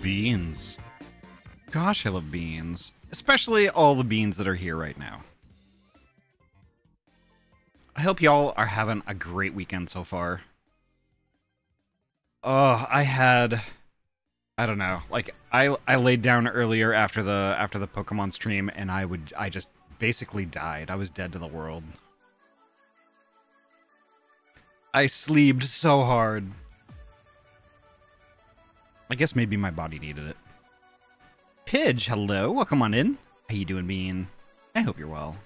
beans. Gosh, I love beans. Especially all the beans that are here right now. I hope y'all are having a great weekend so far. Oh, I had... I don't know. Like, I laid down earlier after the Pokemon stream, and I just basically died. I was dead to the world. I sleeped so hard. I guess maybe my body needed it. Pidge, hello. Welcome on in. How you doing, Bean? I hope you're well.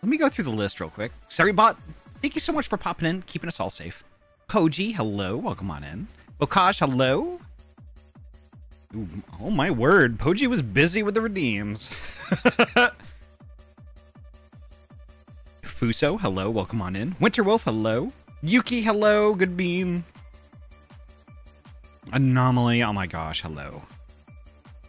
Let me go through the list real quick. Saribot, thank you so much for popping in, keeping us all safe. Koji, hello. Welcome on in. Bokash, hello. Ooh, oh my word, Poji was busy with the redeems. Fuso, hello, welcome on in. Winterwolf, hello. Yuki, hello, good beam. Anomaly, oh my gosh, hello.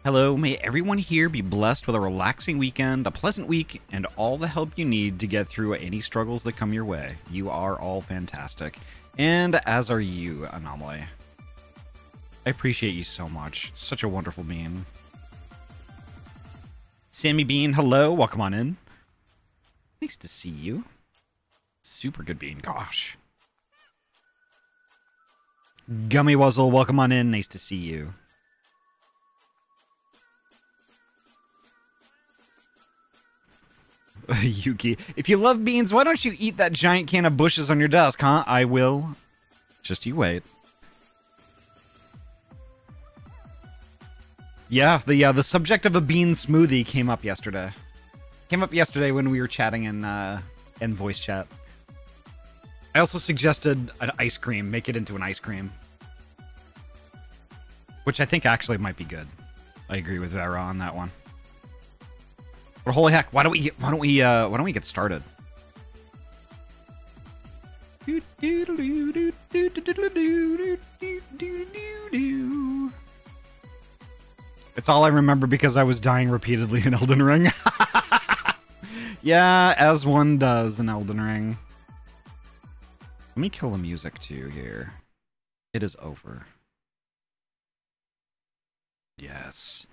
Hello, may everyone here be blessed with a relaxing weekend, a pleasant week, and all the help you need to get through any struggles that come your way. You are all fantastic. And as are you, Anomaly. I appreciate you so much. Such a wonderful bean. Sammy Bean, hello. Welcome on in. Nice to see you. Super good bean, gosh. Gummy Wuzzle, welcome on in. Nice to see you. Yuki, if you love beans, why don't you eat that giant can of bushes on your desk, huh? I will. Just you wait. Yeah, the subject of a bean smoothie came up yesterday. Came up yesterday when we were chatting in voice chat. I also suggested an ice cream, make it into an ice cream. Which I think actually might be good. I agree with Vera on that one. But holy heck, why don't we get started? It's all I remember because I was dying repeatedly in Elden Ring. Yeah, as one does in Elden Ring. Let me kill the music too here. It is over. Yes.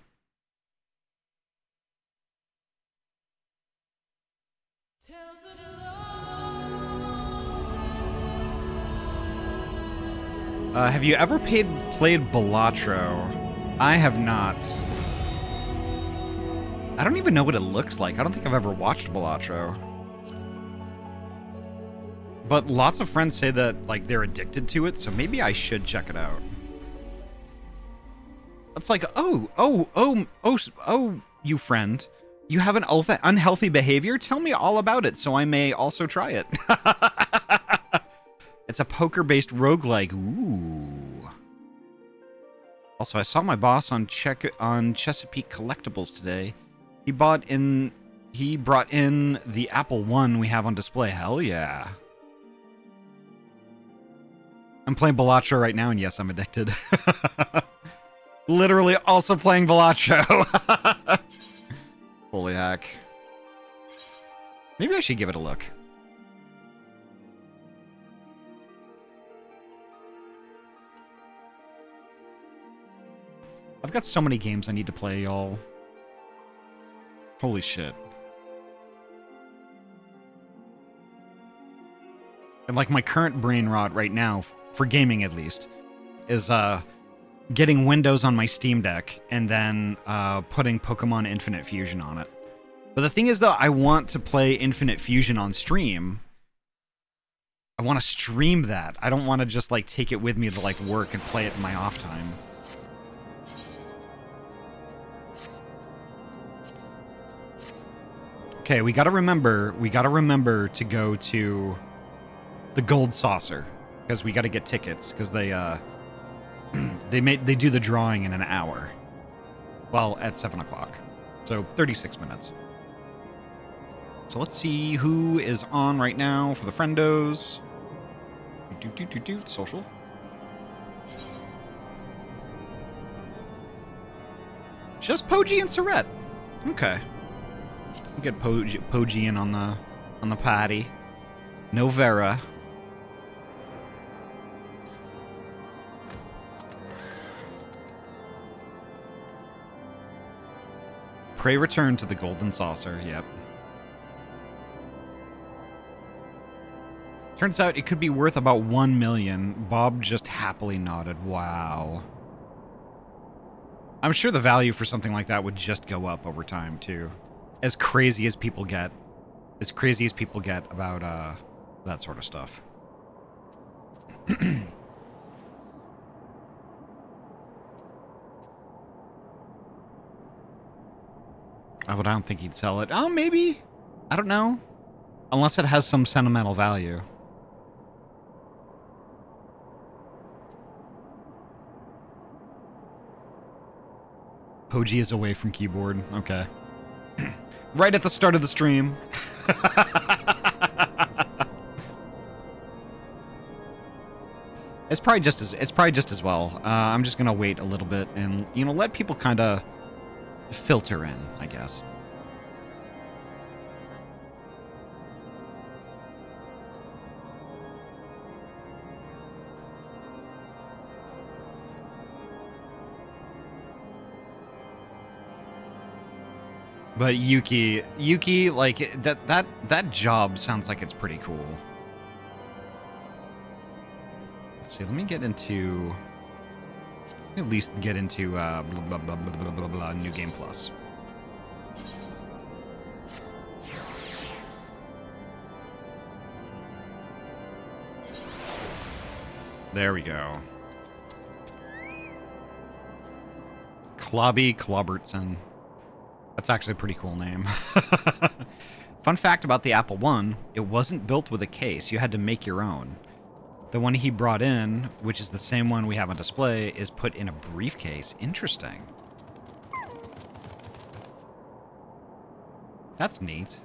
Have you ever played Balatro? I have not. I don't even know what it looks like. I don't think I've ever watched Balatro. But lots of friends say that, like, they're addicted to it, so maybe I should check it out. It's like, oh, you friend. You have an unhealthy behavior? Tell me all about it so I may also try it. It's a poker-based roguelike. Ooh. Also, I saw my boss on Chesapeake Collectibles today. He brought in the Apple I we have on display. Hell yeah! I'm playing Balatro right now, and yes, I'm addicted. Literally, also playing Balatro. Holy heck! Maybe I should give it a look. I've got so many games I need to play, y'all. Holy shit. And like my current brain rot right now, for gaming at least, is getting Windows on my Steam Deck and then putting Pokemon Infinite Fusion on it. But the thing is though, I want to play Infinite Fusion on stream. I want to stream that. I don't want to just like take it with me to like work and play it in my off time. Okay, we gotta remember to go to the Gold Saucer because we gotta get tickets because they do the drawing in an hour. Well, at 7 o'clock, so 36 minutes. So let's see who is on right now for the friendos. Social. Just Poji and Surrette. Okay. Get Poji in on the party. No Vera. Prey return to the golden saucer, yep. Turns out it could be worth about 1 million. Bob just happily nodded. Wow. I'm sure the value for something like that would just go up over time, too. As crazy as people get. As crazy as people get about that sort of stuff. I don't think he'd sell it. Oh, maybe. I don't know. Unless it has some sentimental value. Poji is away from keyboard. Okay. Right at the start of the stream. It's probably just as well. I'm just gonna wait a little bit and let people kind of filter in, I guess. But Yuki, like that job sounds like it's pretty cool. Let's see. Let me get into New Game Plus. There we go. Clobby Clobbertson. That's actually a pretty cool name. Fun fact about the Apple I, it wasn't built with a case. You had to make your own. The one he brought in, which is the same one we have on display, is put in a briefcase. Interesting. That's neat.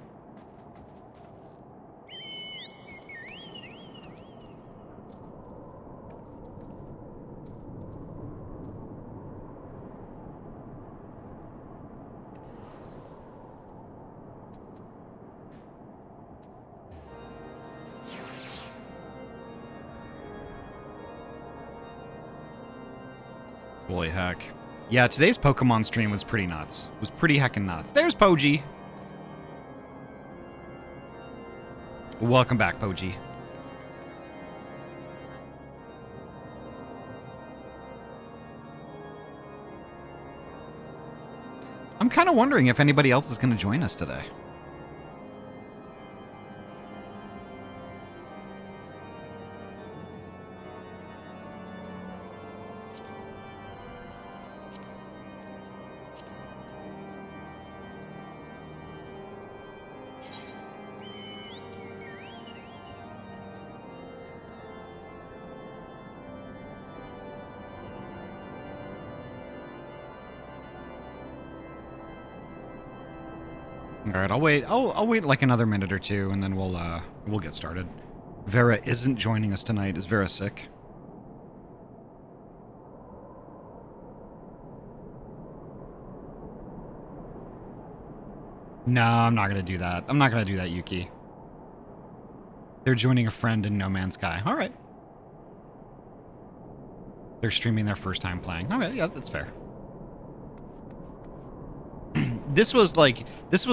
Holy heck. Yeah, today's Pokemon stream was pretty nuts. It was pretty heckin' nuts. There's Poji! Welcome back, Poji. I'm kind of wondering if anybody else is going to join us today. I'll wait. I'll wait like another minute or two, and then we'll get started. Vera isn't joining us tonight. Is Vera sick? No, I'm not gonna do that. I'm not gonna do that, Yuki. They're joining a friend in No Man's Sky. All right. They're streaming their first time playing. All right, yeah, that's fair. This was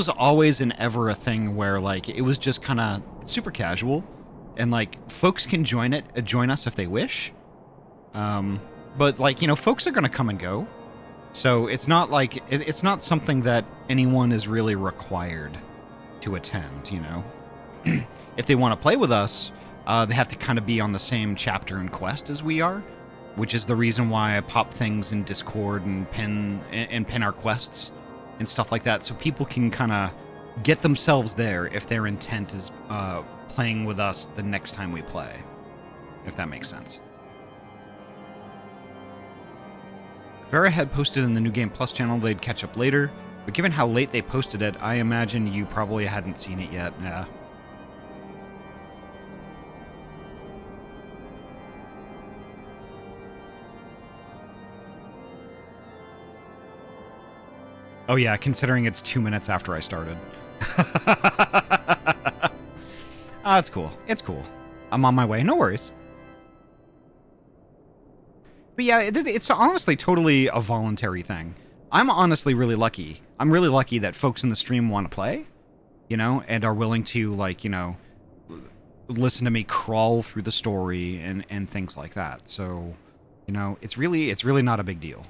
always and ever a thing where, like, it was just kind of super casual, and, like, folks can join us if they wish. But, like, folks are going to come and go. So it's not like, it's not something that anyone is really required to attend, If they want to play with us, they have to kind of be on the same chapter and quest as we are, which is the reason why I pop things in Discord and pin our quests and stuff like that, so people can kind of get themselves there if their intent is playing with us the next time we play, if that makes sense. Vera had posted in the New Game Plus channel they'd catch up later, but given how late they posted it, I imagine you probably hadn't seen it yet. Yeah. Oh yeah, considering it's 2 minutes after I started. Oh, it's cool. It's cool. I'm on my way. No worries. But yeah, it's honestly totally a voluntary thing. I'm honestly really lucky. I'm really lucky that folks in the stream want to play, you know, and are willing to, like, you know, listen to me crawl through the story and things like that. So, you know, it's really not a big deal.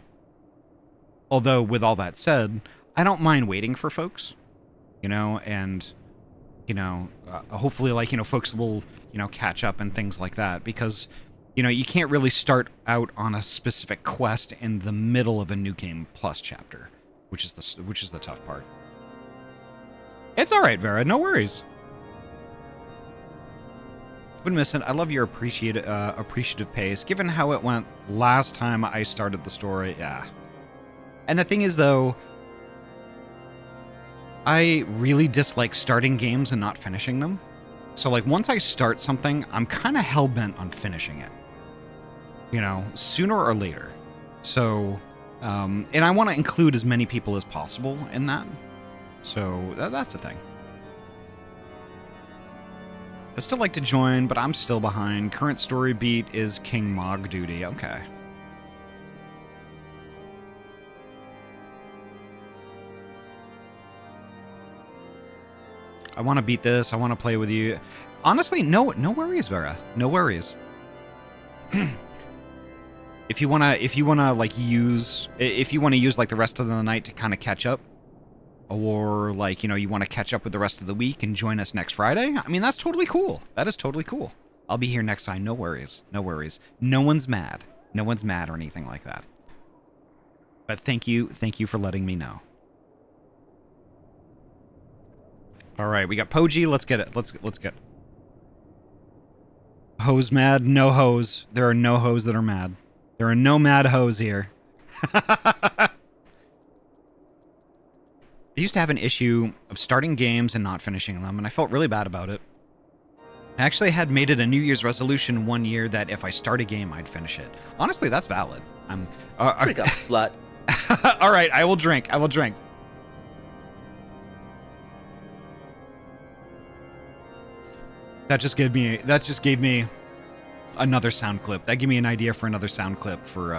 Although, with all that said, I don't mind waiting for folks, you know, and, you know, hopefully, like, you know, folks will, you know, catch up and things like that, because, you know, you can't really start out on a specific quest in the middle of a new game plus chapter, which is the tough part. It's all right, Vera. No worries. Wouldn't miss it. I love your appreciative pace, given how it went last time I started the story. Yeah. And the thing is, though, I really dislike starting games and not finishing them. So, like, once I start something, I'm kind of hell-bent on finishing it, you know, sooner or later. So, and I want to include as many people as possible in that. So, that's a thing. I'd still like to join, but I'm still behind. Current story beat is King Mog duty. Okay. I want to beat this. I want to play with you. Honestly, no worries, Vera. No worries. if you want to use like the rest of the night to kind of catch up, or like, you know, you want to catch up with the rest of the week and join us next Friday. I mean, that's totally cool. That is totally cool. I'll be here next time. No worries. No worries. No one's mad. No one's mad or anything like that. But thank you for letting me know. All right, we got Poji. Let's get it. Let's get it. Hoes mad? No hoes. There are no hoes that are mad. There are no mad hoes here. I used to have an issue of starting games and not finishing them, and I felt really bad about it. I actually had made it a New Year's resolution one year that if I start a game, I'd finish it. Honestly, that's valid. I'm drink up, slut. All right, I will drink. I will drink. That just gave me another sound clip. That gave me an idea for another sound clip for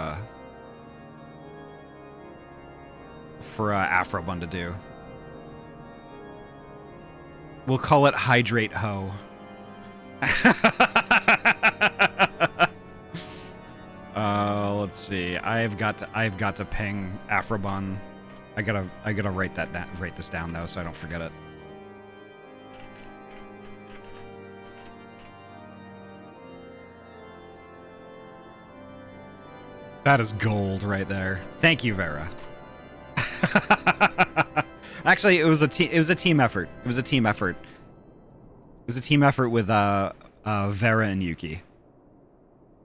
Afro Bun to do. We'll call it Hydrate Ho. Let's see. I've got to ping Afro Bun. I gotta write this down though, so I don't forget it. That is gold right there. Thank you, Vera. Actually, it was a team effort. It was a team effort. It was a team effort with Vera and Yuki. I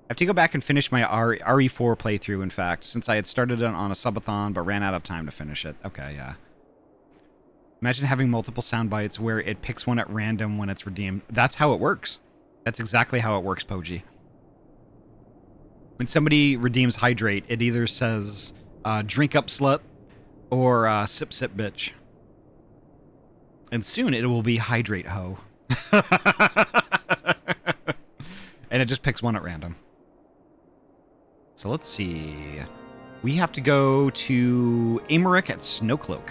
have to go back and finish my RE4 playthrough, in fact, since I had started it on a subathon but ran out of time to finish it. Okay, yeah. Imagine having multiple sound bites where it picks one at random when it's redeemed. That's how it works. That's exactly how it works, Poji. When somebody redeems Hydrate, it either says, drink up, slut, or sip, sip, bitch. And soon it will be Hydrate Ho. And it just picks one at random. So let's see. We have to go to Aymeric at Snowcloak.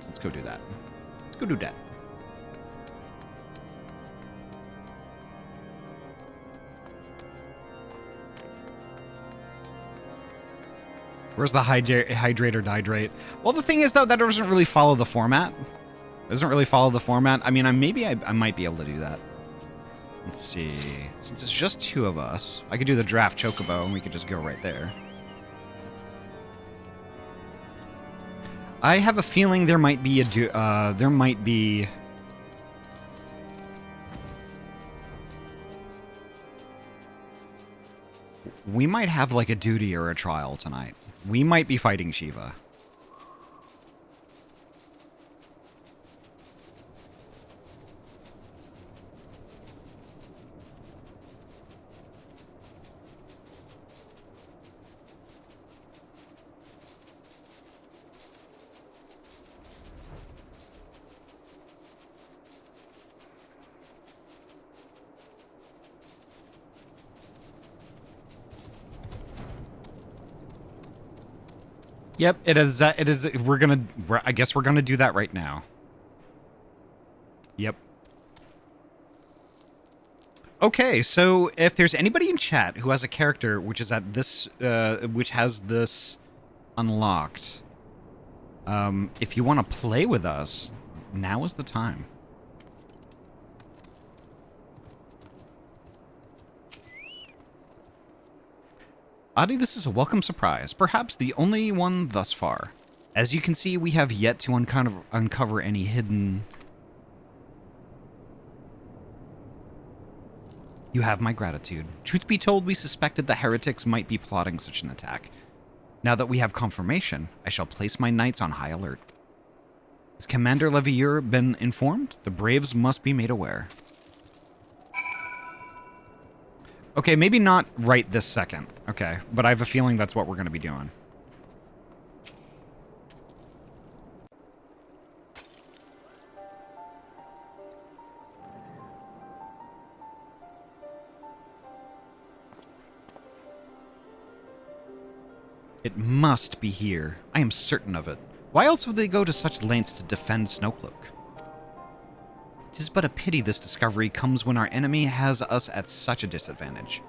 So let's go do that. Let's go do that. Where's the hydrate or dihydrate? Well, the thing is, though, that doesn't really follow the format. I mean, I might be able to do that. Let's see. Since it's just two of us, I could do the draft chocobo, and we could just go right there. I have a feeling there might be a... We might have, like, a duty or a trial tonight. We might be fighting Shiva. Yep, it is. It is. We're gonna. I guess we're gonna do that right now. Yep. Okay, so if there's anybody in chat who has a character which is at this, which has this unlocked, if you want to play with us, now is the time. Adi, this is a welcome surprise, perhaps the only one thus far. As you can see, we have yet to uncover any hidden... You have my gratitude. Truth be told, we suspected the heretics might be plotting such an attack. Now that we have confirmation, I shall place my knights on high alert. Has Commander Levier been informed? The Braves must be made aware. Okay, maybe not right this second. Okay, but I have a feeling that's what we're going to be doing. It must be here. I am certain of it. Why else would they go to such lengths to defend Snowcloak? 'Tis but a pity this discovery comes when our enemy has us at such a disadvantage.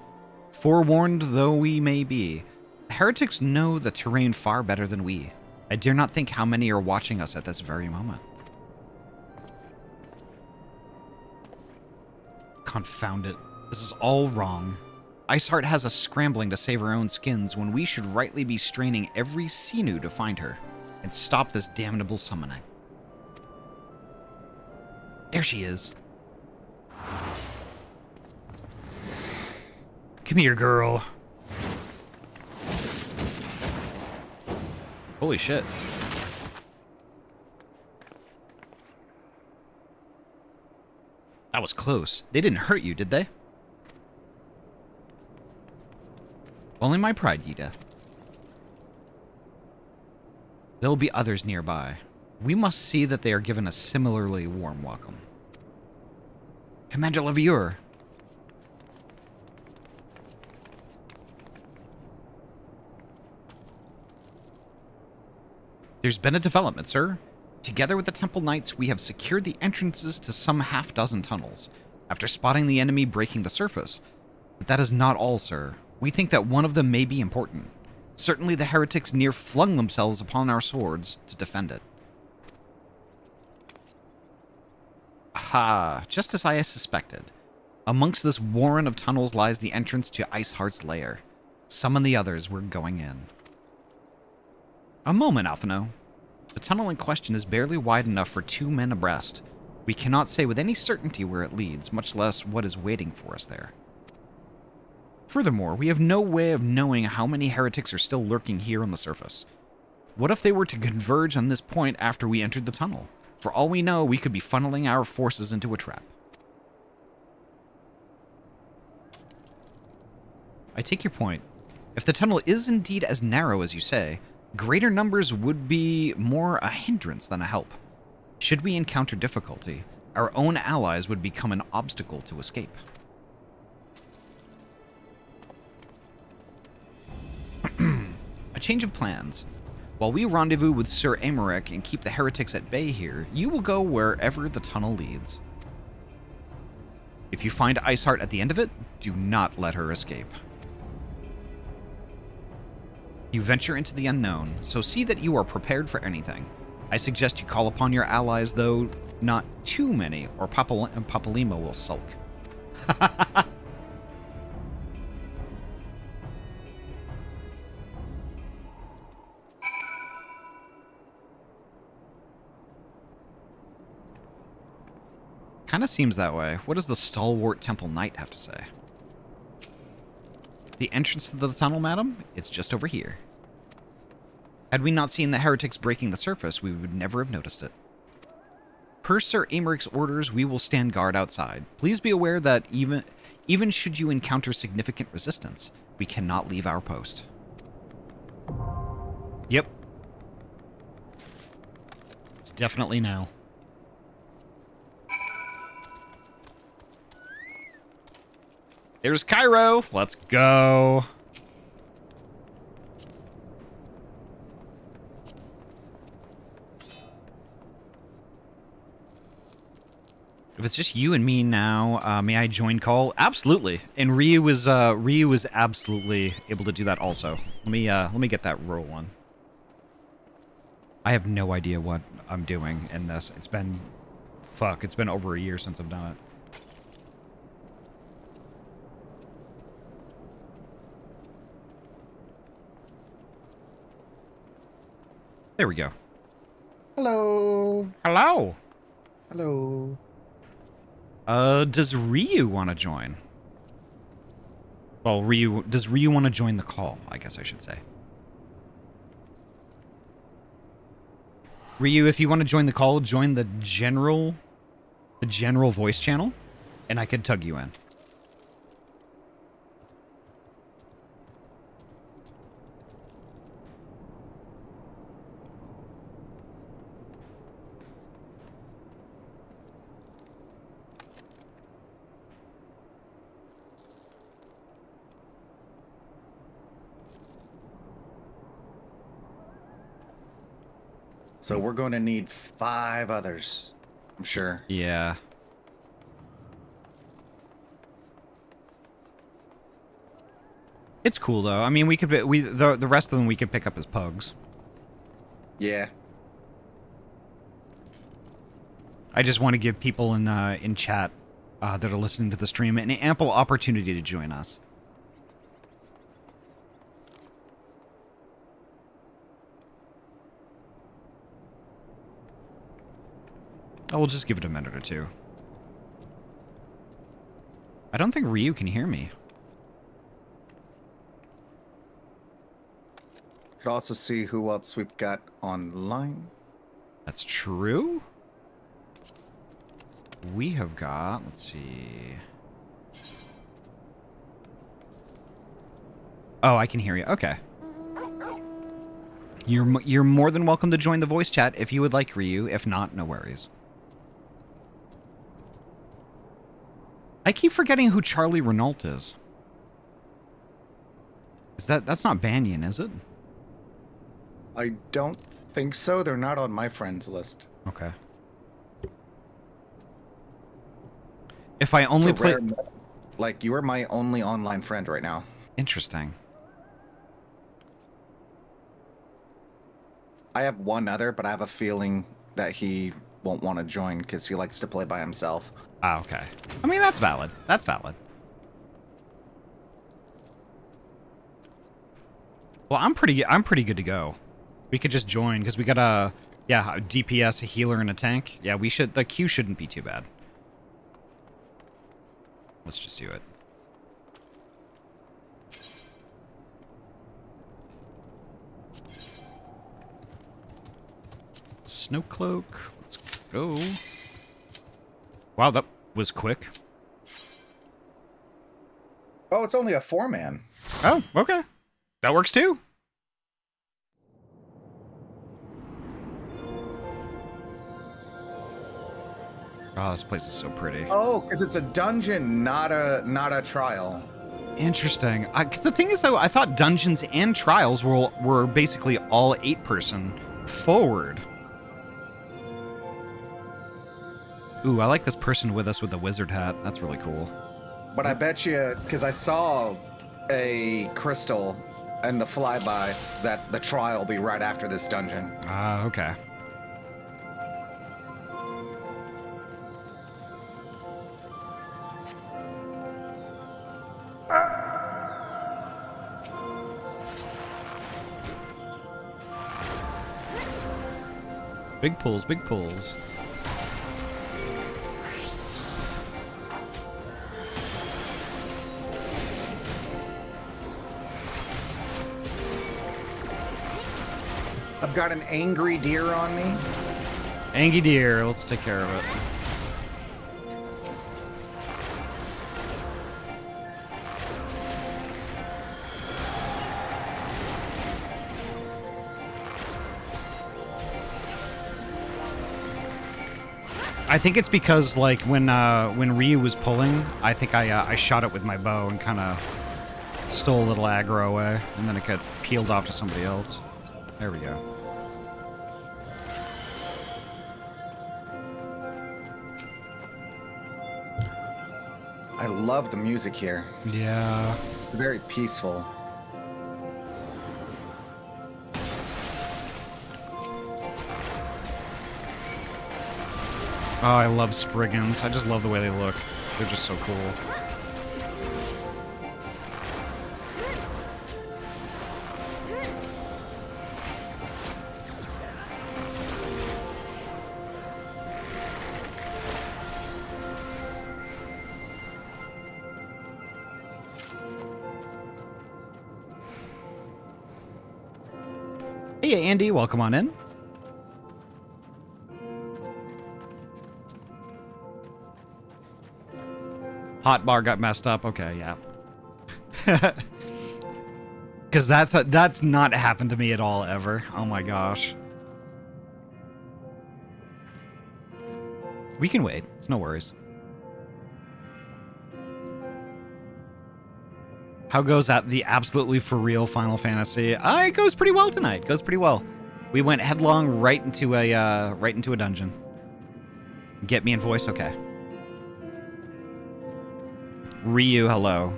Forewarned though we may be, the heretics know the terrain far better than we. I dare not think how many are watching us at this very moment. Confound it. This is all wrong. Iceheart has us scrambling to save our own skins when we should rightly be straining every sinew to find her and stop this damnable summoning. There she is. Come here, girl. Holy shit. That was close. They didn't hurt you, did they? Only my pride, Yida. There'll be others nearby. We must see that they are given a similarly warm welcome. Commander Levier! There's been a development, sir. Together with the Temple Knights, we have secured the entrances to some half-dozen tunnels, after spotting the enemy breaking the surface. But that is not all, sir. We think that one of them may be important. Certainly the heretics near flung themselves upon our swords to defend it. Aha, just as I suspected. Amongst this warren of tunnels lies the entrance to Iceheart's lair. Summon the others, we're going in. A moment, Alphinaud. The tunnel in question is barely wide enough for 2 men abreast. We cannot say with any certainty where it leads, much less what is waiting for us there. Furthermore, we have no way of knowing how many heretics are still lurking here on the surface. What if they were to converge on this point after we entered the tunnel? For all we know, we could be funneling our forces into a trap. I take your point. If the tunnel is indeed as narrow as you say, greater numbers would be more a hindrance than a help. Should we encounter difficulty, our own allies would become an obstacle to escape. Change of plans. While we rendezvous with Sir Aymeric and keep the heretics at bay here, you will go wherever the tunnel leads. If you find Iceheart at the end of it, do not let her escape. You venture into the unknown, so see that you are prepared for anything. I suggest you call upon your allies, though not too many, or Papalima will sulk. Kinda seems that way. What does the stalwart Temple Knight have to say? The entrance to the tunnel, madam? It's just over here. Had we not seen the heretics breaking the surface, we would never have noticed it. Per Sir Americ's orders, we will stand guard outside. Please be aware that even should you encounter significant resistance, we cannot leave our post. Yep. It's definitely now. There's Cairo. Let's go. If it's just you and me now, may I join call? Absolutely. And Ryu was absolutely able to do that also. Let me get that roll on. I have no idea what I'm doing in this. It's been, fuck, it's been over a year since I've done it. There we go. Hello. Hello. Hello. Does Ryu want to join? Well, does Ryu want to join the call? I guess I should say. Ryu, if you want to join the call, join the general voice channel, and I can tug you in. So we're going to need 5 others, I'm sure. Yeah. It's cool though. I mean, we could the rest of them we could pick up as pugs. Yeah. I just want to give people in chat that are listening to the stream an ample opportunity to join us. I will just give it a minute or two. I don't think Ryu can hear me. Could also see who else we've got online. That's true. We have got, let's see. Oh, I can hear you. Okay. You're more than welcome to join the voice chat if you would like, Ryu. If not, no worries. I keep forgetting who Charlie Renault is. That's not Banyan, is it? I don't think so. They're not on my friends list. Okay. If I only play... Like, you're my only online friend right now. Interesting. I have one other, but I have a feeling that he won't want to join because he likes to play by himself. Ah, okay. I mean, that's valid. That's valid. Well, I'm pretty good to go. We could just join because we got a DPS, a healer, and a tank. Yeah, we should. The queue shouldn't be too bad. Let's just do it. Snowcloak. Let's go. Wow, that was quick. Oh, it's only a 4-man. Oh, okay. That works too. Oh, this place is so pretty. Oh, because it's a dungeon, not a trial. Interesting. Cause the thing is, though, I thought dungeons and trials were basically all 8-person forward. Ooh, I like this person with us with the wizard hat. That's really cool. But I bet you, because I saw a crystal in the flyby, that the trial will be right after this dungeon. Ah, okay. Big pulls, big pulls. I've got an angry deer on me. Angry deer, let's take care of it. I think it's because, like, when Ryu was pulling, I think I shot it with my bow and kind of stole a little aggro away, and then it got peeled off to somebody else. There we go. I love the music here. Yeah. It's very peaceful. Oh, I love Spriggans. I just love the way they look. They're just so cool. Hey, Andy, welcome on in. Hotbar got messed up. Okay, yeah. Because that's not happened to me at all ever. Oh my gosh. We can wait. It's no worries. How goes that the absolutely for real Final Fantasy? It goes pretty well tonight. Goes pretty well. We went headlong right into a dungeon. Get me in voice, okay. Ryu, hello.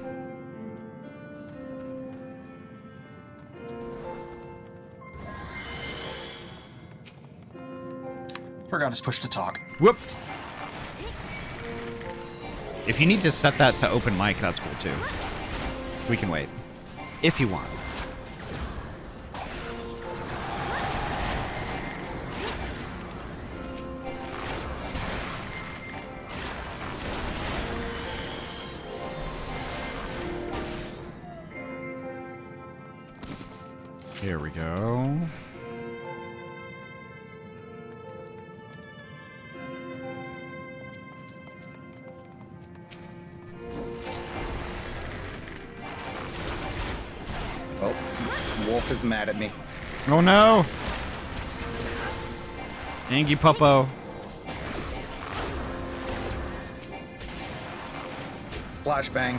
Forgot his push to talk. Whoop. If you need to set that to open mic, that's cool too. We can wait. If you want. Here we go. Oh, Wolf is mad at me. Oh no! Angie Popo. Flashbang.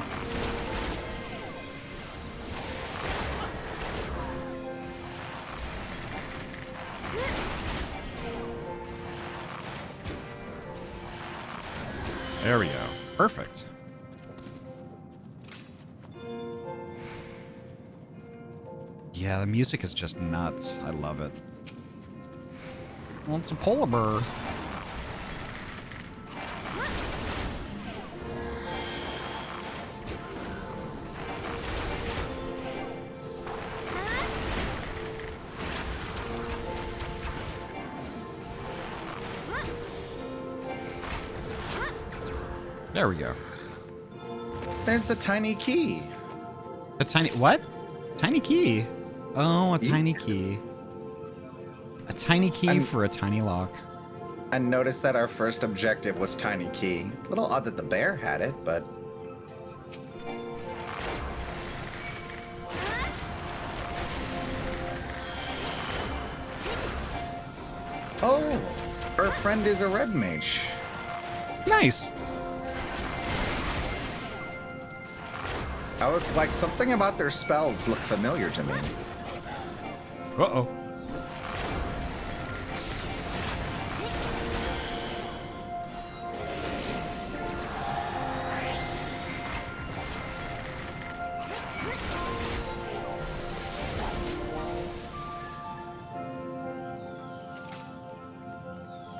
There we go. Perfect. Yeah, the music is just nuts. I love it. Well, it's a polar bear. There we go. There's the tiny key. A tiny what? Tiny key. Oh, a tiny key. A tiny key for a tiny lock. I noticed that our first objective was tiny key. A little odd that the bear had it, but oh, her friend is a red mage. Nice. I was like, something about their spells looked familiar to me. Uh-oh.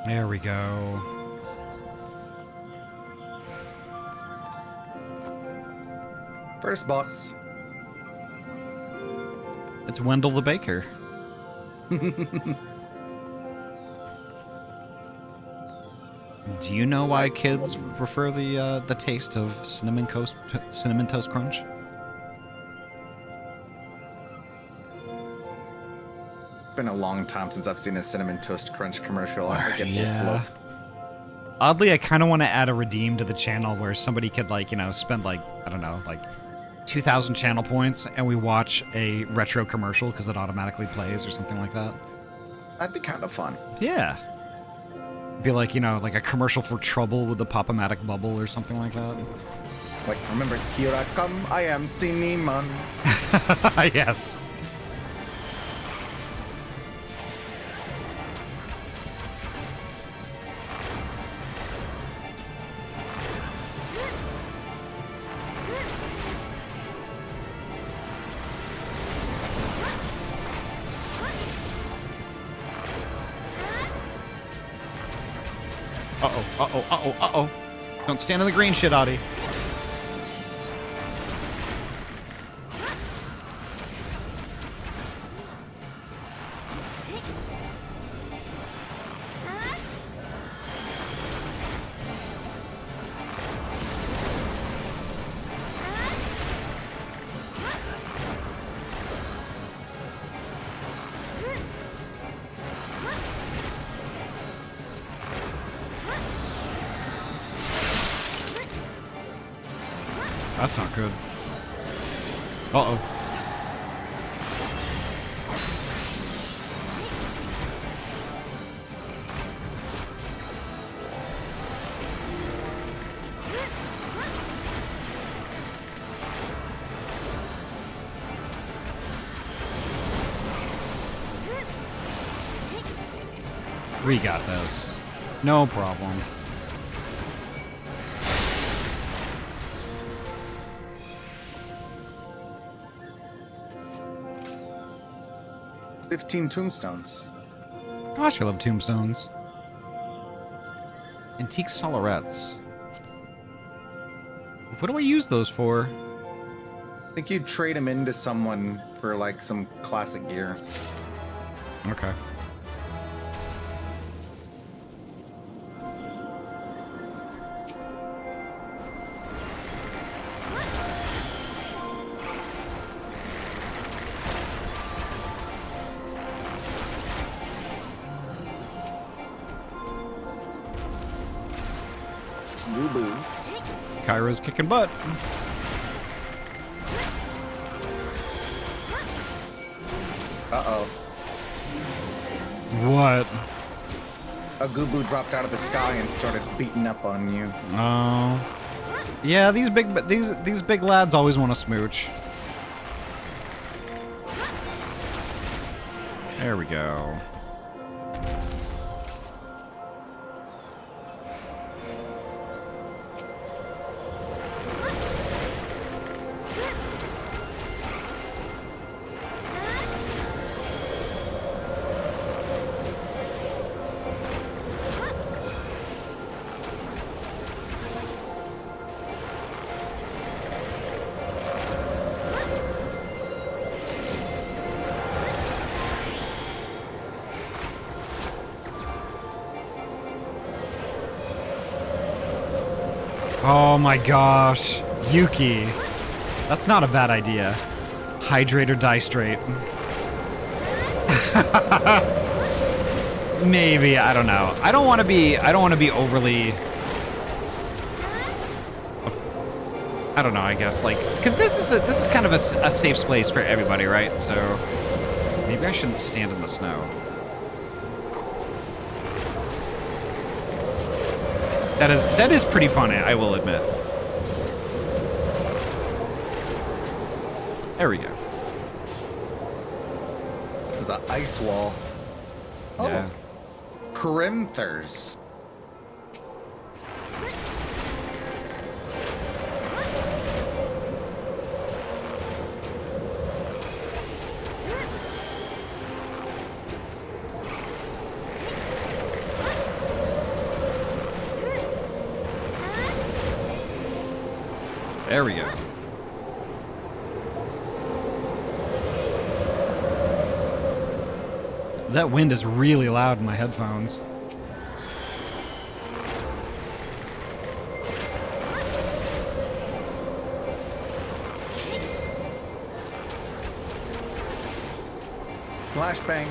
There we go. First boss. It's Wendell the Baker. Do you know why kids prefer the taste of cinnamon toast crunch? It's been a long time since I've seen a cinnamon toast crunch commercial. I forget the flow. Oddly, I kind of want to add a redeem to the channel where somebody could like spend like I don't know like 2,000 channel points, and we watch a retro commercial because it automatically plays or something like that. That'd be kind of fun. Yeah. It'd be like, like a commercial for Trouble with the Pop-O-Matic Bubble or something like that. Like, remember, here I come, I am Cinnamon. Yes. Uh-oh, uh-oh, uh-oh. Don't stand on the green shit, Adi. That's not good. Uh-oh. We got this. No problem. Tombstones. Gosh, I love tombstones. Antique solaraths. What do I use those for? I think you trade them into someone for like some classic gear. Okay. Kyra's kicking butt. Uh-oh. What? A Gooboo dropped out of the sky and started beating up on you. Oh. Yeah, these big lads always want to smooch. There we go. Oh my gosh, Yuki. That's not a bad idea. Hydrate or die straight. Maybe, I don't know. I don't want to be overly... I don't know, I guess, like, because this is kind of a safe place for everybody, right? So maybe I shouldn't stand in the snow. That is pretty fun, I will admit. There we go. There's an ice wall. Oh. Yeah. Corinthers. There we go. That wind is really loud in my headphones. Flashbang.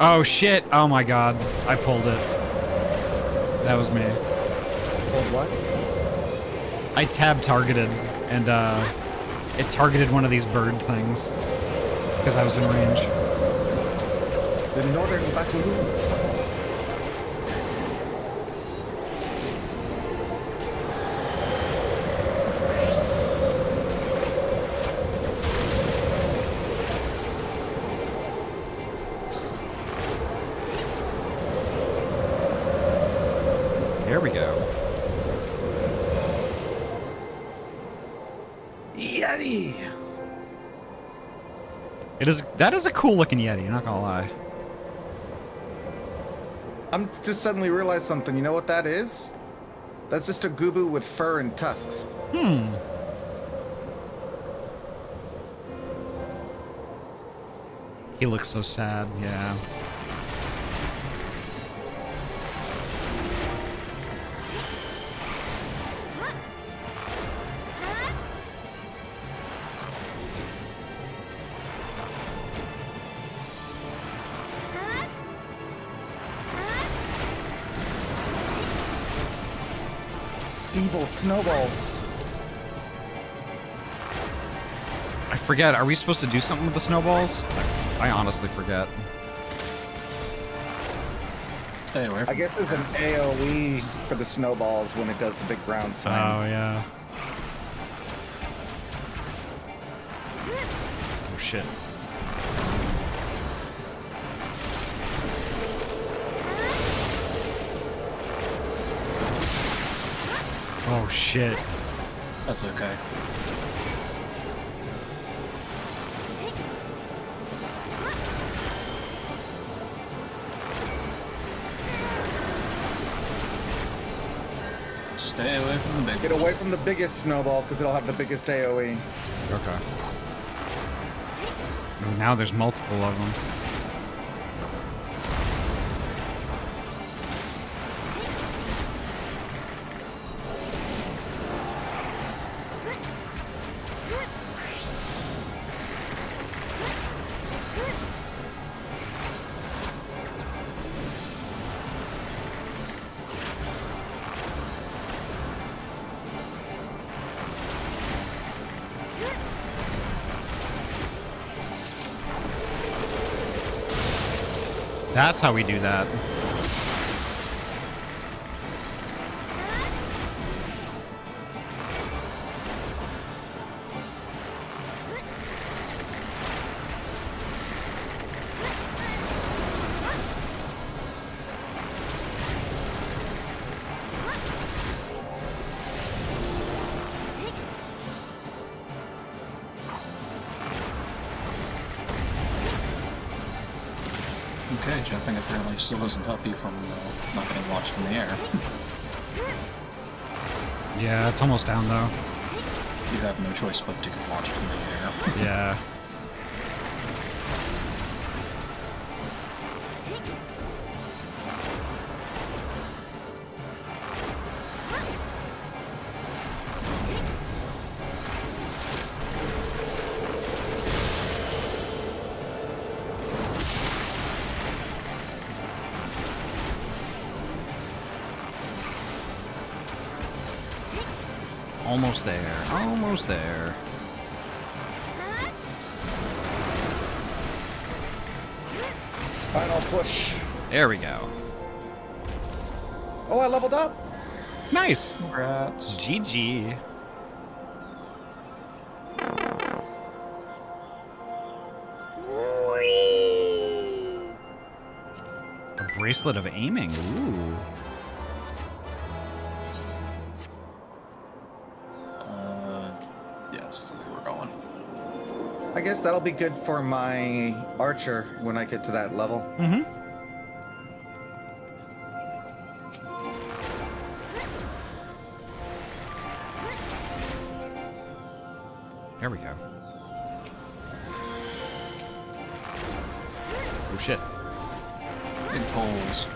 Oh shit! Oh my god. I pulled it. That was me. Pulled what? I tab targeted, and it targeted one of these bird things. Because I was in range. The northern battalion. It is. That is a cool looking Yeti. I'm not gonna lie. I'm just suddenly realized something. You know what that is? That's just a Gubu with fur and tusks. Hmm. He looks so sad. Yeah. Evil snowballs. I forget. Are we supposed to do something with the snowballs? I honestly forget. Anyway, I guess there's an AOE for the snowballs when it does the big ground sign. Oh, yeah. Oh, shit. Oh, shit. That's okay. Stay away from the biggest. Get away from the biggest snowball because it'll have the biggest AoE. Okay. Now there's multiple of them. That's how we do that. Still doesn't help you from not getting launched in the air. Yeah, it's almost down though. You have no choice but to get launched in the air. Yeah. Almost there. Almost there. Final push. There we go. Oh, I leveled up. Nice. Congrats. GG. A bracelet of aiming. Ooh. I guess that'll be good for my archer when I get to that level. Mm-hmm. There we go. Oh shit. Big poles.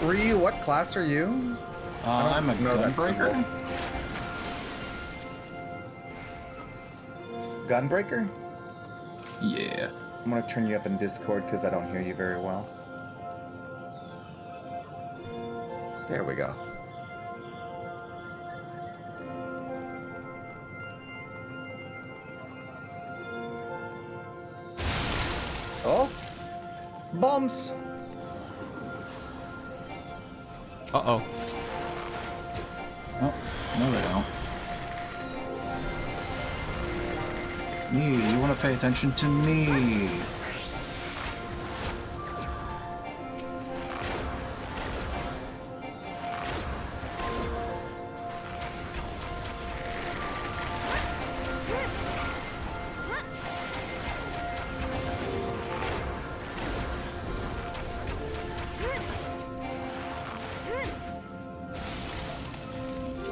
Ryu, what class are you? I'm a gunbreaker. Gunbreaker? Yeah. I'm gonna turn you up in Discord because I don't hear you very well. There we go. Oh, bombs. Uh-oh. Oh, no they don't. Me, you want to pay attention to me.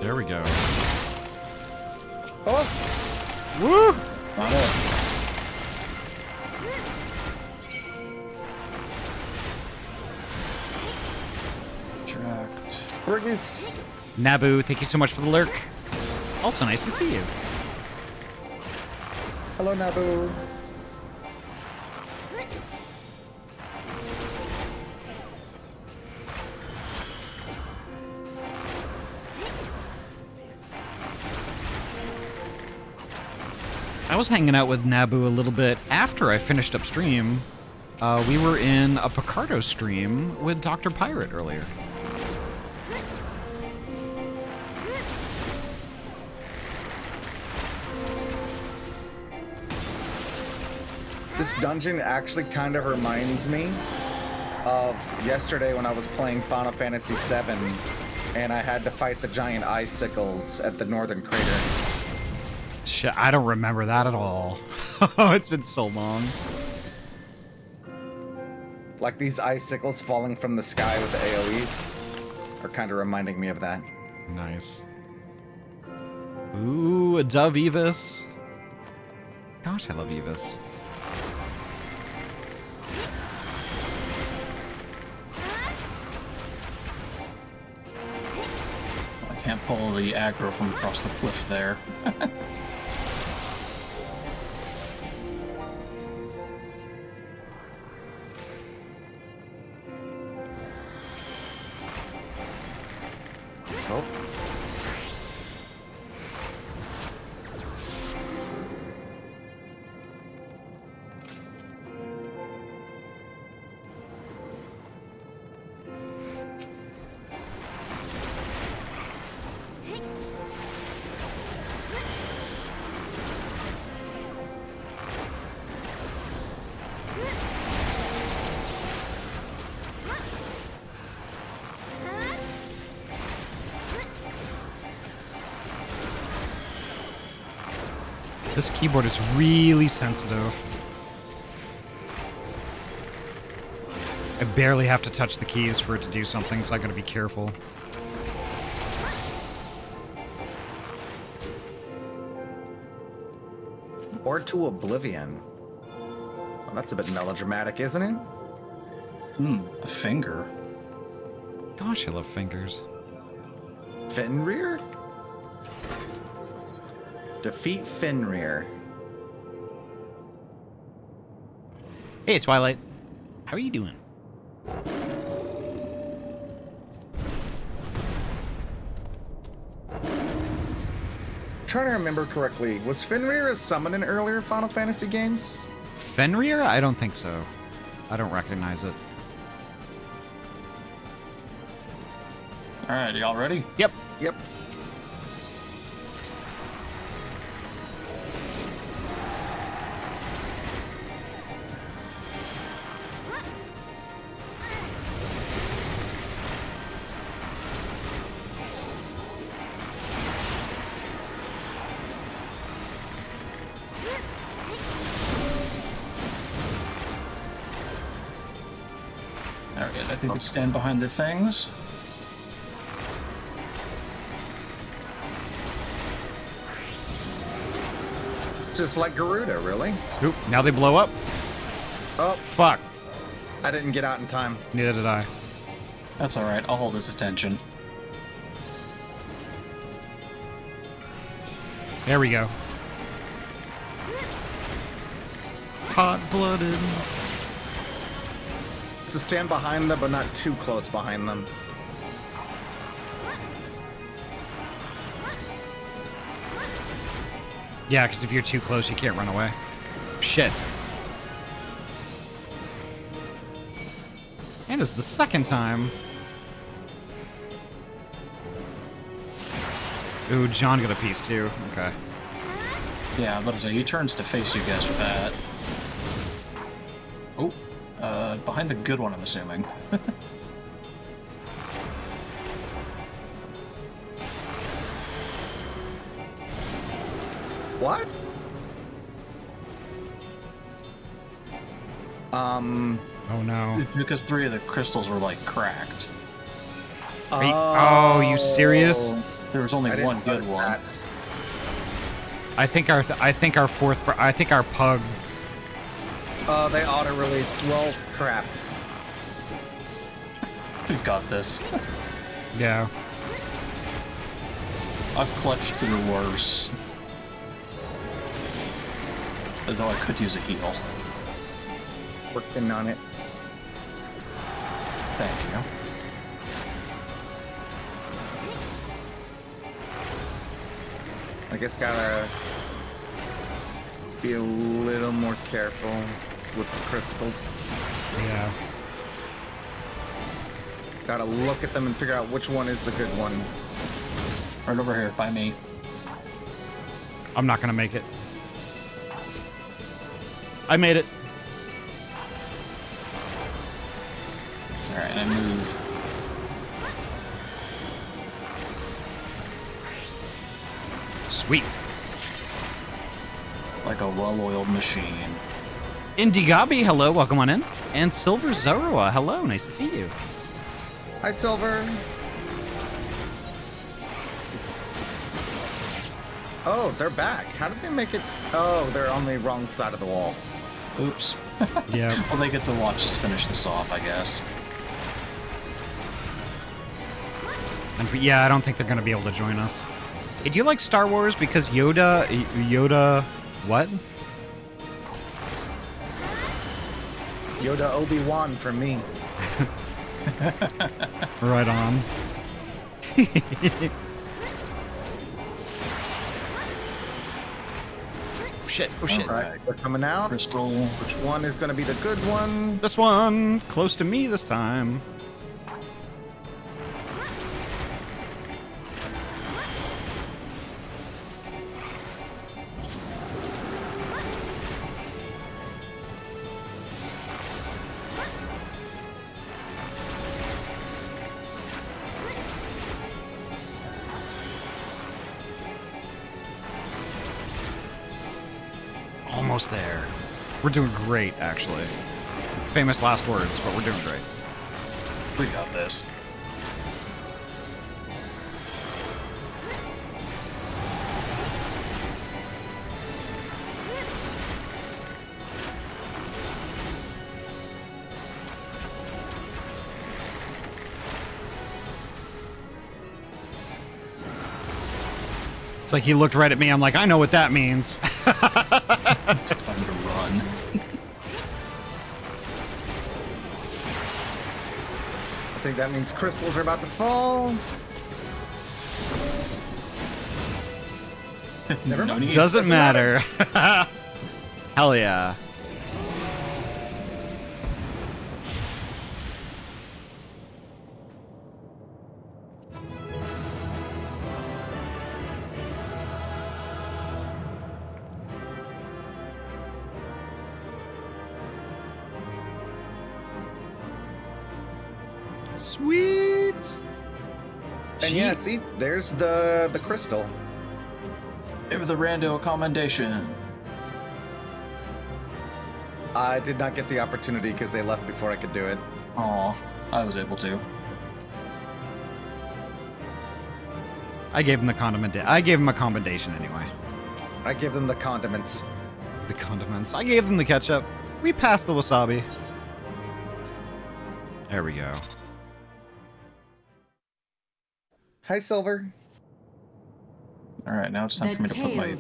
There we go. Oh! Woo! Not it. Tracked. Spurgus! Naboo, thank you so much for the lurk. Also nice to see you. Hello, Naboo. I was hanging out with Naboo a little bit after I finished up stream. We were in a Picardo stream with Dr. Pirate earlier. This dungeon actually kind of reminds me of yesterday when I was playing Final Fantasy VII and I had to fight the giant icicles at the northern crater. Shit, I don't remember that at all. It's been so long. Like these icicles falling from the sky with the AoEs are kind of reminding me of that. Nice. Ooh, a Dove Evis. Gosh, I love Evis. I can't pull the aggro from across the cliff there. This keyboard is really sensitive. I barely have to touch the keys for it to do something, so I gotta be careful. Or to oblivion. Well, that's a bit melodramatic, isn't it? Hmm, a finger. Gosh, I love fingers. Fenrir? Defeat Fenrir. Hey, Twilight. How are you doing? Trying to remember correctly, was Fenrir a summon in earlier Final Fantasy games? Fenrir? I don't think so. I don't recognize it. All right, y'all ready? Yep. Yep. Stand behind the things. Just like Garuda, really. Oop, now they blow up. Oh. Fuck. I didn't get out in time. Neither did I. That's alright, I'll hold his attention. There we go. Hot-blooded. To stand behind them, but not too close behind them. Yeah, because if you're too close, you can't run away. Shit. And it's the second time. Ooh, John got a piece too. Okay. Yeah, but he turns to face you guys with that. Oh. Behind the good one, I'm assuming. What? Oh no. It's because three of the crystals were like cracked. Oh, you serious? There was only one good one. That. I think our pug. Oh, they auto-released. Well, crap. We've got this. Yeah. I've clutched through worse. Although I could use a heal. Working on it. Thank you. I guess gotta be a little more careful with the crystals. Yeah. Gotta look at them and figure out which one is the good one. Right over here by me. I'm not gonna make it. I made it. All right, I moved. Sweet. Like a well-oiled machine. Indigabi, hello, welcome on in. And Silver Zoroa, hello, nice to see you. Hi, Silver. Oh, they're back. How did they make it? Oh, they're on the wrong side of the wall. Oops. Yeah. Well, they get to watch us finish this off, I guess. And, yeah, I don't think they're going to be able to join us. Hey, do you like Star Wars? Because Yoda, what? Yoda Obi-Wan for me. Right on. Oh shit! Oh shit! All right, they're coming out. Crystal. Which one is going to be the good one? This one, close to me this time. There. We're doing great, actually. Famous last words, but we're doing great. We got this. It's like he looked right at me. I'm like, I know what that means. It's time to run. I think that means crystals are about to fall. Never mind. No, doesn't matter. Hell yeah. Yeah, see, there's the crystal. Give the rando a commendation. I did not get the opportunity because they left before I could do it. Aw, I was able to. I gave them the condiment. I gave them a commendation anyway. I gave them the condiments. The condiments. I gave them the ketchup. We passed the wasabi. There we go. Hi, Silver. All right, now it's time for me to put my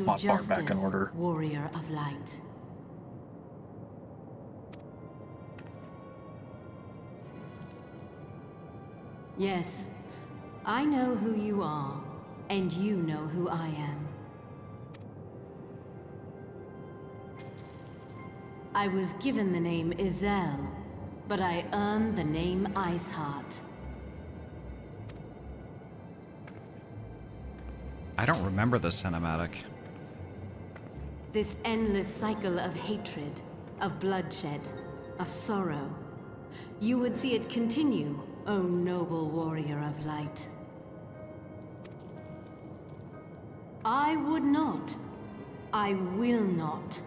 mod bar back in order. Warrior of light. Yes, I know who you are, and you know who I am. I was given the name Izel, but I earned the name Iceheart. I don't remember the cinematic. This endless cycle of hatred, of bloodshed, of sorrow. You would see it continue, O noble warrior of light. I would not. I will not.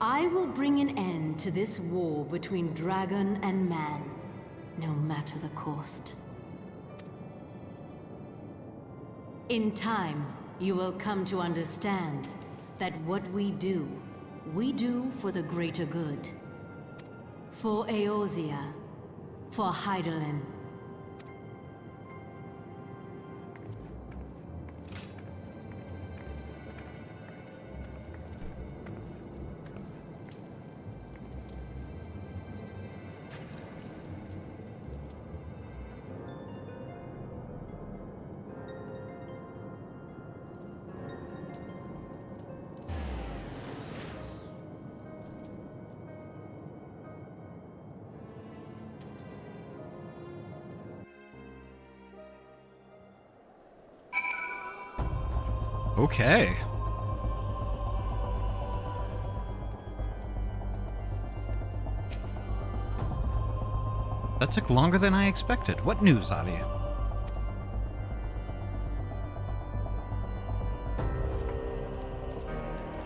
I will bring an end to this war between dragon and man, no matter the cost. In time, you will come to understand that what we do for the greater good. For Eorzea, for Hydaelyn. Okay. That took longer than I expected. What news, Adi?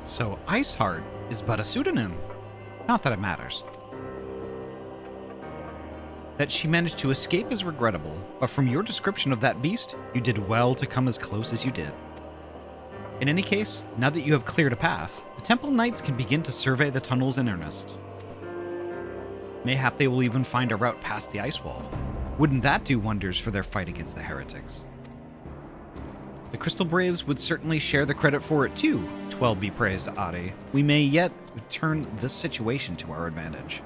So Iceheart is but a pseudonym. Not that it matters. That she managed to escape is regrettable, but from your description of that beast, you did well to come as close as you did. In any case, now that you have cleared a path, the Temple Knights can begin to survey the tunnels in earnest. Mayhap they will even find a route past the ice wall. Wouldn't that do wonders for their fight against the heretics? The Crystal Braves would certainly share the credit for it too, 12 be praised, Adi. We may yet turn this situation to our advantage.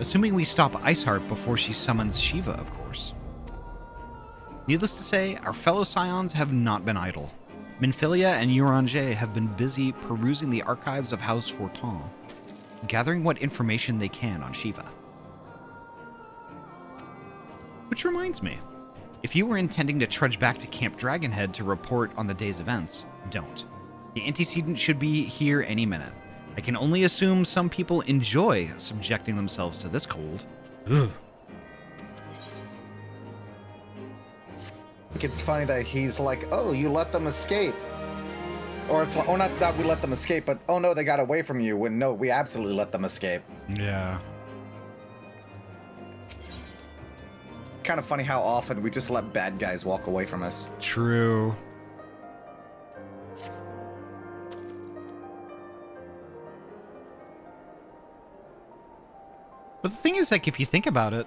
Assuming we stop Iceheart before she summons Shiva, of course. Needless to say, our fellow Scions have not been idle. Minfilia and Y'shtola have been busy perusing the archives of House Fortin, gathering what information they can on Shiva. Which reminds me, if you were intending to trudge back to Camp Dragonhead to report on the day's events, don't. The antecedent should be here any minute. I can only assume some people enjoy subjecting themselves to this cold. Ugh. It's funny that he's like, oh, you let them escape. Or it's like, oh, not that we let them escape, but oh no, they got away from you. When no, we absolutely let them escape. Yeah. Kind of funny how often we just let bad guys walk away from us. True. But the thing is, like, if you think about it,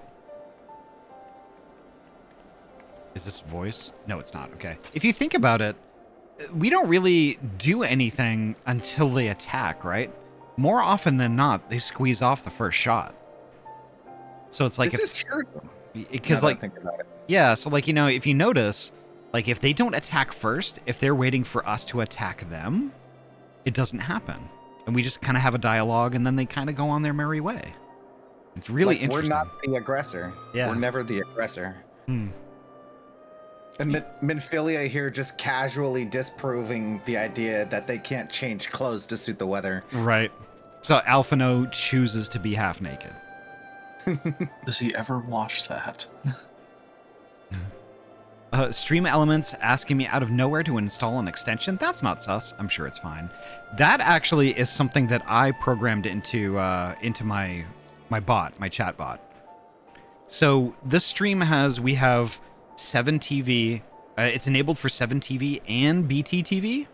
is this voice? No, it's not. Okay. If you think about it, we don't really do anything until they attack, right? More often than not, they squeeze off the first shot. So it's like... This is true. Because like... Think about it. Yeah, so like, you know, if you notice, like if they don't attack first, if they're waiting for us to attack them, it doesn't happen. And we just kind of have a dialogue and then they kind of go on their merry way. It's really like, interesting. We're not the aggressor. Yeah. We're never the aggressor. Hmm. And Minfilia here just casually disproving the idea that they can't change clothes to suit the weather. Right. So Alphinaud chooses to be half naked. Does he ever watch that? Stream Elements asking me out of nowhere to install an extension. That's not sus. I'm sure it's fine. That actually is something that I programmed into my bot, my chat bot. So this stream has, we have 7TV, it's enabled for 7TV and BTTV.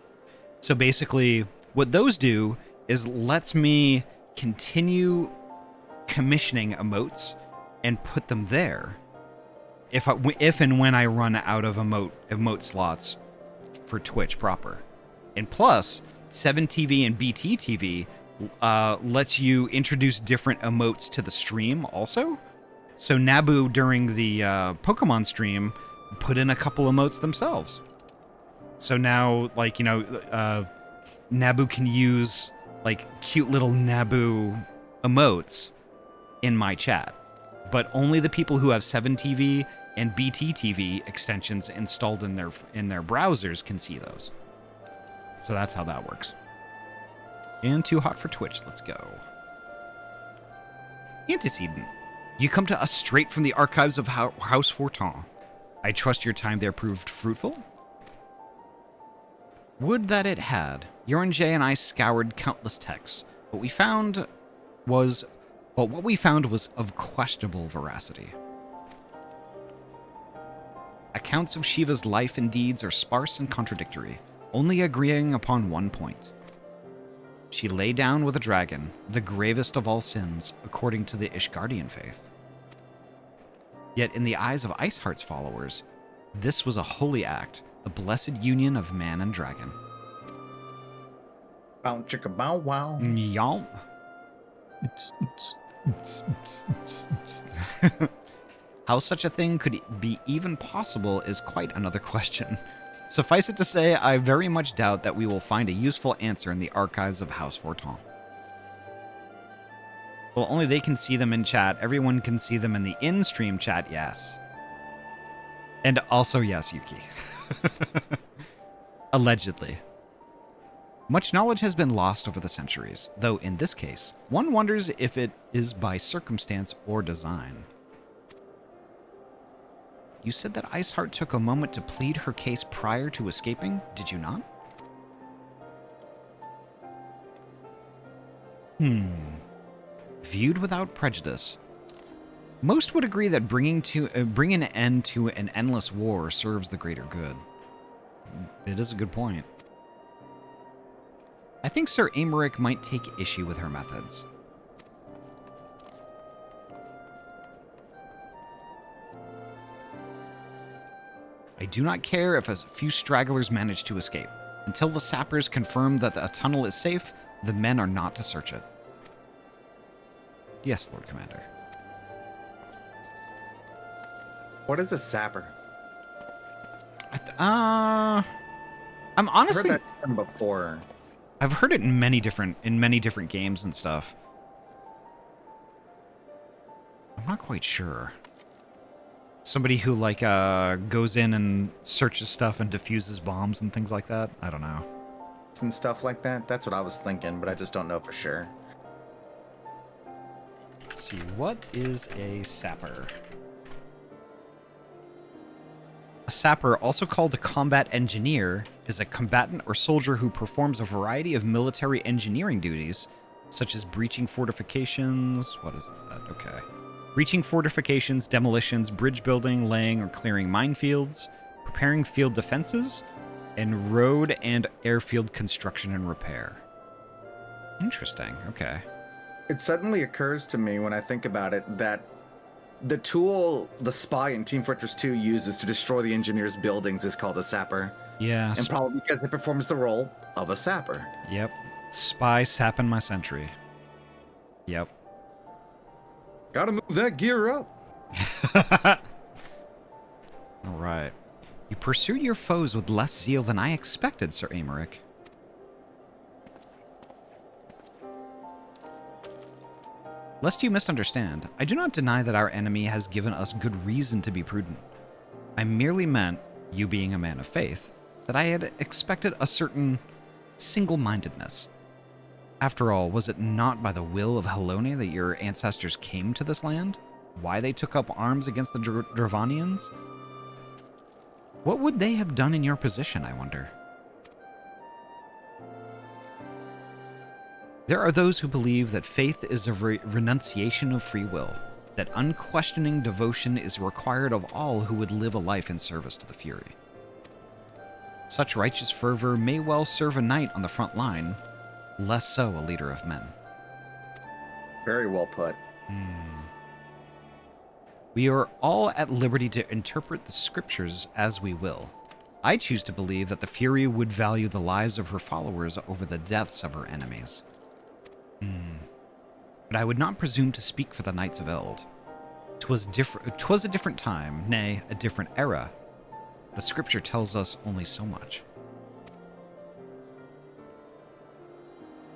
So basically what those do is lets me continue commissioning emotes and put them there if and when I run out of emote slots for Twitch proper. And plus 7TV and BTTV lets you introduce different emotes to the stream also. So Naboo, during the Pokemon stream, put in a couple emotes themselves. So now, like, you know, Naboo can use, like, cute little Naboo emotes in my chat. But only the people who have 7TV and BTTV extensions installed in their browsers can see those. So that's how that works. And Too Hot for Twitch, let's go. Antecedent. You come to us straight from the archives of House Fortin. I trust your time there proved fruitful? Would that it had. Y'shtola and I scoured countless texts. What we found was of questionable veracity. I Accounts of Shiva's life and deeds are sparse and contradictory, only agreeing upon one point. She lay down with a dragon, the gravest of all sins, according to the Ishgardian faith. Yet in the eyes of Iceheart's followers, this was a holy act, the blessed union of man and dragon. Bow chicka bow wow. Y'all. How such a thing could be even possible is quite another question. Suffice it to say, I very much doubt that we will find a useful answer in the archives of House Vorton. Well, only they can see them in chat. Everyone can see them in the in-stream chat, yes. And also, yes, Yuki. Allegedly. Much knowledge has been lost over the centuries, though in this case, one wonders if it is by circumstance or design. You said that Iceheart took a moment to plead her case prior to escaping, did you not? Viewed without prejudice. Most would agree that bringing an end to an endless war serves the greater good. It is a good point. I think Sir Aymeric might take issue with her methods. I do not care if a few stragglers manage to escape. Until the sappers confirm that a tunnel is safe, the men are not to search it. Yes, Lord Commander. What is a sapper? I'm honestly... I've heard that term before. I've heard it in many different games and stuff. I'm not quite sure. Somebody who, like, goes in and searches stuff and diffuses bombs and things like that? I don't know. And stuff like that? That's what I was thinking, but I just don't know for sure. Let's see, what is a sapper? A sapper, also called a combat engineer, is a combatant or soldier who performs a variety of military engineering duties, such as breaching fortifications... What is that? Okay. Breaching fortifications, demolitions, bridge building, laying or clearing minefields, preparing field defenses, and road and airfield construction and repair. Interesting. Okay. It suddenly occurs to me when I think about it that the tool the spy in Team Fortress 2 uses to destroy the engineer's buildings is called a sapper. Yeah. And probably because it performs the role of a sapper. Yep. Spy sapping my sentry. Yep. Gotta move that gear up. All right. You pursue your foes with less zeal than I expected, Sir Aymeric. Lest you misunderstand, I do not deny that our enemy has given us good reason to be prudent. I merely meant, you being a man of faith, that I had expected a certain single-mindedness. After all, was it not by the will of Helone that your ancestors came to this land? Why they took up arms against the Dravanians? What would they have done in your position, I wonder? There are those who believe that faith is a renunciation of free will, that unquestioning devotion is required of all who would live a life in service to the Fury. Such righteous fervor may well serve a knight on the front line, less so a leader of men. Very well put. We are all at liberty to interpret the scriptures as we will. I choose to believe that the Fury would value the lives of her followers over the deaths of her enemies. But I would not presume to speak for the Knights of Eld. 'Twas a different time, nay, a different era. The scripture tells us only so much.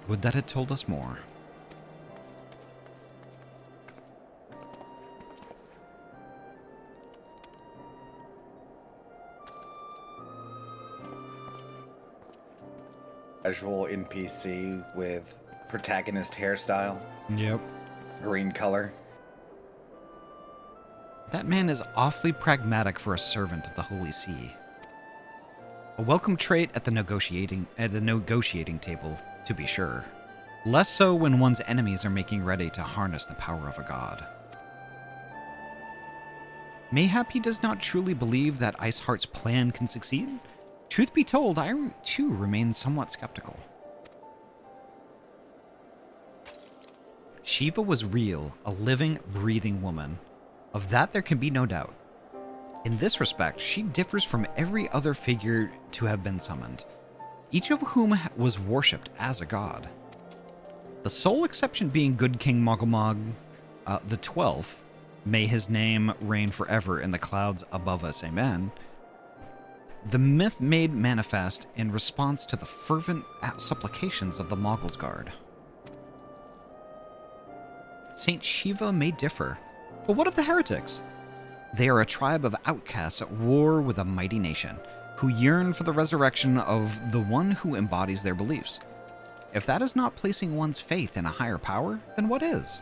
Would that had told us more? Casual NPC with protagonist hairstyle. Yep. Green color. That man is awfully pragmatic for a servant of the Holy See. A welcome trait at the negotiating table. To be sure. Less so when one's enemies are making ready to harness the power of a god. Mayhap he does not truly believe that Iceheart's plan can succeed. Truth be told, I too remain somewhat skeptical. Shiva was real, a living, breathing woman. Of that there can be no doubt. In this respect, she differs from every other figure to have been summoned, each of whom was worshipped as a god. The sole exception being Good King Mogomog the 12th, may his name reign forever in the clouds above us, amen. The myth made manifest in response to the fervent supplications of the Mogul's Guard. Saint Shiva may differ, but what of the heretics? They are a tribe of outcasts at war with a mighty nation, who yearn for the resurrection of the one who embodies their beliefs. If that is not placing one's faith in a higher power, then what is?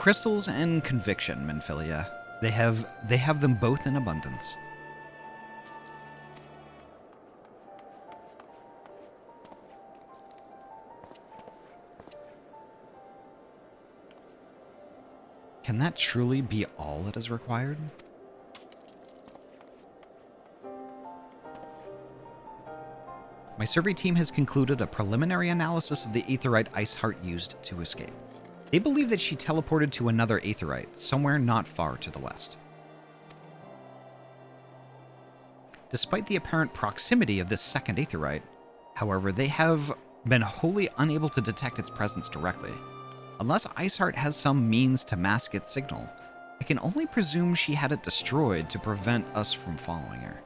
Crystals and conviction, Minfilia. They have them both in abundance. Can that truly be all that is required? My survey team has concluded a preliminary analysis of the Aetheryte Iceheart used to escape. They believe that she teleported to another Aetheryte, somewhere not far to the west. Despite the apparent proximity of this second Aetheryte, however, they have been wholly unable to detect its presence directly. Unless Iceheart has some means to mask its signal, I can only presume she had it destroyed to prevent us from following her.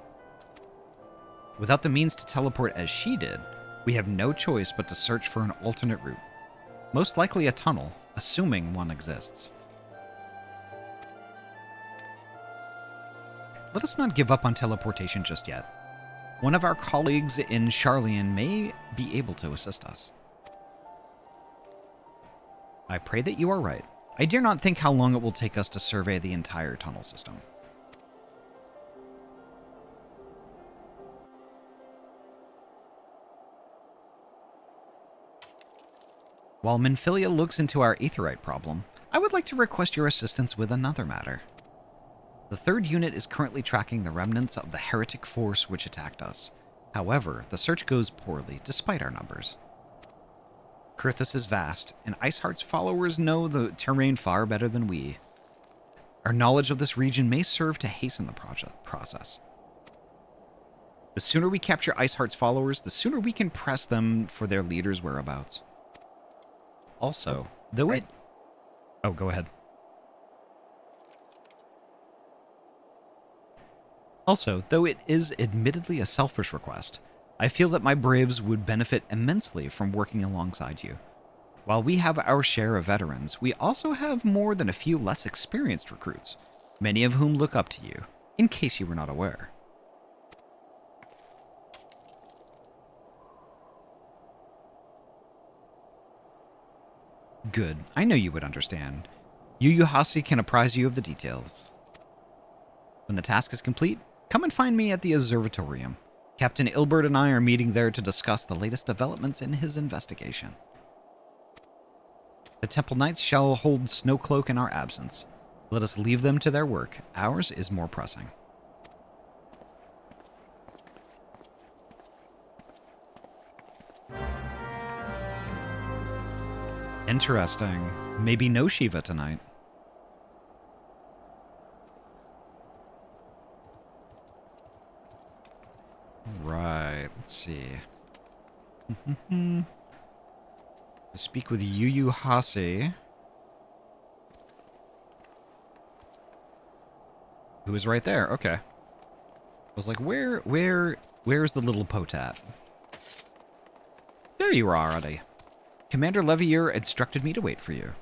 Without the means to teleport as she did, we have no choice but to search for an alternate route. Most likely a tunnel, assuming one exists. Let us not give up on teleportation just yet. One of our colleagues in Sharlayan may be able to assist us. I pray that you are right. I dare not think how long it will take us to survey the entire tunnel system. While Minfilia looks into our Aetheryte problem, I would like to request your assistance with another matter. The third unit is currently tracking the remnants of the heretic force which attacked us. However, the search goes poorly, despite our numbers. Kurthus is vast, and Iceheart's followers know the terrain far better than we. Our knowledge of this region may serve to hasten the process. The sooner we capture Iceheart's followers, the sooner we can press them for their leader's whereabouts. Also, though it... Oh, go ahead. Also, though it is admittedly a selfish request, I feel that my Braves would benefit immensely from working alongside you. While we have our share of veterans, we also have more than a few less experienced recruits, many of whom look up to you, in case you were not aware. Good. I know you would understand. Yuhasi can apprise you of the details. When the task is complete, come and find me at the observatorium. Captain Ilberd and I are meeting there to discuss the latest developments in his investigation. The Temple Knights shall hold Snowcloak in our absence. Let us leave them to their work. Ours is more pressing. Interesting. Maybe no Shiva tonight. Right, let's see. I speak with Yuhasi, who is right there. Okay. I was like, where's the little potat? There you are already. Commander Levier instructed me to wait for you.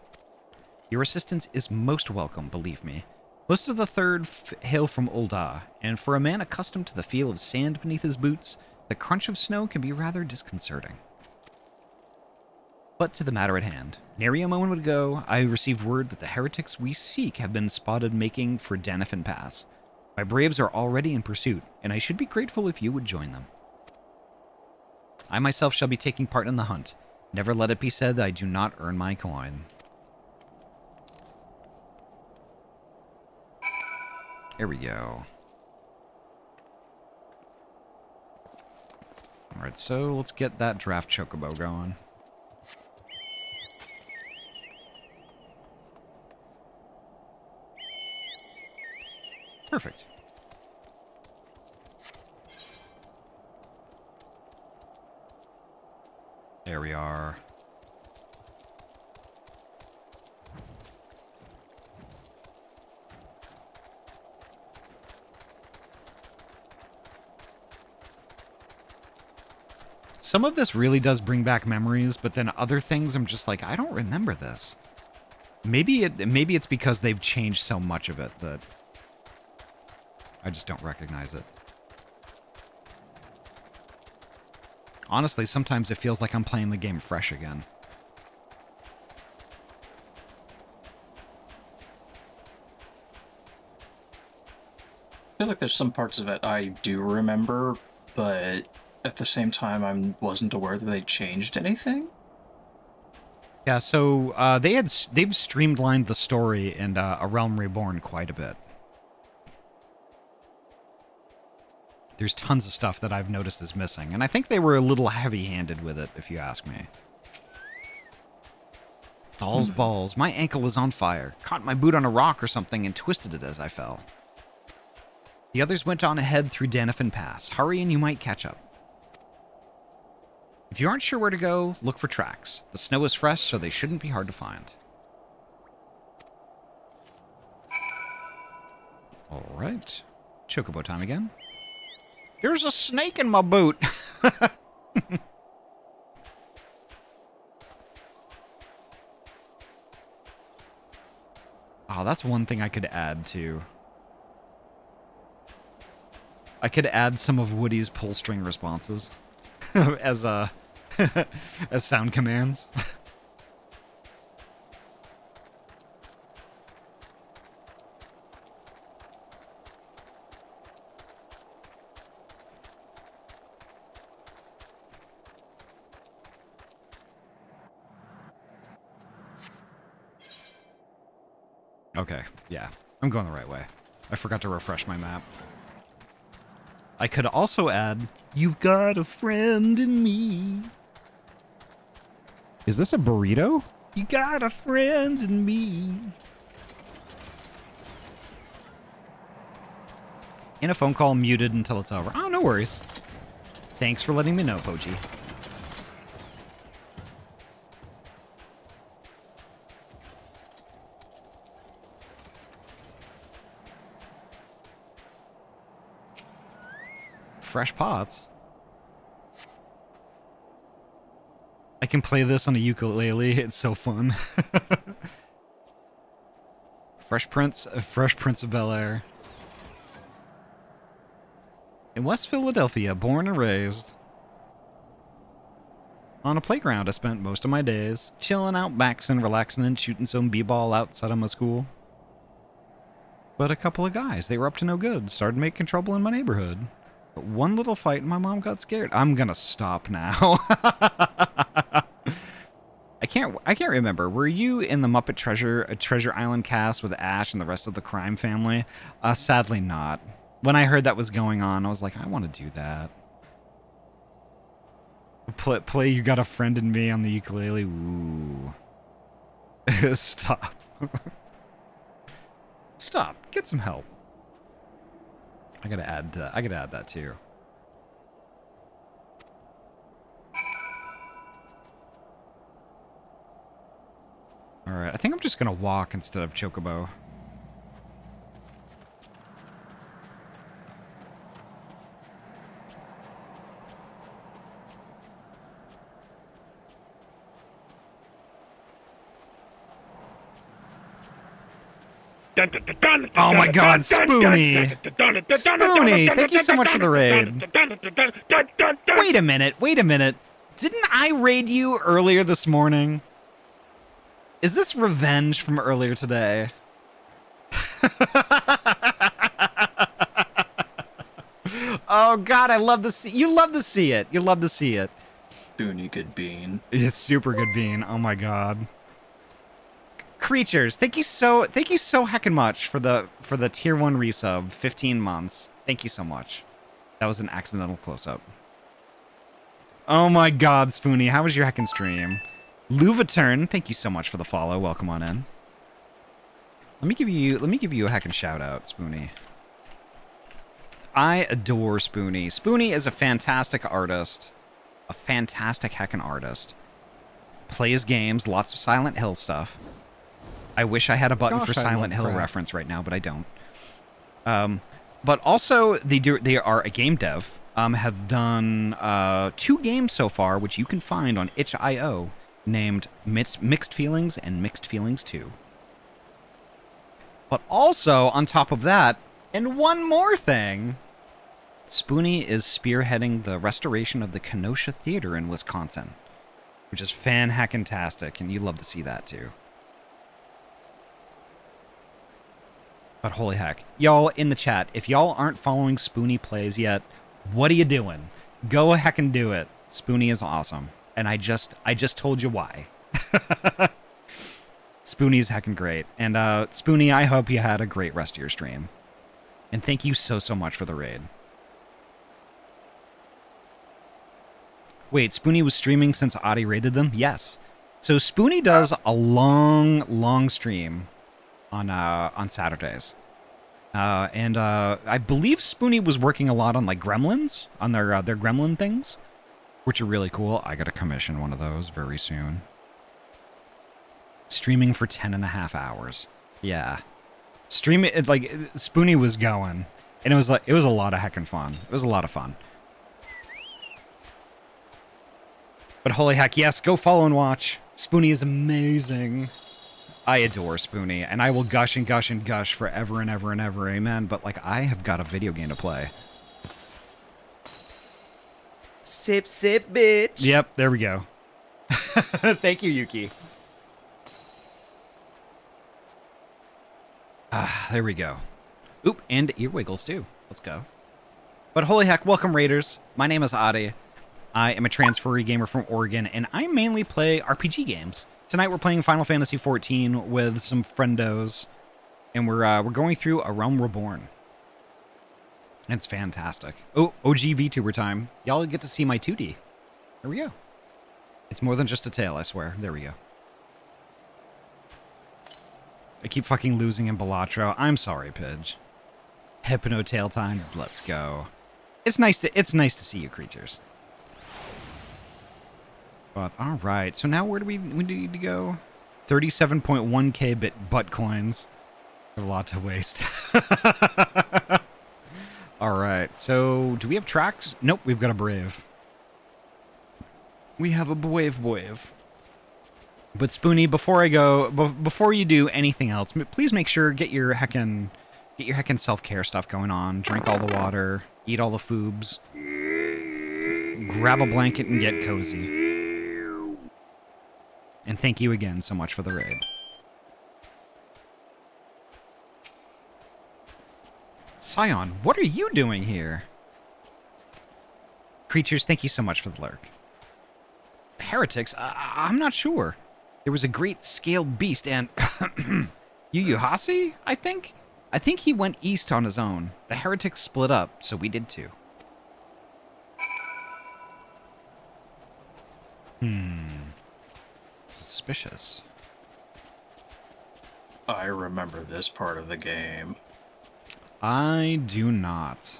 Your assistance is most welcome, believe me. Most of the Third hail from Ul'dah, and for a man accustomed to the feel of sand beneath his boots, the crunch of snow can be rather disconcerting. But to the matter at hand. Nary a moment ago, I received word that the heretics we seek have been spotted making for Daniffen Pass. My Braves are already in pursuit, and I should be grateful if you would join them. I myself shall be taking part in the hunt. Never let it be said that I do not earn my coin. There we go. Alright, so let's get that draft chocobo going. Perfect. There we are. Some of this really does bring back memories, but then other things I'm just like, I don't remember this. Maybe it's because they've changed so much of it that I just don't recognize it. Honestly, sometimes it feels like I'm playing the game fresh again. I feel like there's some parts of it I do remember, but at the same time, I wasn't aware that they changed anything. Yeah, so they've streamlined the story in A Realm Reborn quite a bit. There's tons of stuff that I've noticed is missing, and I think they were a little heavy-handed with it, if you ask me. Doll's balls. My ankle was on fire. Caught my boot on a rock or something and twisted it as I fell. The others went on ahead through Daniffen Pass. Hurry and you might catch up. If you aren't sure where to go, look for tracks. The snow is fresh, so they shouldn't be hard to find. Alright. Chocobo time again. There's a snake in my boot! Oh, that's one thing I could add, too. I could add some of Woody's pull string responses as a... as sound commands. Okay, yeah. I'm going the right way. I forgot to refresh my map. I could also add, you've got a friend in me. Is this a burrito? You got a friend in me. And a phone call muted until it's over. Oh, no worries. Thanks for letting me know, Poji. Fresh pots. I can play this on a ukulele. It's so fun. Fresh Prince of Bel-Air. In West Philadelphia, born and raised. On a playground, I spent most of my days chilling out, maxing, relaxing, and shooting some b-ball outside of my school. But a couple of guys, they were up to no good, started making trouble in my neighborhood. But one little fight and my mom got scared. I'm gonna stop now. I can't remember. Were you in the Muppet Treasure Island cast with Ash and the rest of the crime family? Sadly not. When I heard that was going on, I was like, I want to do that. Play You Got a Friend in Me on the ukulele. Ooh. Stop. Stop. Get some help. I gotta add that too. All right, I think I'm just gonna walk instead of Chocobo. Oh my god, Spoonie! Spoonie, thank you so much for the raid. Wait a minute. Didn't I raid you earlier this morning? Is this revenge from earlier today? Oh god, I love to see it. You love to see it. Spoonie, good bean. It's super good bean, oh my god. Creatures, thank you so heckin' much for the tier 1 resub, 15 months. Thank you so much. That was an accidental close-up. Oh my god, Spoonie, how was your heckin' stream? Louvaturn, thank you so much for the follow. Welcome on in. Let me give you a heckin' shout out, Spoonie. I adore Spoonie. Spoonie is a fantastic artist. A fantastic heckin' artist. Plays games, lots of Silent Hill stuff. I wish I had a button for Silent Hill reference right now, but I don't. But also, they are a game dev. Have done 2 games so far, which you can find on itch.io, named Mixed Feelings and Mixed Feelings 2. But also, on top of that, and one more thing, Spoonie is spearheading the restoration of the Kenosha Theater in Wisconsin, which is fan-hackin-tastic, and you love to see that, too. But holy heck. Y'all in the chat, if y'all aren't following Spoonie Plays yet, what are you doing? Go heck and do it. Spoonie is awesome. And I just told you why. Spoonie's heckin' great. And Spoonie, I hope you had a great rest of your stream. And thank you so, so much for the raid. Wait, Spoonie was streaming since Adi raided them? Yes. So Spoonie does a long, long stream on Saturdays. And I believe Spoonie was working a lot on, like, Gremlins, on their Gremlin things, which are really cool. I gotta commission one of those very soon. Streaming for 10.5 hours. Yeah. Spoonie was going, and it was a lot of heckin' fun. It was a lot of fun. But holy heck, yes, go follow and watch. Spoonie is amazing. I adore Spoonie, and I will gush and gush and gush forever and ever and ever, amen. But, like, I have got a video game to play. Sip, sip, bitch. Yep, there we go. Thank you, Yuki. There we go. Oop, and ear wiggles, too. Let's go. But holy heck, welcome, Raiders. My name is Adi. I am a transferee gamer from Oregon, and I mainly play RPG games. Tonight we're playing Final Fantasy XIV with some friendos, and we're going through A Realm Reborn. It's fantastic. Oh, OG VTuber time. Y'all get to see my 2D. There we go. It's more than just a tail, I swear. There we go. I keep fucking losing in Balatro. I'm sorry, Pidge. Hypno tail time. Let's go. It's nice to see you, creatures. But all right, so now where do we need to go? 37.1k bit butt coins. A lot to waste. All right, so do we have tracks? Nope, we've got a brave. We have a brave. But Spoonie, before you do anything else, please make sure get your heckin' self-care stuff going on. Drink all the water, eat all the foobs, grab a blanket and get cozy. And thank you again so much for the raid. Scion, what are you doing here? Creatures, thank you so much for the lurk. Heretics? I'm not sure. There was a great scaled beast and... Yuyuhasi, I think? I think he went east on his own. The heretics split up, so we did too. Suspicious. I remember this part of the game. I do not.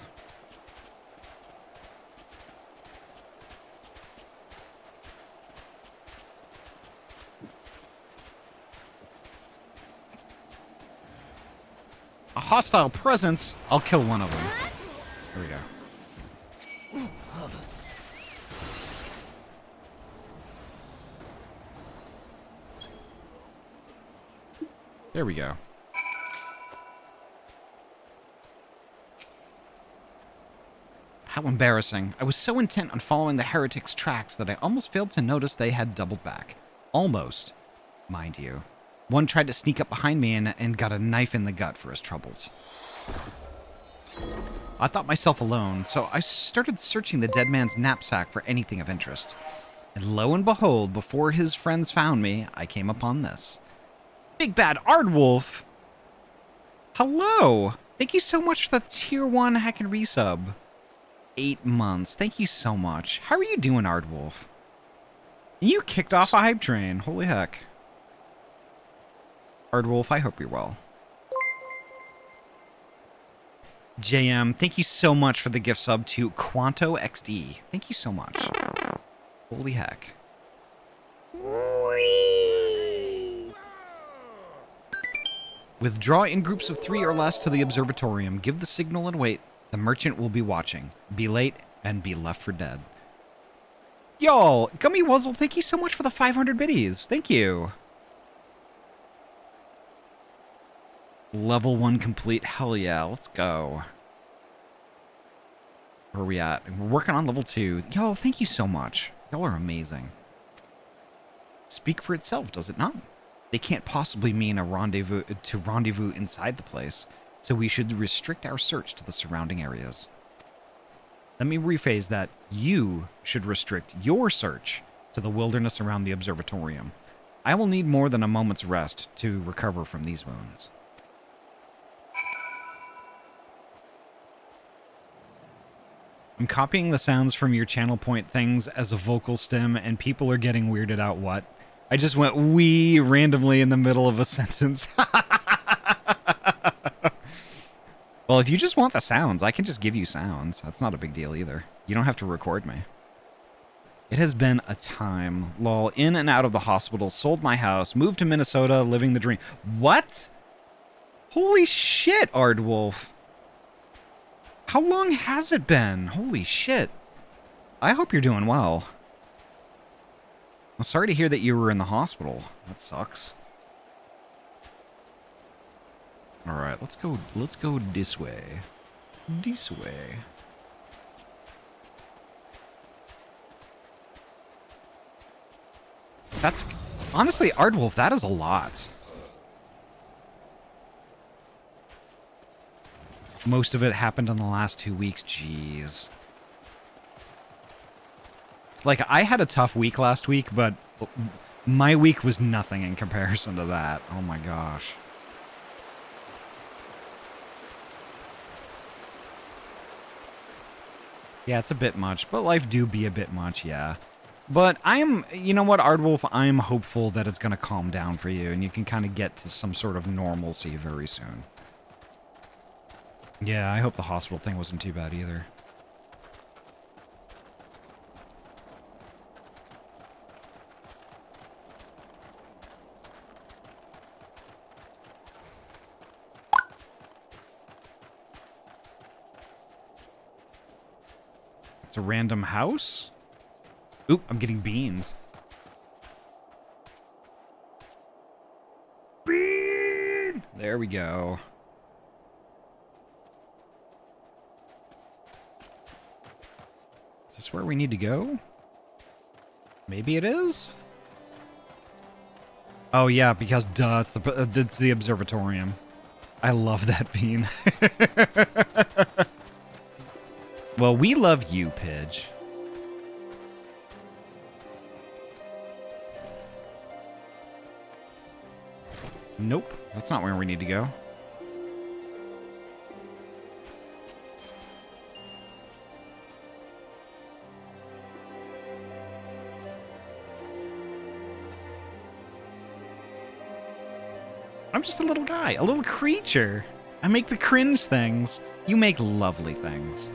A hostile presence. I'll kill one of them. Here we go. There we go. How embarrassing. I was so intent on following the heretics' tracks that I almost failed to notice they had doubled back. Almost, mind you. One tried to sneak up behind me and got a knife in the gut for his troubles. I thought myself alone, so I started searching the dead man's knapsack for anything of interest. And lo and behold, before his friends found me, I came upon this. Big Bad Ardwolf. Hello. Thank you so much for the tier 1 hacking resub. 8 months. Thank you so much. How are you doing, Ardwolf? You kicked off a hype train. Holy heck. Ardwolf, I hope you're well. JM, thank you so much for the gift sub to Quanto XD. Thank you so much. Holy heck. Whee! Withdraw in groups of 3 or less to the observatorium. Give the signal and wait. The merchant will be watching. Be late and be left for dead. Y'all, Gummy Wuzzle, thank you so much for the 500 biddies. Thank you. Level 1 complete. Hell yeah, let's go. Where are we at? We're working on level 2. Y'all, thank you so much. Y'all are amazing. Speak for itself, does it not? They can't possibly mean a rendezvous inside the place, so we should restrict our search to the surrounding areas. Let me rephrase that. You should restrict your search to the wilderness around the observatorium. I will need more than a moment's rest to recover from these wounds. I'm copying the sounds from your channel point things as a vocal stem, and people are getting weirded out. What? I just went wee randomly in the middle of a sentence. Well, if you just want the sounds, I can just give you sounds. That's not a big deal either. You don't have to record me. It has been a time. Lol, in and out of the hospital, sold my house, moved to Minnesota, living the dream. What? Holy shit, Ardwolf. How long has it been? Holy shit. I hope you're doing well. I'm sorry to hear that you were in the hospital. That sucks. All right, let's go this way. This way. That's honestly, Ardwolf, that is a lot. Most of it happened in the last 2 weeks. Jeez. Like, I had a tough week last week, but my week was nothing in comparison to that. Oh my gosh. Yeah, it's a bit much, but life do be a bit much, yeah. But you know what, Ardwolf, I'm hopeful that it's going to calm down for you, and you can kind of get to some sort of normalcy very soon. Yeah, I hope the hospital thing wasn't too bad either. It's a random house? Oop, I'm getting beans. Bean! There we go. Is this where we need to go? Maybe it is? Oh yeah, because duh, it's the observatorium. I love that bean. Well, we love you, Pidge. Nope, that's not where we need to go. I'm just a little guy, a little creature. I make the cringe things. You make lovely things.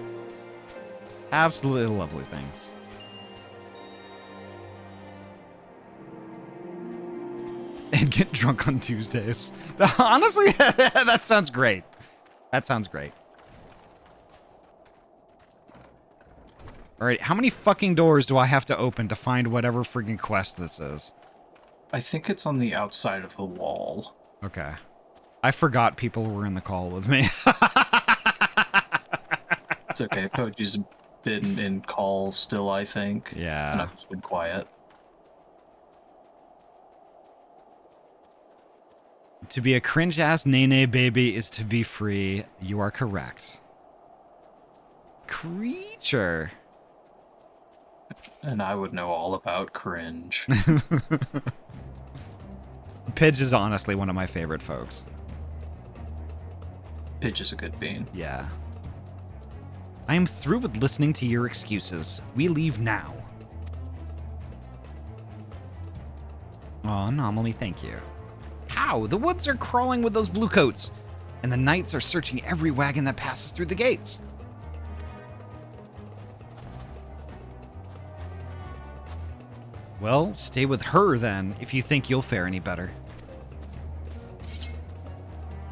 Absolutely lovely things. And get drunk on Tuesdays. Honestly, that sounds great. That sounds great. All right, how many fucking doors do I have to open to find whatever friggin' quest this is? I think it's on the outside of the wall. Okay. I forgot people were in the call with me. It's okay. Poji's been in call still, I think. Yeah. And I've just been quiet. To be a cringe-ass nene baby is to be free. You are correct. Creature. And I would know all about cringe. Pidge is honestly one of my favorite folks. Pidge is a good bean. Yeah. I am through with listening to your excuses. We leave now. Oh, Anomaly, thank you. How? The woods are crawling with those blue coats, and the knights are searching every wagon that passes through the gates. Well, stay with her then, if you think you'll fare any better.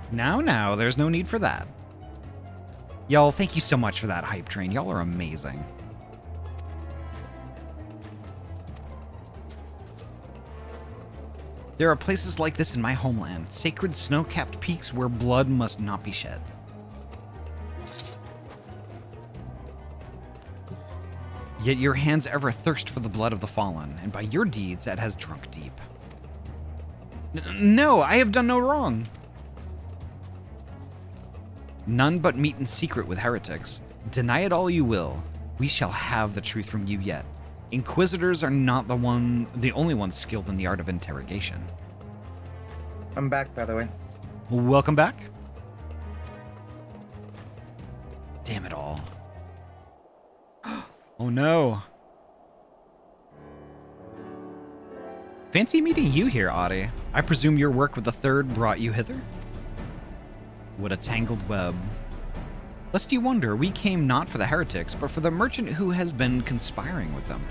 Now, now, there's no need for that. Y'all, thank you so much for that hype train. Y'all are amazing. There are places like this in my homeland, sacred snow-capped peaks where blood must not be shed. Yet your hands ever thirst for the blood of the fallen, and by your deeds it has drunk deep. No, I have done no wrong. None but meet in secret with heretics. Deny it all you will. We shall have the truth from you yet. Inquisitors are not the only ones skilled in the art of interrogation. I'm back, by the way. Welcome back. Damn it all. Oh no. Fancy meeting you here, Audi. I presume your work with the Third brought you hither? What a tangled web. Lest you wonder, we came not for the heretics, but for the merchant who has been conspiring with them.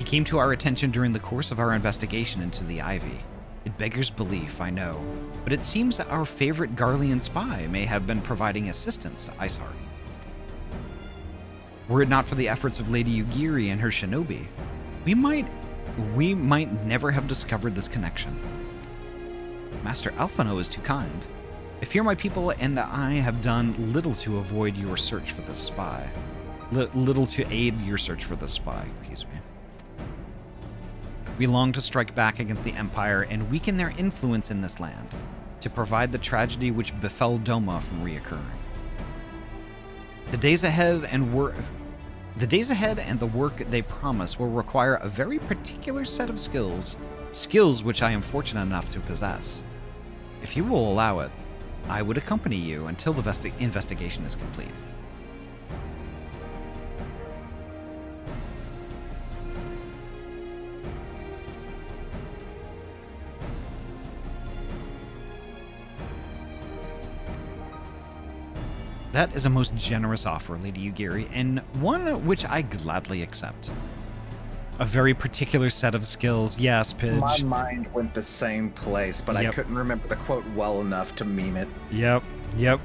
He came to our attention during the course of our investigation into the Ivy. It beggars belief, I know, but it seems that our favorite Garlean spy may have been providing assistance to Iceheart. Were it not for the efforts of Lady Yugiri and her Shinobi, we might never have discovered this connection. Master Alphinaud is too kind. I fear my people and I have done little to avoid your search for this spy. Little to aid your search for this spy, excuse me. We long to strike back against the Empire and weaken their influence in this land, to prevent the tragedy which befell Doma from reoccurring. The days ahead and the work they promise will require a very particular set of skills which I am fortunate enough to possess. If you will allow it, I would accompany you until the investigation is complete. That is a most generous offer, Lady Yugiri, and one which I gladly accept. A very particular set of skills, yes, Pidge. My mind went the same place, but yep. I couldn't remember the quote well enough to meme it. Yep, yep.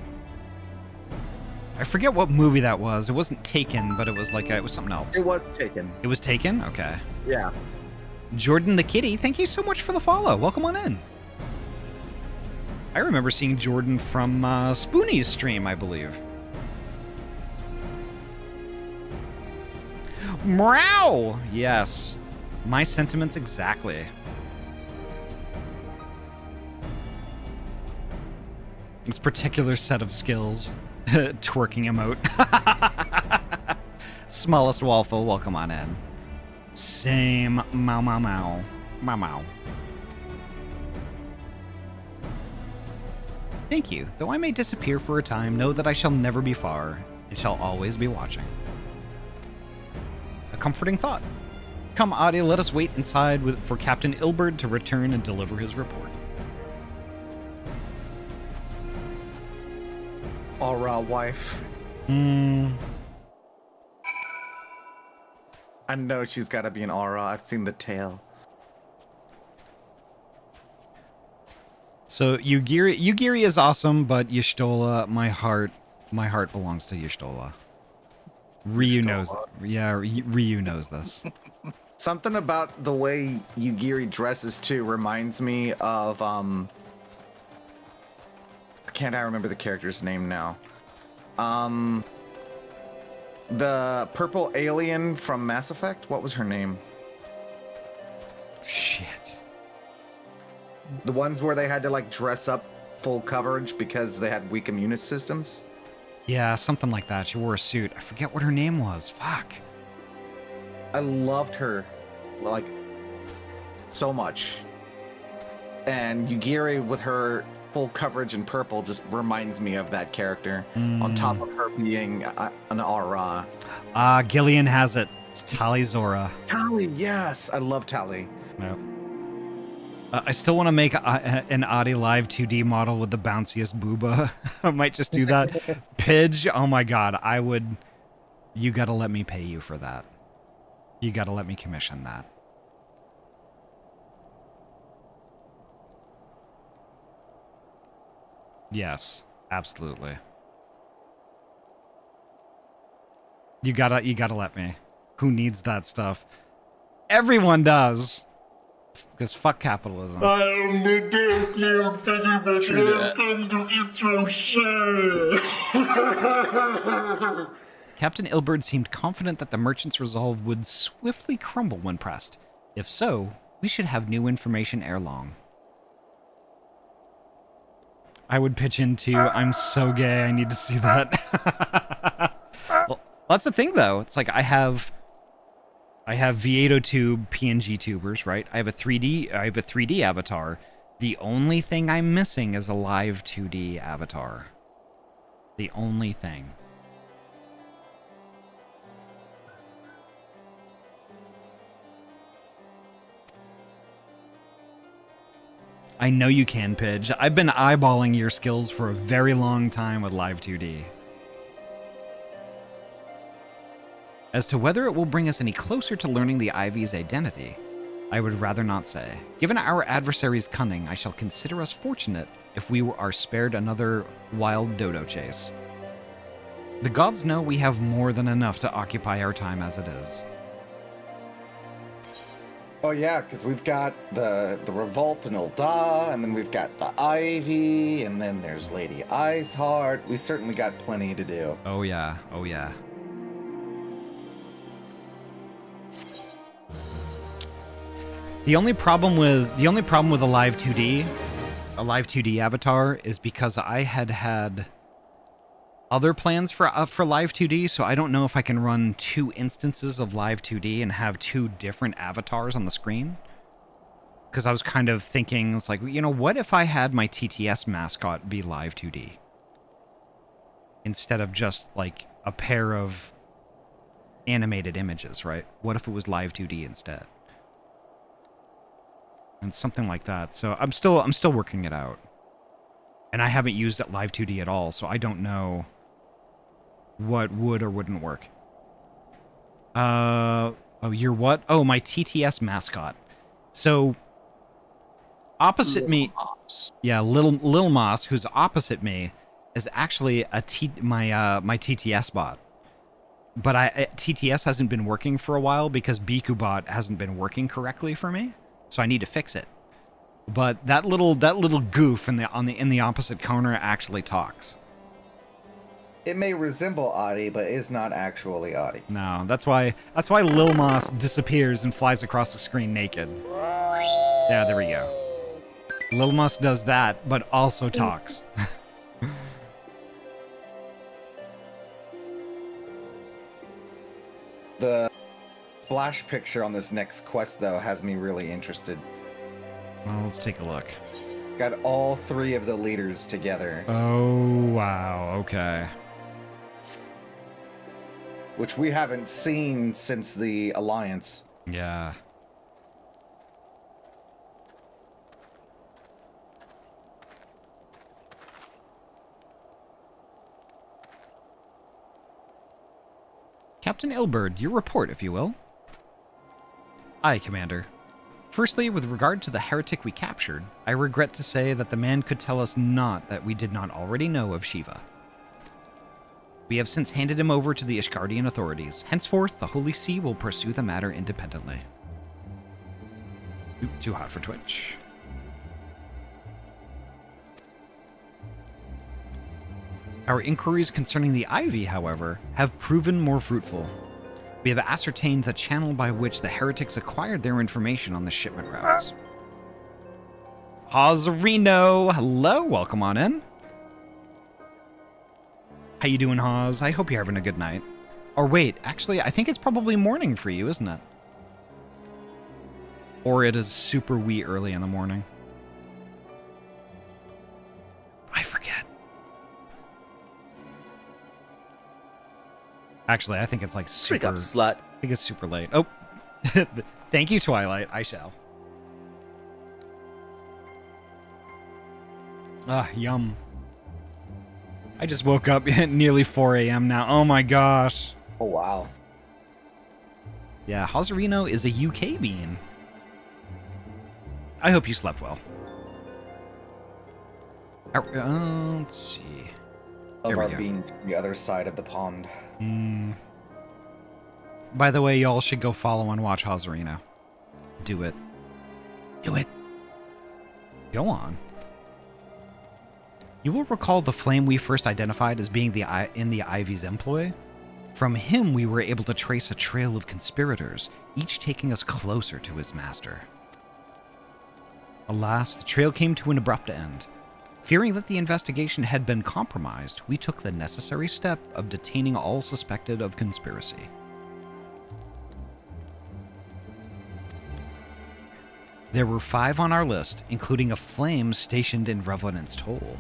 I forget what movie that was. It wasn't Taken, but it was like it was something else. It was Taken. It was Taken? Okay. Yeah. Jordan the Kitty, thank you so much for the follow. Welcome on in. I remember seeing Jordan from Spoonie's stream, I believe. Meow! Yes. My sentiments exactly. This particular set of skills. Twerking emote. Smallest waffle, welcome on in. Same. Mau mau mau. Mau mau. Thank you. Though I may disappear for a time, know that I shall never be far and shall always be watching. Comforting thought. Come, Adi, let us wait inside for Captain Ilberd to return and deliver his report. All right, wife. I know she's got to be an aura. I've seen the tale. So Yugiri is awesome, but Y'shtola, my heart belongs to Y'shtola. Ryu knows. Yeah, Ryu knows this. Something about the way Yugiri dresses too reminds me of I remember the character's name now. The purple alien from Mass Effect. What was her name? Shit. The ones where they had to like dress up full coverage because they had weak immune systems. Yeah, something like that. She wore a suit. I forget what her name was. Fuck. I loved her, like, so much. And Yugiri with her full coverage in purple just reminds me of that character, on top of her being an aura. Ah, Gillian has it. It's Tali Zora. Tali, yes. I love Tali. No. I still want to make an Adi Live 2D model with the bounciest booba. I might just do that. Pidge, oh my god, I would... You gotta let me pay you for that. You gotta let me commission that. Yes, absolutely. You gotta let me. Who needs that stuff? Everyone does. Because fuck capitalism. I only do you shit. Captain Ilberd seemed confident that the merchant's resolve would swiftly crumble when pressed. If so, we should have new information ere long. I would pitch into, I'm so gay, I need to see that. Well, that's the thing, though. It's like, I have V8O tube PNG tubers, right? I have a 3D avatar. The only thing I'm missing is a live 2D avatar. The only thing. I know you can, Pidge. I've been eyeballing your skills for a very long time with live 2D. As to whether it will bring us any closer to learning the Ivy's identity, I would rather not say. Given our adversary's cunning, I shall consider us fortunate if we are spared another wild dodo chase. The gods know we have more than enough to occupy our time as it is. Oh yeah, because we've got the Revolt in Ul'dah, and then we've got the Ivy, and then there's Lady Iceheart. We certainly got plenty to do. Oh yeah, oh yeah. The only problem with a live 2D avatar is because I had other plans for live 2D, so I don't know if I can run two instances of live 2D and have two different avatars on the screen. Because I was kind of thinking, it's like, you know, what if I had my TTS mascot be live 2D instead of just like a pair of animated images, right? What if it was live 2D instead? And something like that. So I'm still working it out. And I haven't used it live 2D at all, so I don't know what would or wouldn't work. Oh, your what? Oh, my TTS mascot. So opposite me, yeah, Lil Moss, who's opposite me, is actually my TTS bot. But TTS hasn't been working for a while because BikuBot hasn't been working correctly for me. So I need to fix it. But that little goof in the opposite corner actually talks. It may resemble Adi, but is not actually Adi. No, that's why Lil Moss disappears and flies across the screen naked. Yeah, there we go. Lil Moss does that, but also talks. The splash picture on this next quest, though, has me really interested. Well, let's take a look. Got all three of the leaders together. Oh, wow. Okay. Which we haven't seen since the Alliance. Yeah. Captain Ilberd, your report, if you will. Aye, Commander. Firstly, with regard to the heretic we captured, I regret to say that the man could tell us naught that we did not already know of Shiva. We have since handed him over to the Ishgardian authorities. Henceforth, the Holy See will pursue the matter independently. Oop, too hot for Twitch. Our inquiries concerning the Ivy, however, have proven more fruitful. We have ascertained the channel by which the heretics acquired their information on the shipment routes. Hozrino, hello, welcome on in. How you doing, Haws? I hope you're having a good night. Or wait, actually, I think it's probably morning for you, isn't it? Or it is super wee early in the morning. Actually, I think it's like super... Freak up, slut. I think it's super late. Oh, thank you, Twilight. I shall. Ah, yum. I just woke up at nearly 4 a.m. now. Oh my gosh. Oh, wow. Yeah, Hozarino is a UK bean. I hope you slept well. Let's see. There we go. Being the other side of the pond. Mm. By the way, y'all should go follow and watch Hozarino. Do it. Do it. Go on. You will recall the flame we first identified as being in the Ivy's employ. From him, we were able to trace a trail of conspirators, each taking us closer to his master. Alas, the trail came to an abrupt end. Fearing that the investigation had been compromised, we took the necessary step of detaining all suspected of conspiracy. There were 5 on our list, including a flame stationed in Revenant's Toll.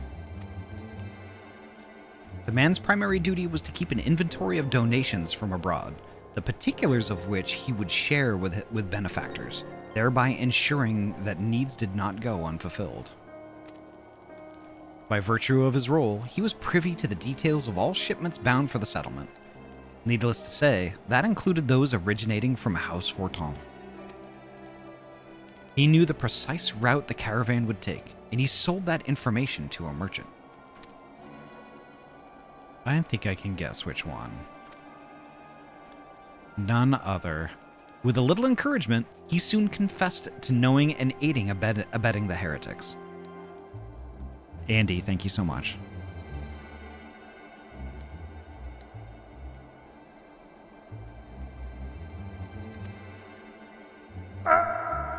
The man's primary duty was to keep an inventory of donations from abroad, the particulars of which he would share with benefactors, thereby ensuring that needs did not go unfulfilled. By virtue of his role, he was privy to the details of all shipments bound for the settlement. Needless to say, that included those originating from House Forton. He knew the precise route the caravan would take, and he sold that information to a merchant. I think I can guess which one. None other. With a little encouragement, he soon confessed to knowing and aiding abetting the heretics. Andy, thank you so much.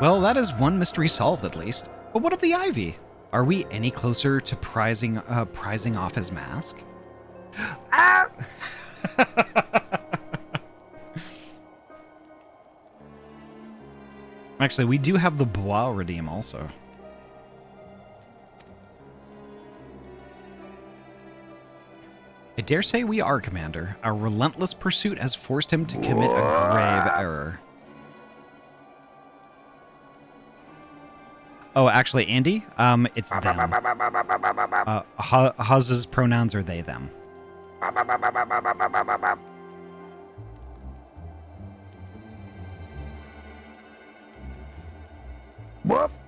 Well, that is one mystery solved at least. But what of the Ivy? Are we any closer to prizing off his mask? Ah! Actually, we do have the Bois redeem also. I dare say we are, Commander. Our relentless pursuit has forced him to commit a grave error. Oh, actually, Andy, it's them. Haz's pronouns are they, them.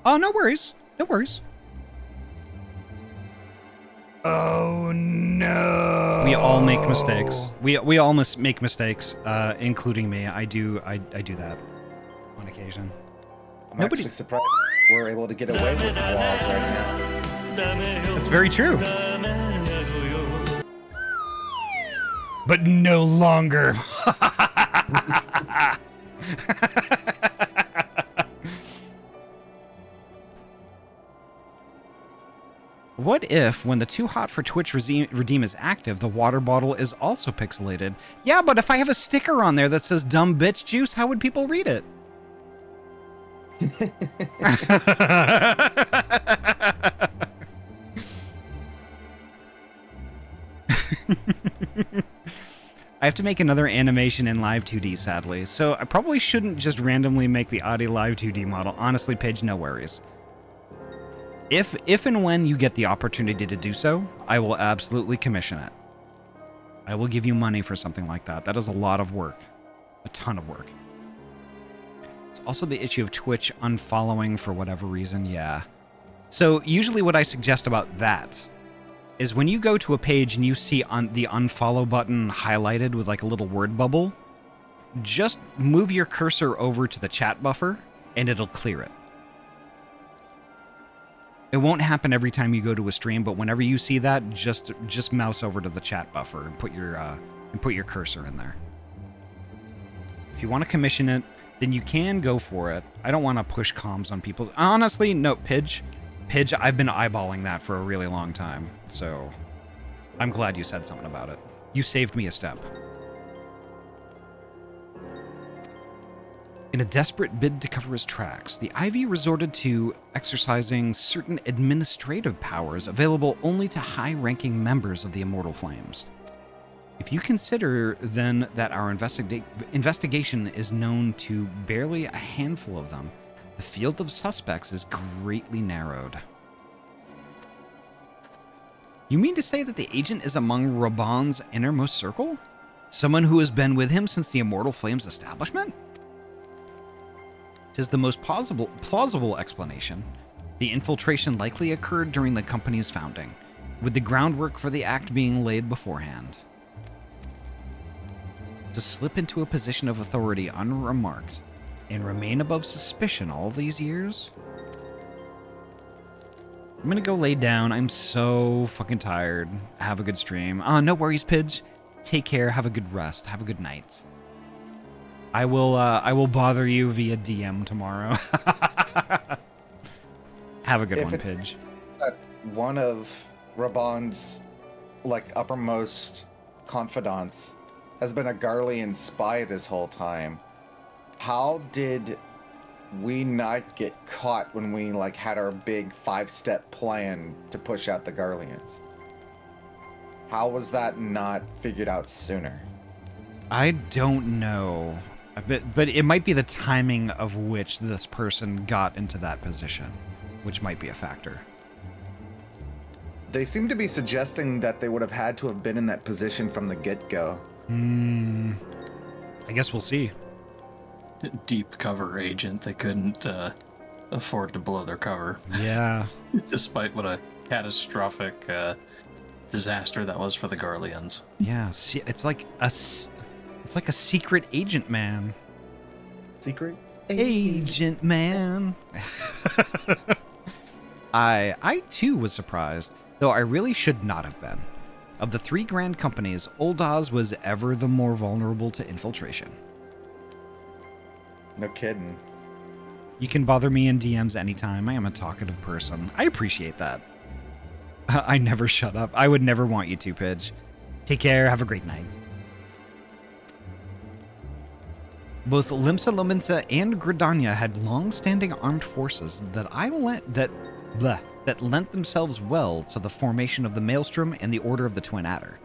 Oh, no worries. No worries. Oh, no. We all make mistakes. We all make mistakes, including me. I do that on occasion. I'm actually surprised we're able to get away with walls right now. That's very true. But no longer. What if, when the Too Hot for Twitch redeem is active, the water bottle is also pixelated? Yeah, but if I have a sticker on there that says dumb bitch juice, how would people read it? I have to make another animation in Live 2D, sadly, so I probably shouldn't just randomly make the Audi Live 2D model. Honestly, Paige, no worries. If and when you get the opportunity to do so, I will absolutely commission it. I will give you money for something like that. That is a lot of work. A ton of work. It's also the issue of Twitch unfollowing for whatever reason, yeah. So usually what I suggest about that is when you go to a page and you see the unfollow button highlighted with like a little word bubble, just move your cursor over to the chat buffer and it'll clear it. It won't happen every time you go to a stream, but whenever you see that, just mouse over to the chat buffer and put your cursor in there. If you want to commission it, then you can go for it. I don't want to push comms on people. Honestly, no, Pidge, I've been eyeballing that for a really long time, so I'm glad you said something about it. You saved me a step. In a desperate bid to cover his tracks, the Ivy resorted to exercising certain administrative powers available only to high-ranking members of the Immortal Flames. If you consider, then, that our investigation is known to barely a handful of them, the field of suspects is greatly narrowed. You mean to say that the agent is among Raubann's innermost circle? Someone who has been with him since the Immortal Flames establishment? 'Tis the most plausible explanation. The infiltration likely occurred during the company's founding, with the groundwork for the act being laid beforehand. To slip into a position of authority unremarked and remain above suspicion all these years? I'm gonna go lay down. I'm so fucking tired. Have a good stream. No worries, Pidge. Take care. Have a good rest. Have a good night. I will bother you via DM tomorrow. Have a good one, Pidge. One of Raubann's, like, uppermost confidants has been a Garlean spy this whole time. How did we not get caught when we, like, had our big 5-step plan to push out the Garleans? How was that not figured out sooner? I don't know, but it might be the timing of which this person got into that position, which might be a factor. They seem to be suggesting that they would have had to have been in that position from the get-go. Hmm. I guess we'll see. Deep cover agent. They couldn't afford to blow their cover. Yeah. Despite what a catastrophic disaster that was for the Garleans. Yeah. See, it's like a secret agent man. Secret agent man. I too was surprised, though I really should not have been. Of the three grand companies, Ul'dah's was ever the more vulnerable to infiltration. No kidding. You can bother me in DMs anytime. I am a talkative person. I appreciate that. I never shut up. I would never want you to, Pidge. Take care. Have a great night. Both Limsa and Gridania had long-standing armed forces that lent themselves well to the formation of the Maelstrom and the Order of the Twin Adder.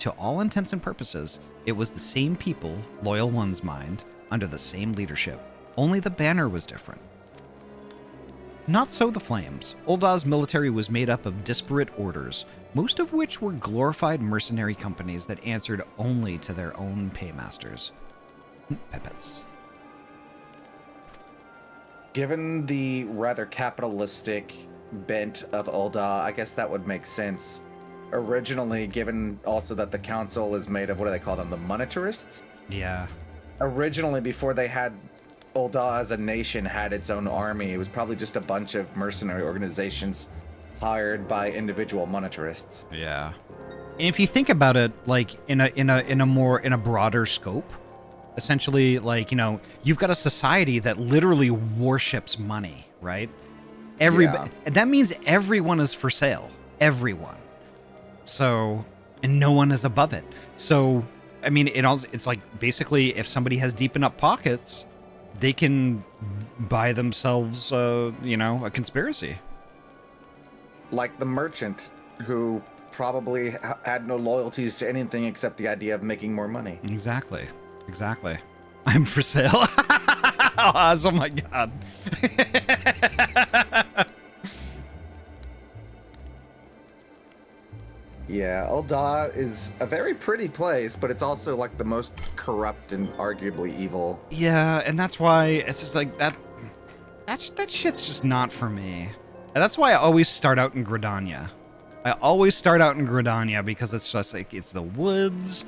To all intents and purposes, it was the same people, loyal one's mind, under the same leadership. Only the banner was different. Not so the Flames. Ul'dah's military was made up of disparate orders, most of which were glorified mercenary companies that answered only to their own paymasters. Peppets. Given the rather capitalistic bent of Ul'dah, I guess that would make sense. Originally, given also that the council is made of, what do they call them, the monetarists? Yeah. Originally, before they had Ul'dah as a nation had its own army, it was probably just a bunch of mercenary organizations hired by individual monetarists. Yeah. And if you think about it, like in a broader scope, essentially, like, you know, you've got a society that literally worships money, right? Everybody. Yeah. That means everyone is for sale. Everyone. So, and no one is above it. So, I mean, it's like, basically, if somebody has deep enough pockets, they can buy themselves, you know, a conspiracy. Like the merchant who probably had no loyalties to anything except the idea of making more money. Exactly. Exactly. I'm for sale. Oh my god. Yeah, Ul'dah is a very pretty place, but it's also, like, the most corrupt and arguably evil. Yeah, and that's why it's just like that shit's just not for me. And that's why I always start out in Gridania. I always start out in Gridania because it's just like, it's the woods.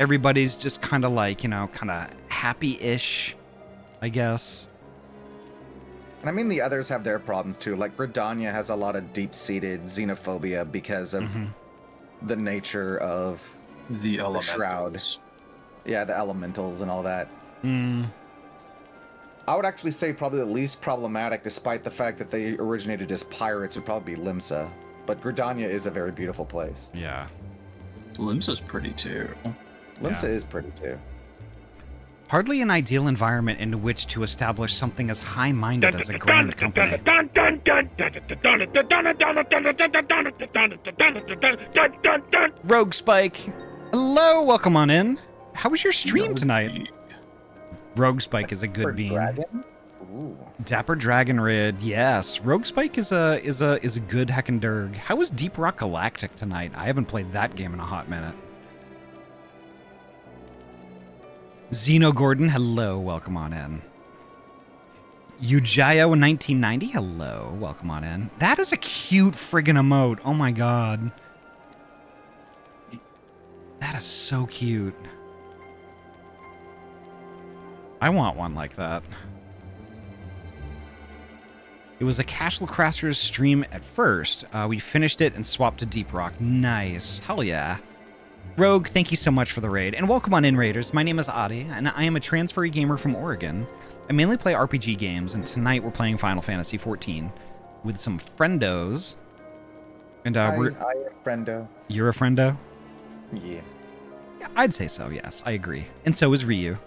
Everybody's just kind of like, you know, kind of happy-ish, I guess. And I mean, the others have their problems, too. Like, Gridania has a lot of deep-seated xenophobia because of the nature of the Shroud. Yeah, the elementals and all that. Mm. I would actually say probably the least problematic, despite the fact that they originated as pirates, would probably be Limsa. But Gridania is a very beautiful place. Yeah. Limsa's pretty, too. Limsa is pretty too. Hardly an ideal environment in which to establish something as high-minded as a grand company. Rogue Spike! Hello, welcome on in. How was your stream tonight? Rogue Spike is a good bean. Dragon? Ooh. Dapper Dragon Rid, yes. Rogue Spike is a good heckin' derg. How was Deep Rock Galactic tonight? I haven't played that game in a hot minute. Zeno Gordon, hello, welcome on in. Ujaya 1990, hello, welcome on in. That is a cute friggin' emote. Oh my god. That is so cute. I want one like that. It was a Cashel Crasser's stream at first. We finished it and swapped to Deep Rock. Nice. Hell yeah. Rogue, thank you so much for the raid. And welcome on in, raiders. My name is Adi, and I am a transferee gamer from Oregon. I mainly play RPG games, and tonight we're playing Final Fantasy XIV with some friendos. And I am a friendo. You're a friendo? Yeah. I'd say so, yes. I agree. And so is Ryu.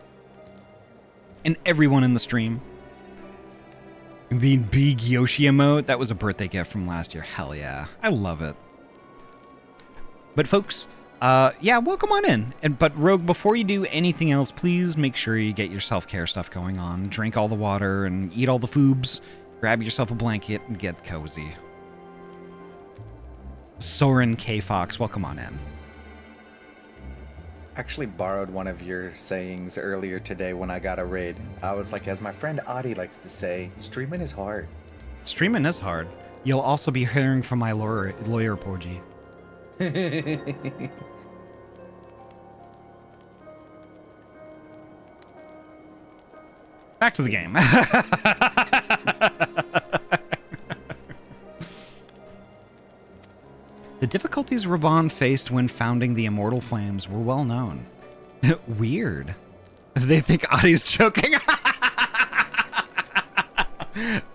And everyone in the stream. Being big Yoshi emote, that was a birthday gift from last year. Hell yeah. I love it. But folks, yeah, welcome on in. But Rogue, before you do anything else, please make sure you get your self-care stuff going on. Drink all the water and eat all the foobs. Grab yourself a blanket and get cozy. Soren K. Fox, welcome on in. Actually borrowed one of your sayings earlier today when I got a raid. I was like, as my friend Adi likes to say, streaming is hard. Streaming is hard. You'll also be hearing from my lawyer Porgy. Back to the game. The difficulties Raubahn faced when founding the Immortal Flames were well known. Weird. They think Adi's joking. I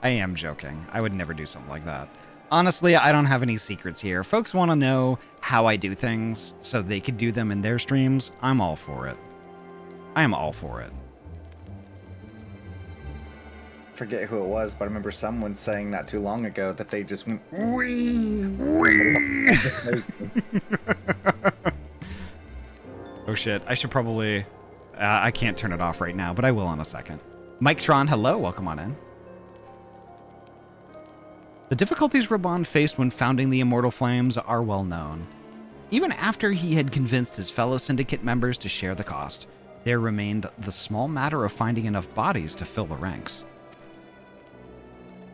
am joking. I would never do something like that. Honestly, I don't have any secrets here. Folks want to know how I do things so they could do them in their streams. I'm all for it. I am all for it. Forget who it was, but I remember someone saying not too long ago that they just went wee. Oh shit, I should probably I can't turn it off right now, but I will in a second. Mike Tron, hello, welcome on in. The difficulties Raubahn faced when founding the Immortal Flames are well known. Even after he had convinced his fellow syndicate members to share the cost, there remained the small matter of finding enough bodies to fill the ranks.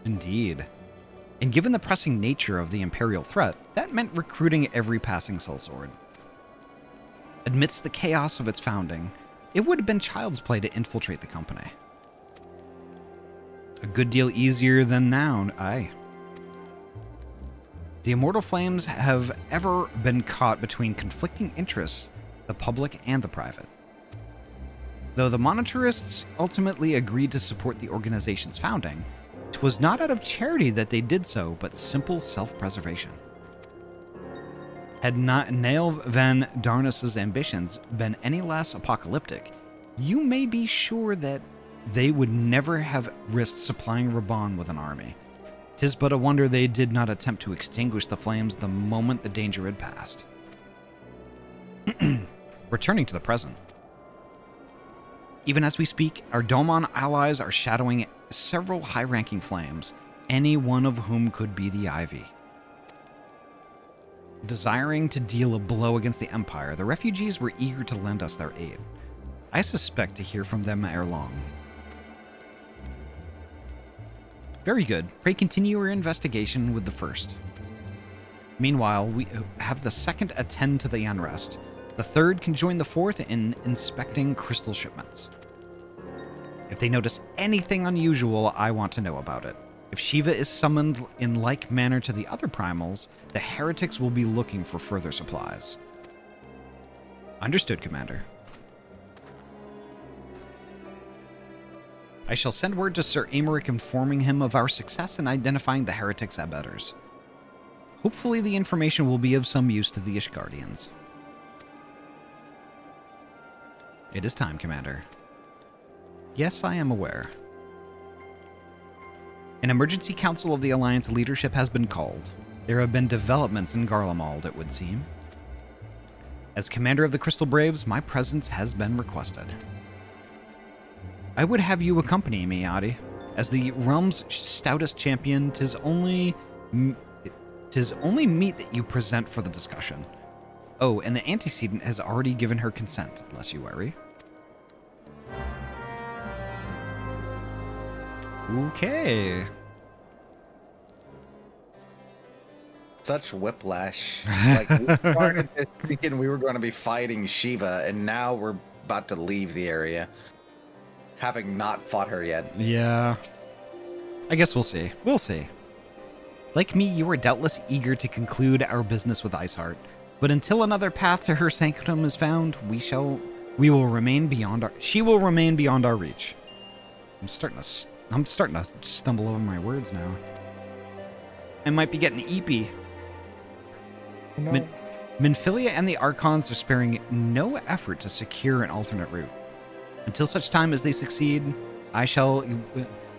Indeed. And given the pressing nature of the Imperial threat, that meant recruiting every passing sellsword. Amidst the chaos of its founding, it would have been child's play to infiltrate the company. A good deal easier than now, aye. The Immortal Flames have ever been caught between conflicting interests, the public and the private. Though the Monitorists ultimately agreed to support the organization's founding, 'twas not out of charity that they did so, but simple self-preservation. Had not Nail Van Darnus' ambitions been any less apocalyptic, you may be sure that they would never have risked supplying Raubahn with an army. 'Tis but a wonder they did not attempt to extinguish the flames the moment the danger had passed. Returning to the present. Even as we speak, our Domon allies are shadowing several high-ranking flames, any one of whom could be the Ivy. Desiring to deal a blow against the Empire, the refugees were eager to lend us their aid. I suspect to hear from them ere long. Very good. Pray continue your investigation with the first. Meanwhile, we have the second attend to the unrest. The third can join the fourth in inspecting crystal shipments. If they notice anything unusual, I want to know about it. If Shiva is summoned in like manner to the other primals, the heretics will be looking for further supplies. Understood, Commander. I shall send word to Sir Aymeric informing him of our success in identifying the heretics' abettors. Hopefully the information will be of some use to the Ishgardians. It is time, Commander. Yes, I am aware. An emergency council of the Alliance leadership has been called. There have been developments in Garlemald, it would seem. As commander of the Crystal Braves, my presence has been requested. I would have you accompany me, Adi. As the realm's stoutest champion, 'tis only meet that you present for the discussion. Oh, and the antecedent has already given her consent, unless you worry. Okay. Such whiplash. Like, we started this thinking we were going to be fighting Shiva, and now we're about to leave the area, having not fought her yet. Yeah. I guess we'll see. We'll see. Like me, you are doubtless eager to conclude our business with Iceheart, but until another path to her sanctum is found, she will remain beyond our reach. I'm starting to stumble over my words now. I might be getting eepy. No. Minfilia and the Archons are sparing no effort to secure an alternate route. Until such time as they succeed, I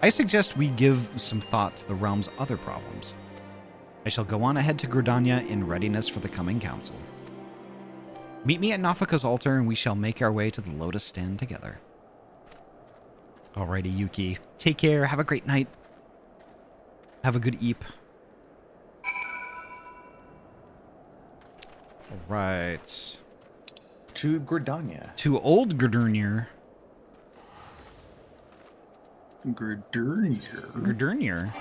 suggest we give some thought to the realm's other problems. I shall go on ahead to Gridania in readiness for the coming council. Meet me at Nafika's altar and we shall make our way to the Lotus Stand together. Alrighty, Yuki. Take care. Have a great night. Have a good eep. Alright. To Gridania. To old Gridania. Gridania.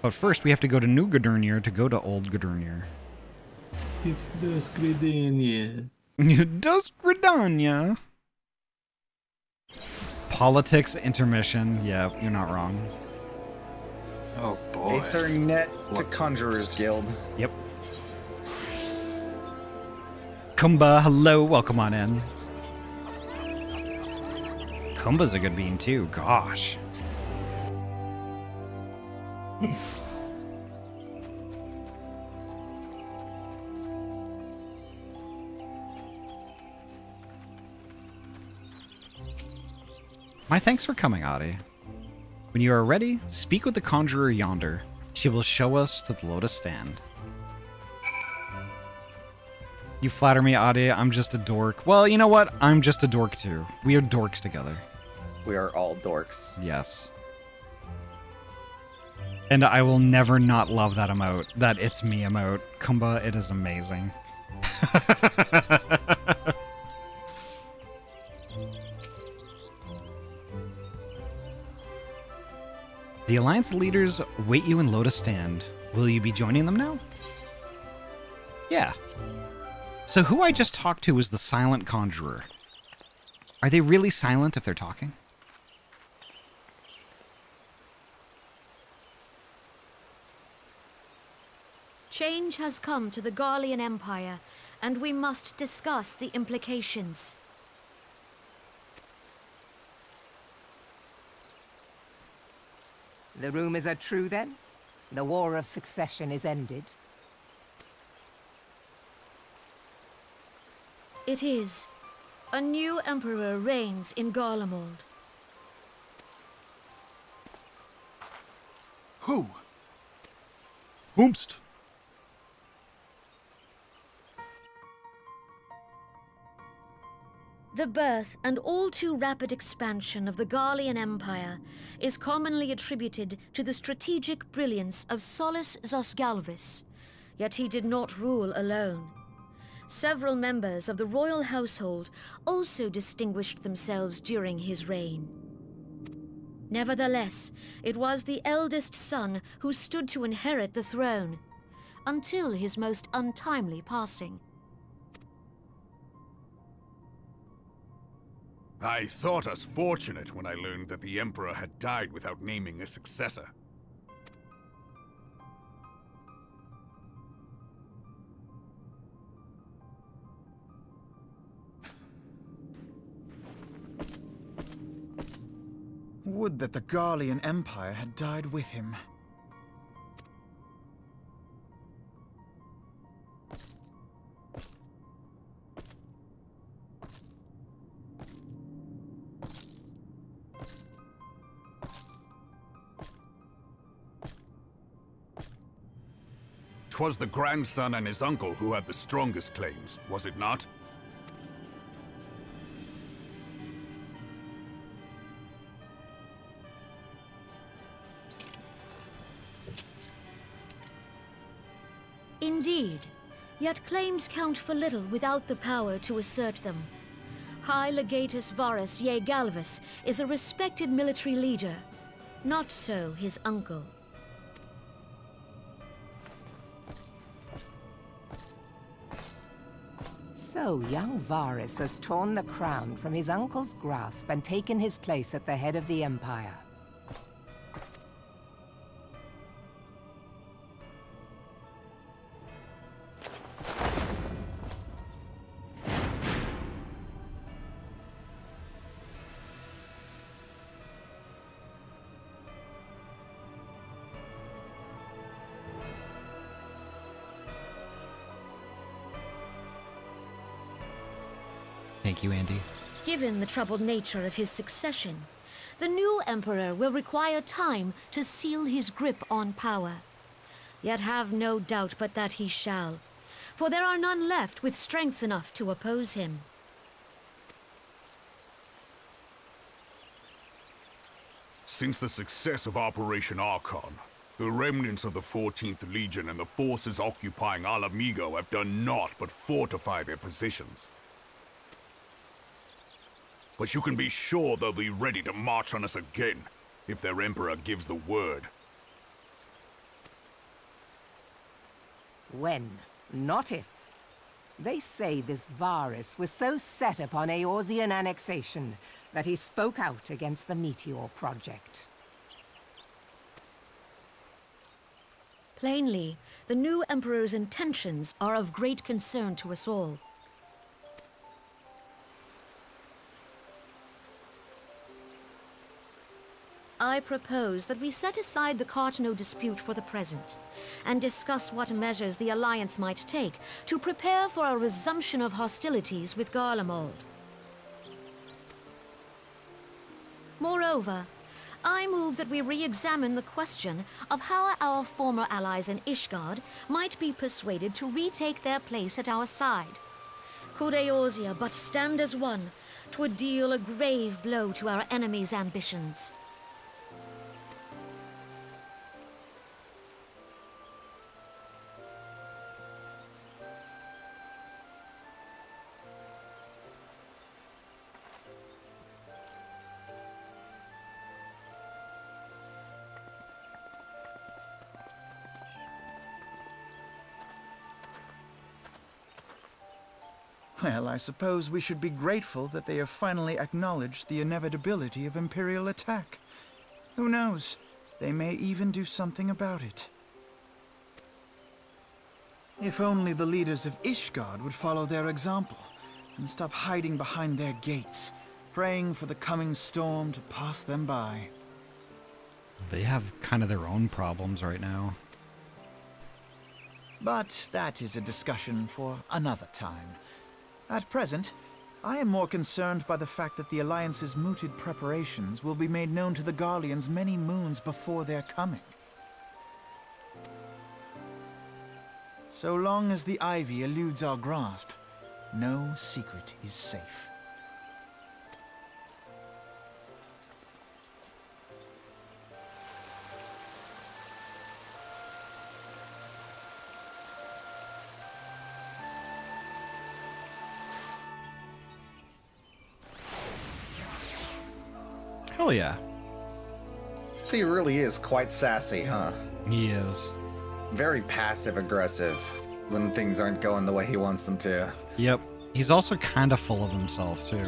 But first we have to go to New Gridania to go to Old Gridania. It's Das Gridania. Das Gridania. Politics intermission. Yeah, you're not wrong. Oh boy. Aethernet to Conjurer's Guild. Yep. Kumba, hello, welcome on in. Kumba's a good bean too, gosh. My thanks for coming, Adi. When you are ready, speak with the Conjurer yonder. She will show us to the Lotus Stand. You flatter me, Adi. I'm just a dork. Well, you know what? I'm just a dork, too. We are dorks together. We are all dorks. Yes. And I will never not love that emote. That it's me emote. Kumba, it is amazing. The Alliance leaders wait you in Lotus Stand. Will you be joining them now? Yeah. So who I just talked to is the silent conjurer. Are they really silent if they're talking? Change has come to the Garlean Empire, and we must discuss the implications. The rumors are true, then? The war of succession is ended? It is. A new emperor reigns in Garlemald. Who? Whomst. The birth and all too rapid expansion of the Garlean Empire is commonly attributed to the strategic brilliance of Solus Zosgalvis, yet he did not rule alone. Several members of the royal household also distinguished themselves during his reign. Nevertheless, it was the eldest son who stood to inherit the throne, until his most untimely passing. I thought us fortunate when I learned that the Emperor had died without naming a successor. Would that the Garlean Empire had died with him. 'Twas the grandson and his uncle who had the strongest claims, was it not? Indeed. Yet claims count for little without the power to assert them. High Legatus Varus Ye Galvis is a respected military leader. Not so his uncle. So young Varus has torn the crown from his uncle's grasp and taken his place at the head of the Empire. Thank you, Andy. Given the troubled nature of his succession, the new emperor will require time to seal his grip on power. Yet have no doubt but that he shall, for there are none left with strength enough to oppose him. Since the success of Operation Archon, the remnants of the 14th Legion and the forces occupying Alamigo have done naught but fortify their positions. But you can be sure they'll be ready to march on us again, if their emperor gives the word. When, not if. They say this Varus was so set upon Eorzean annexation that he spoke out against the Meteor Project. Plainly, the new emperor's intentions are of great concern to us all. I propose that we set aside the Cartano dispute for the present, and discuss what measures the Alliance might take to prepare for a resumption of hostilities with Garlemald. Moreover, I move that we re-examine the question of how our former allies in Ishgard might be persuaded to retake their place at our side. Could Eorzea but stand as one, 'twould deal a grave blow to our enemies' ambitions. Well, I suppose we should be grateful that they have finally acknowledged the inevitability of Imperial attack. Who knows? They may even do something about it. If only the leaders of Ishgard would follow their example, and stop hiding behind their gates, praying for the coming storm to pass them by. They have kind of their own problems right now. But that is a discussion for another time. At present, I am more concerned by the fact that the Alliance's mooted preparations will be made known to the Garleans many moons before their coming. So long as the ivy eludes our grasp, no secret is safe. Hell yeah. He really is quite sassy, huh? He is. Very passive-aggressive when things aren't going the way he wants them to. Yep. He's also kind of full of himself, too.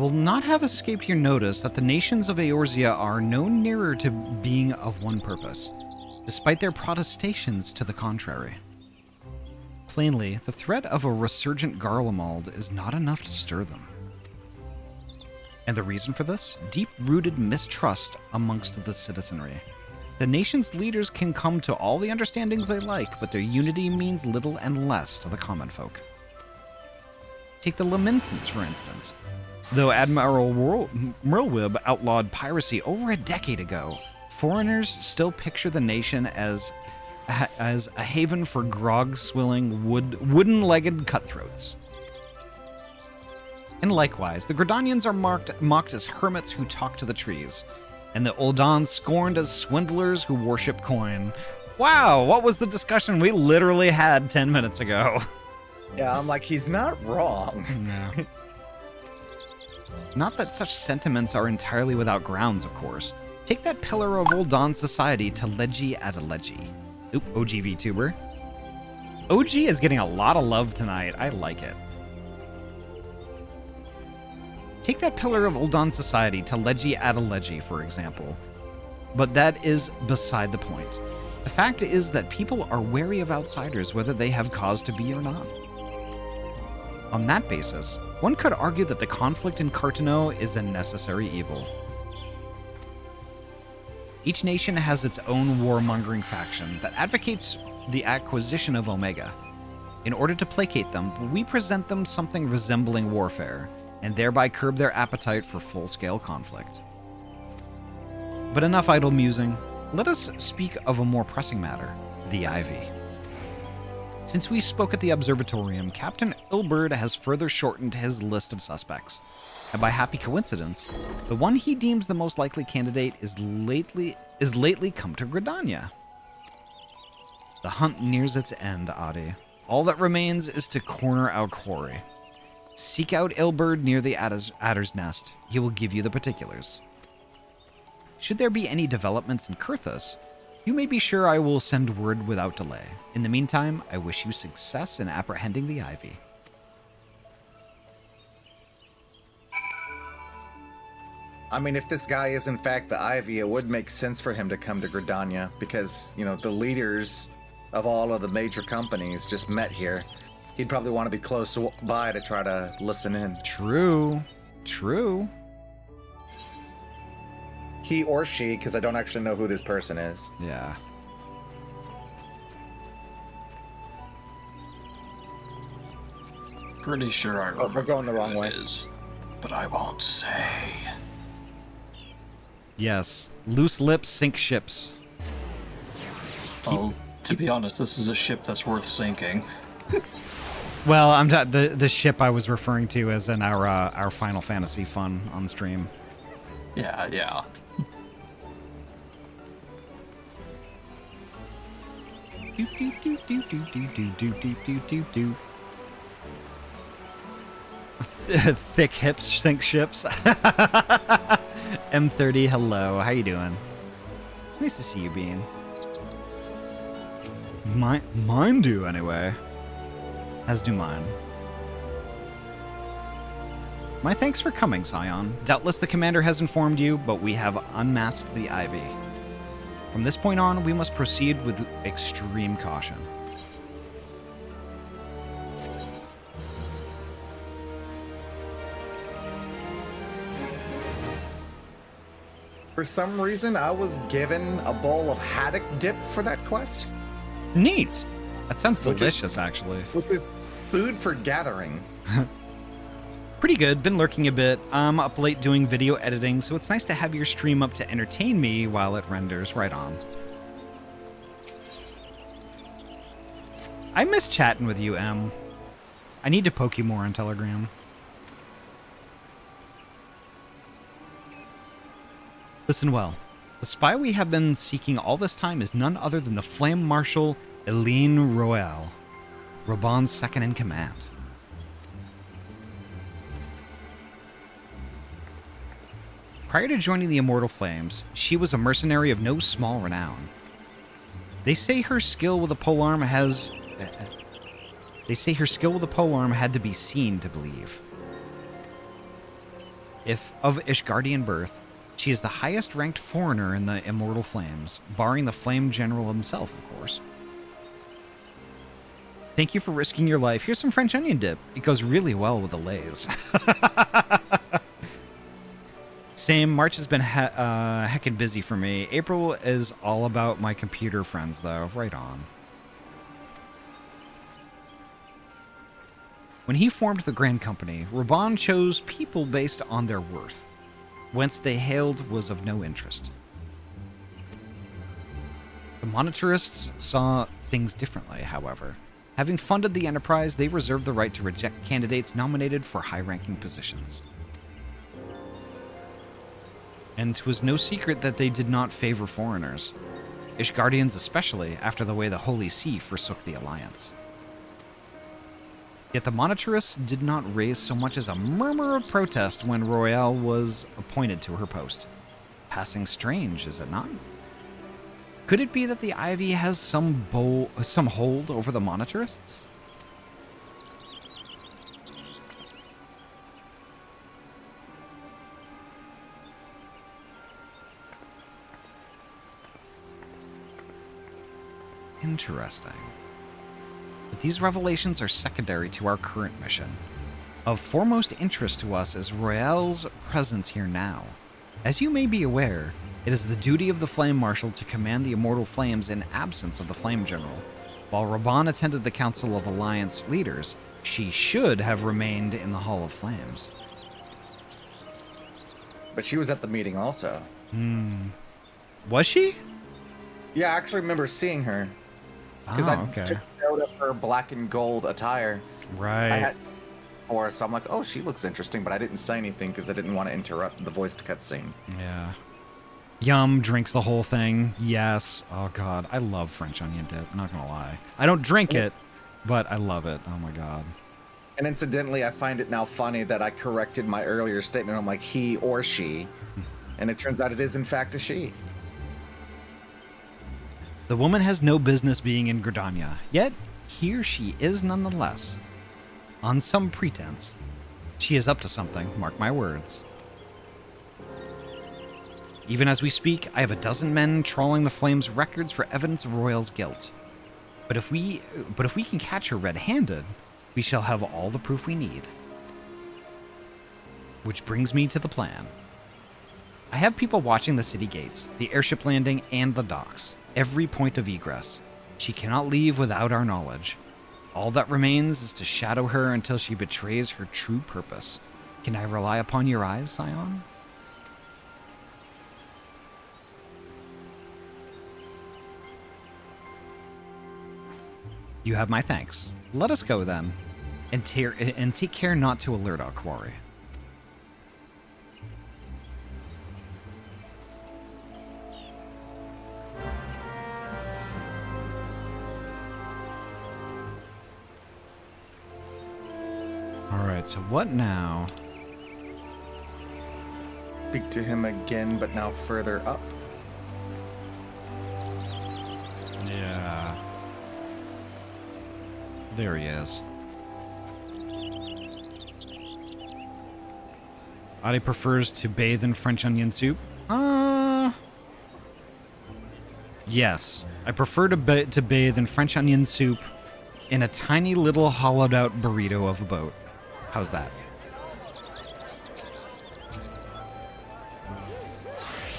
Will not have escaped your notice that the nations of Eorzea are no nearer to being of one purpose, despite their protestations to the contrary. Plainly, the threat of a resurgent Garlemald is not enough to stir them. And the reason for this? Deep-rooted mistrust amongst the citizenry. The nation's leaders can come to all the understandings they like, but their unity means little and less to the common folk. Take the Lamentance, for instance. Though Admiral Merlwib outlawed piracy over a decade ago, foreigners still picture the nation as a haven for grog-swilling, wooden-legged cutthroats. And likewise, the Gridanians are mocked as hermits who talk to the trees, and the Ul'dah scorned as swindlers who worship coin. Wow, what was the discussion we literally had 10 minutes ago? Yeah, I'm like, he's not wrong. No. Not that such sentiments are entirely without grounds, of course. Take that pillar of Ul'dah society to Leji Adeleji. Oop, OG VTuber. OG is getting a lot of love tonight. I like it. Take that pillar of Ul'dah society to Leji Adeleji, for example. But that is beside the point. The fact is that people are wary of outsiders, whether they have cause to be or not. On that basis, one could argue that the conflict in Cartano is a necessary evil. Each nation has its own warmongering faction that advocates the acquisition of Omega. In order to placate them, we present them something resembling warfare, and thereby curb their appetite for full-scale conflict. But enough idle musing. Let us speak of a more pressing matter, the Ivy. Since we spoke at the Observatorium, Captain Ilberd has further shortened his list of suspects. And by happy coincidence, the one he deems the most likely candidate is lately come to Gridania. The hunt nears its end, Adi. All that remains is to corner our quarry. Seek out Ilberd near the Adder's Nest. He will give you the particulars. Should there be any developments in Kurthus, you may be sure I will send word without delay. In the meantime, I wish you success in apprehending the Ivy. I mean, if this guy is in fact the Ivy, it would make sense for him to come to Gridania because, you know, the leaders of all of the major companies just met here. He'd probably want to be close by to try to listen in. True. True. He or she, because I don't actually know who this person is. Yeah. Pretty sure I remember. Oh, we're going the wrong way. Is, but I won't say. Yes. Loose lips sink ships. Oh, to be honest, this is a ship that's worth sinking. Well, I'm the ship I was referring to as in our Final Fantasy fun on stream. Yeah, yeah. Thick hips sink ships. M30, hello. How you doing? It's nice to see you, Bean. Mine do, anyway. As do mine. My thanks for coming, Scion. Doubtless the commander has informed you, but we have unmasked the Ivy. From this point on, we must proceed with extreme caution. For some reason, I was given a bowl of haddock dip for that quest. Neat! That sounds delicious, actually. Which is food for gathering. Pretty good. Been lurking a bit. I'm up late doing video editing, so it's nice to have your stream up to entertain me while it renders. Right on. I miss chatting with you, Em. I need to poke you more on Telegram. Listen well. The spy we have been seeking all this time is none other than the Flame Marshal Iline Roaille, Raubahn second in command. Prior to joining the Immortal Flames, she was a mercenary of no small renown. They say her skill with a polearm had to be seen to believe. If of Ishgardian birth, she is the highest-ranked foreigner in the Immortal Flames, barring the Flame General himself, of course. Thank you for risking your life. Here's some French onion dip. It goes really well with the lays. Same. March has been heckin' busy for me. April is all about my computer friends, though. Right on. When he formed the Grand Company, Raubahn chose people based on their worth. Whence they hailed was of no interest. The monetarists saw things differently, however. Having funded the enterprise, they reserved the right to reject candidates nominated for high-ranking positions. And it was no secret that they did not favor foreigners. Ishgardians especially, after the way the Holy See forsook the Alliance. Yet the monetarists did not raise so much as a murmur of protest when Roaille was appointed to her post. Passing strange, is it not? Could it be that the Ivy has some hold over the monetarists? Interesting. But these revelations are secondary to our current mission. Of foremost interest to us is Roaille's presence here now. As you may be aware, it is the duty of the Flame Marshal to command the Immortal Flames in absence of the Flame General. While Raubahn attended the Council of Alliance Leaders, she should have remained in the Hall of Flames. But she was at the meeting also. Was she? Yeah, I actually remember seeing her. Because I took note of her black and gold attire. Right. Or so I'm like, oh, she looks interesting, but I didn't say anything because I didn't want to interrupt the voiced cutscene. Yeah. Yum drinks the whole thing. Yes. Oh god, I love French onion dip. I'm not gonna lie. I don't drink it, but I love it. Oh my god. And incidentally, I find it now funny that I corrected my earlier statement. I'm like he or she, and it turns out it is in fact a she. The woman has no business being in Gridania, yet here she is nonetheless. On some pretense. She is up to something, mark my words. Even as we speak, I have a dozen men trawling the Flames' records for evidence of Roaille's guilt. But if we can catch her red-handed, we shall have all the proof we need. Which brings me to the plan. I have people watching the city gates, the airship landing, and the docks. Every point of egress. She cannot leave without our knowledge. All that remains is to shadow her until she betrays her true purpose. Can I rely upon your eyes, Scion? You have my thanks. Let us go then, and take care not to alert our quarry. Alright, so what now? Speak to him again, but now further up. Yeah. There he is. Adi prefers to bathe in French onion soup. Yes. I prefer to bathe in French onion soup in a tiny little hollowed-out burrito of a boat. How's that?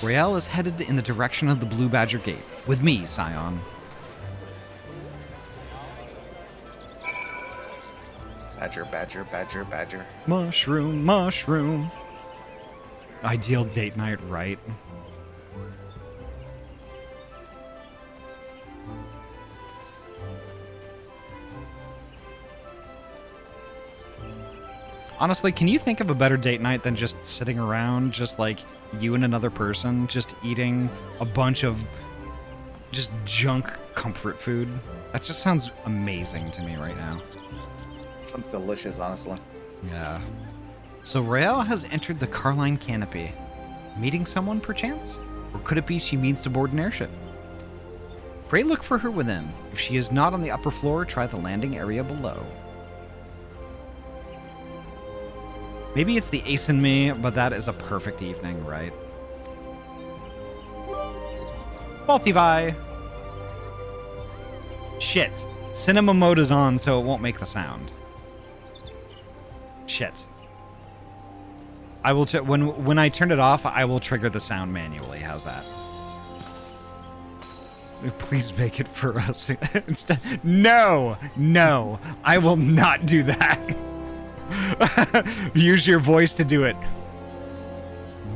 Roaille is headed in the direction of the Blue Badger Gate. With me, Scion. Badger, badger, badger, badger. Mushroom, mushroom. Ideal date night, right? Honestly, can you think of a better date night than just sitting around, just like you and another person, just eating a bunch of just junk comfort food? That just sounds amazing to me right now. Sounds delicious, honestly. Yeah. So Roaille has entered the Carline Canopy. Meeting someone, perchance? Or could it be she means to board an airship? Pray look for her within. If she is not on the upper floor, try the landing area below. Maybe it's the ace in me, but that is a perfect evening, right? Baltivi! Shit. Cinema mode is on, so it won't make the sound. Shit. I will when I turn it off, I will trigger the sound manually. How's that? Please make it for us. Instead. No! No! I will not do that! Use your voice to do it.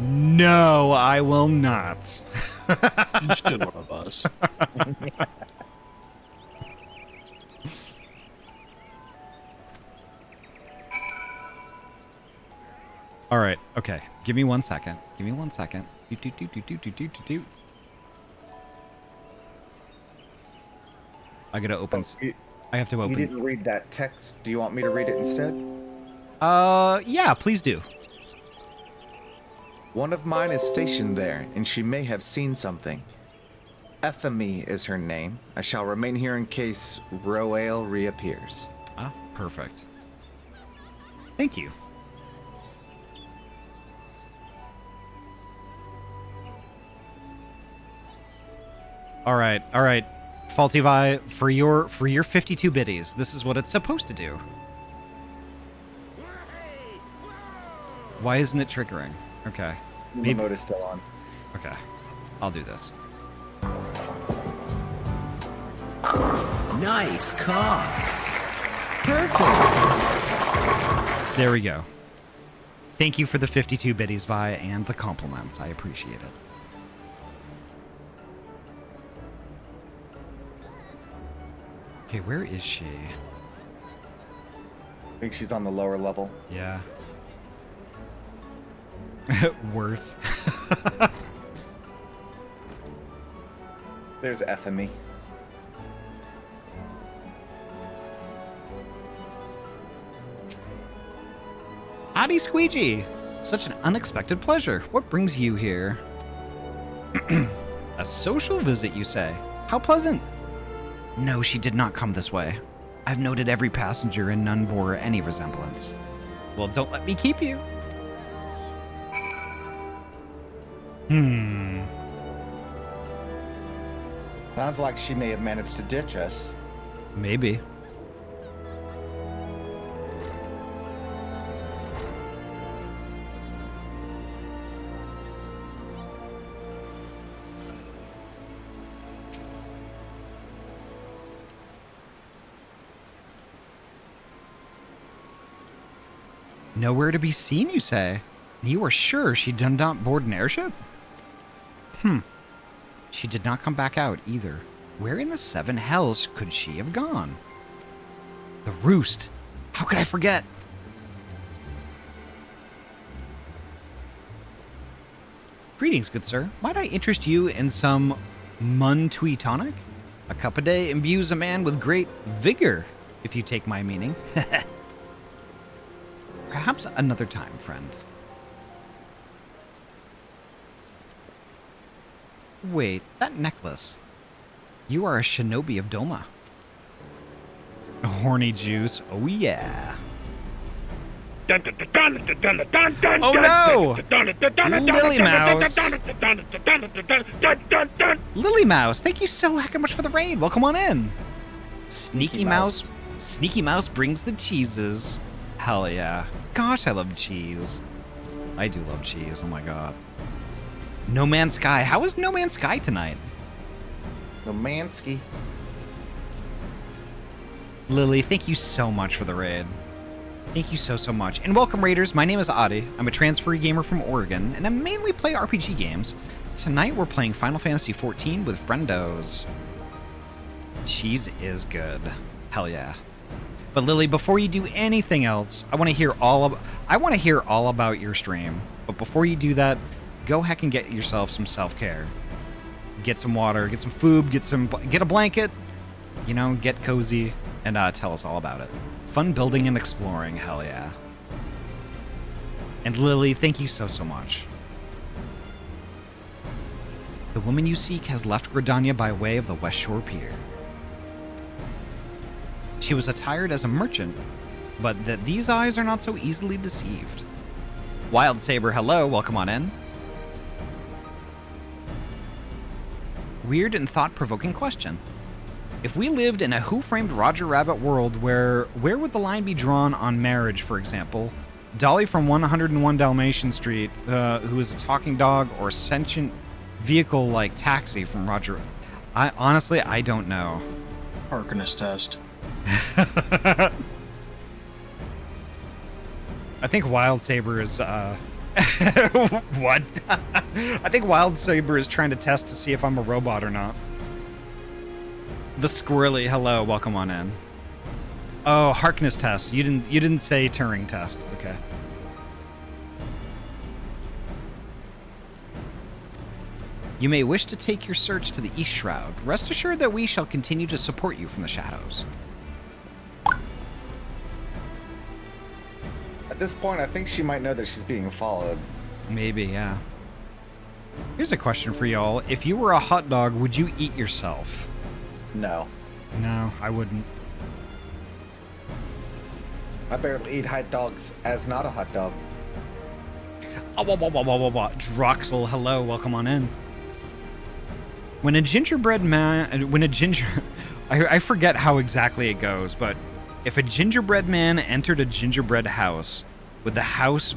No, I will not. You should one of us. All right. Okay. Give me 1 second. Give me 1 second. Do. I gotta open. I have to open. You didn't read that text. Do you want me to read it instead? Yeah. Please do. One of mine is stationed there, and she may have seen something. Ethemy is her name. I shall remain here in case Roaille reappears. Ah, perfect. Thank you. All right, Faultyvi, for your 52 biddies, this is what it's supposed to do. Why isn't it triggering? Okay, maybe the mode is still on. Okay, I'll do this. Nice car. Perfect. There we go. Thank you for the 52 biddies, Vi, and the compliments. I appreciate it. Okay, where is she? I think she's on the lower level. Yeah. Worth. There's Ethemy. Howdy, Squeegee! Such an unexpected pleasure. What brings you here? A social visit, you say? How pleasant. No, she did not come this way. I've noted every passenger and none bore any resemblance. Well, don't let me keep you. Sounds like she may have managed to ditch us. Maybe. Nowhere to be seen, you say? You are sure she did not board an airship? She did not come back out, either. Where in the seven hells could she have gone? The roost! How could I forget? Greetings, good sir. Might I interest you in some Muntui tonic? A cup a day imbues a man with great vigor, if you take my meaning. Perhaps another time, friend. Wait, that necklace. You are a shinobi of Doma. A horny juice. Oh, yeah. Dun, dun, dun, dun, dun, dun, dun, dun, oh, no! Lily Mouse. Lily Mouse, thank you so heckin' much for the raid. Welcome on in. Sneaky Mouse. Sneaky Mouse brings the cheeses. Hell yeah. Gosh, I love cheese. I do love cheese. Oh, my God. No Man's Sky. How is No Man's Sky tonight? No Man's Sky. Lily, thank you so much for the raid. Thank you so, so much. And welcome, raiders. My name is Adi. I'm a transferee gamer from Oregon, and I mainly play RPG games. Tonight, we're playing Final Fantasy XIV with friendos. Cheese is good. Hell yeah. But Lily, before you do anything else, I want to hear all about your stream. But before you do that, go heck and get yourself some self-care. Get some water, get some food, get a blanket. You know, get cozy and tell us all about it. Fun building and exploring, hell yeah. And Lily, thank you so, so much. The woman you seek has left Gridania by way of the West Shore Pier. She was attired as a merchant, but that these eyes are not so easily deceived. Wild Saber, hello, welcome on in. Weird and thought-provoking question. If we lived in a Who Framed Roger Rabbit world, where would the line be drawn on marriage, for example? Dolly from 101 Dalmatian Street, who is a talking dog, or sentient vehicle like Taxi from Roger? I honestly don't know. Harkness test. I think Wildsaber is, what? I think Wildsaber is trying to test to see if I'm a robot or not. The squirrely, hello, welcome on in. Oh, Harkness test. You didn't say Turing test. Okay. You may wish to take your search to the East Shroud. Rest assured that we shall continue to support you from the shadows. At this point, I think she might know that she's being followed. Maybe, yeah. Here's a question for y'all. If you were a hot dog, would you eat yourself? No. No, I wouldn't. I barely eat hot dogs as not a hot dog. Oh, wah, wah, wah, wah, wah, wah. Droxel, hello, welcome on in. When a gingerbread man, I forget how exactly it goes, but if a gingerbread man entered a gingerbread house, would the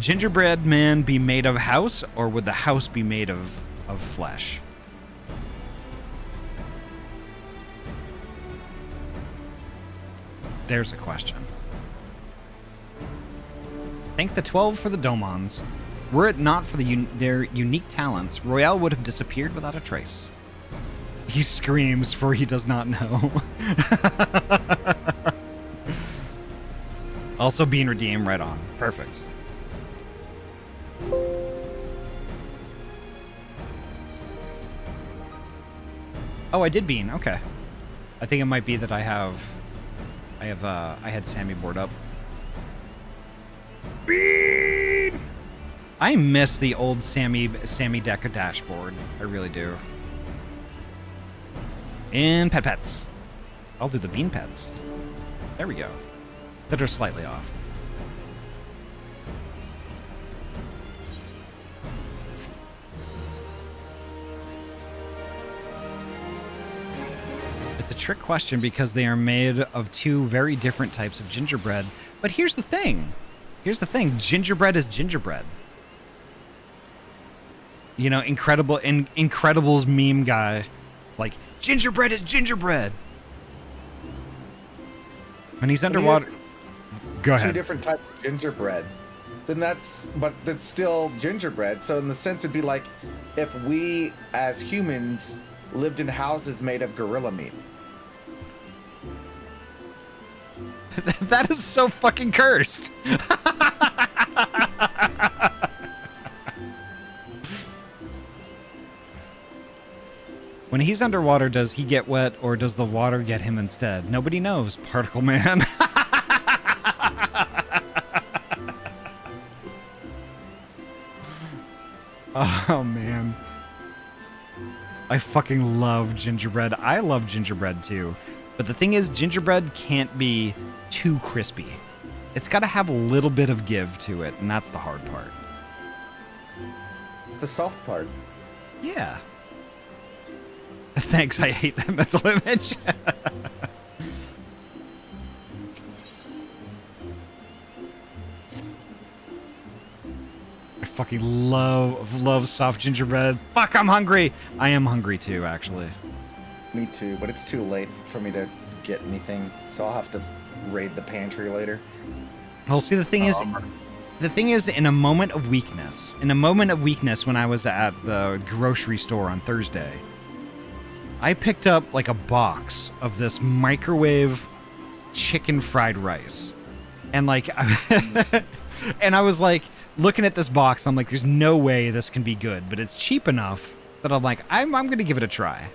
gingerbread man be made of house, or would the house be made of flesh? There's a question. Thank the 12 for the Domons. Were it not for their unique talents, Royale would have disappeared without a trace. He screams, for he does not know. Also being redeemed right on. Perfect. Oh, I did bean. Okay. I think it might be that I had Sammy board up. Bean! I miss the old Sammy Deca dashboard. I really do. And pet pets. I'll do the bean pets. There we go. That are slightly off. It's a trick question because they are made of two very different types of gingerbread. But here's the thing. Gingerbread is gingerbread. You know, Incredibles meme guy. Like, gingerbread is gingerbread. When he's underwater... Go ahead. Two different types of gingerbread. But that's still gingerbread. So in the sense, it'd be like if we, as humans, lived in houses made of gorilla meat. That is so fucking cursed. When he's underwater, does he get wet or does the water get him instead? Nobody knows, Particle Man. Oh, man. I fucking love gingerbread. I love gingerbread, too. But the thing is, gingerbread can't be too crispy. It's got to have a little bit of give to it, and that's the hard part. The soft part. Yeah. Thanks, I hate that mental image. I fucking love soft gingerbread. Fuck, I'm hungry. I am hungry too, actually. Me too, but it's too late for me to get anything, so I'll have to raid the pantry later. Well, see, the thing is, in a moment of weakness, when I was at the grocery store on Thursday, I picked up like a box of this microwave chicken fried rice. And like, and I was like looking at this box. I'm like, there's no way this can be good, but it's cheap enough that I'm like, I'm going to give it a try.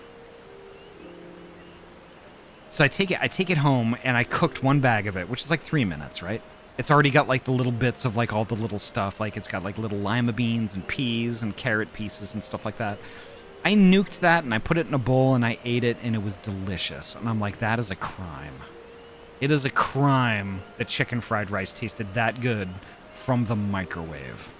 So I take it home and I cooked one bag of it, which is like 3 minutes, right? It's already got like the little bits of like all the little stuff. Like it's got like little lima beans and peas and carrot pieces and stuff like that. I nuked that, and I put it in a bowl, and I ate it, and it was delicious. And I'm like, that is a crime. It is a crime that chicken fried rice tasted that good from the microwave.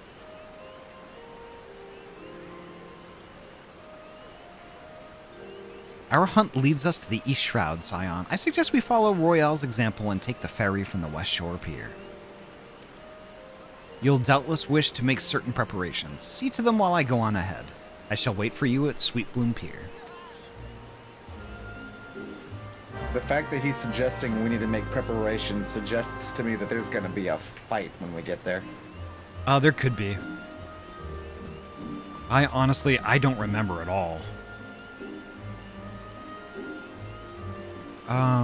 Our hunt leads us to the East Shroud, Scion. I suggest we follow Royale's example and take the ferry from the West Shore Pier. You'll doubtless wish to make certain preparations. See to them while I go on ahead. I shall wait for you at Sweet Bloom Pier. The fact that he's suggesting we need to make preparations suggests to me that there's going to be a fight when we get there. There could be. I honestly don't remember at all.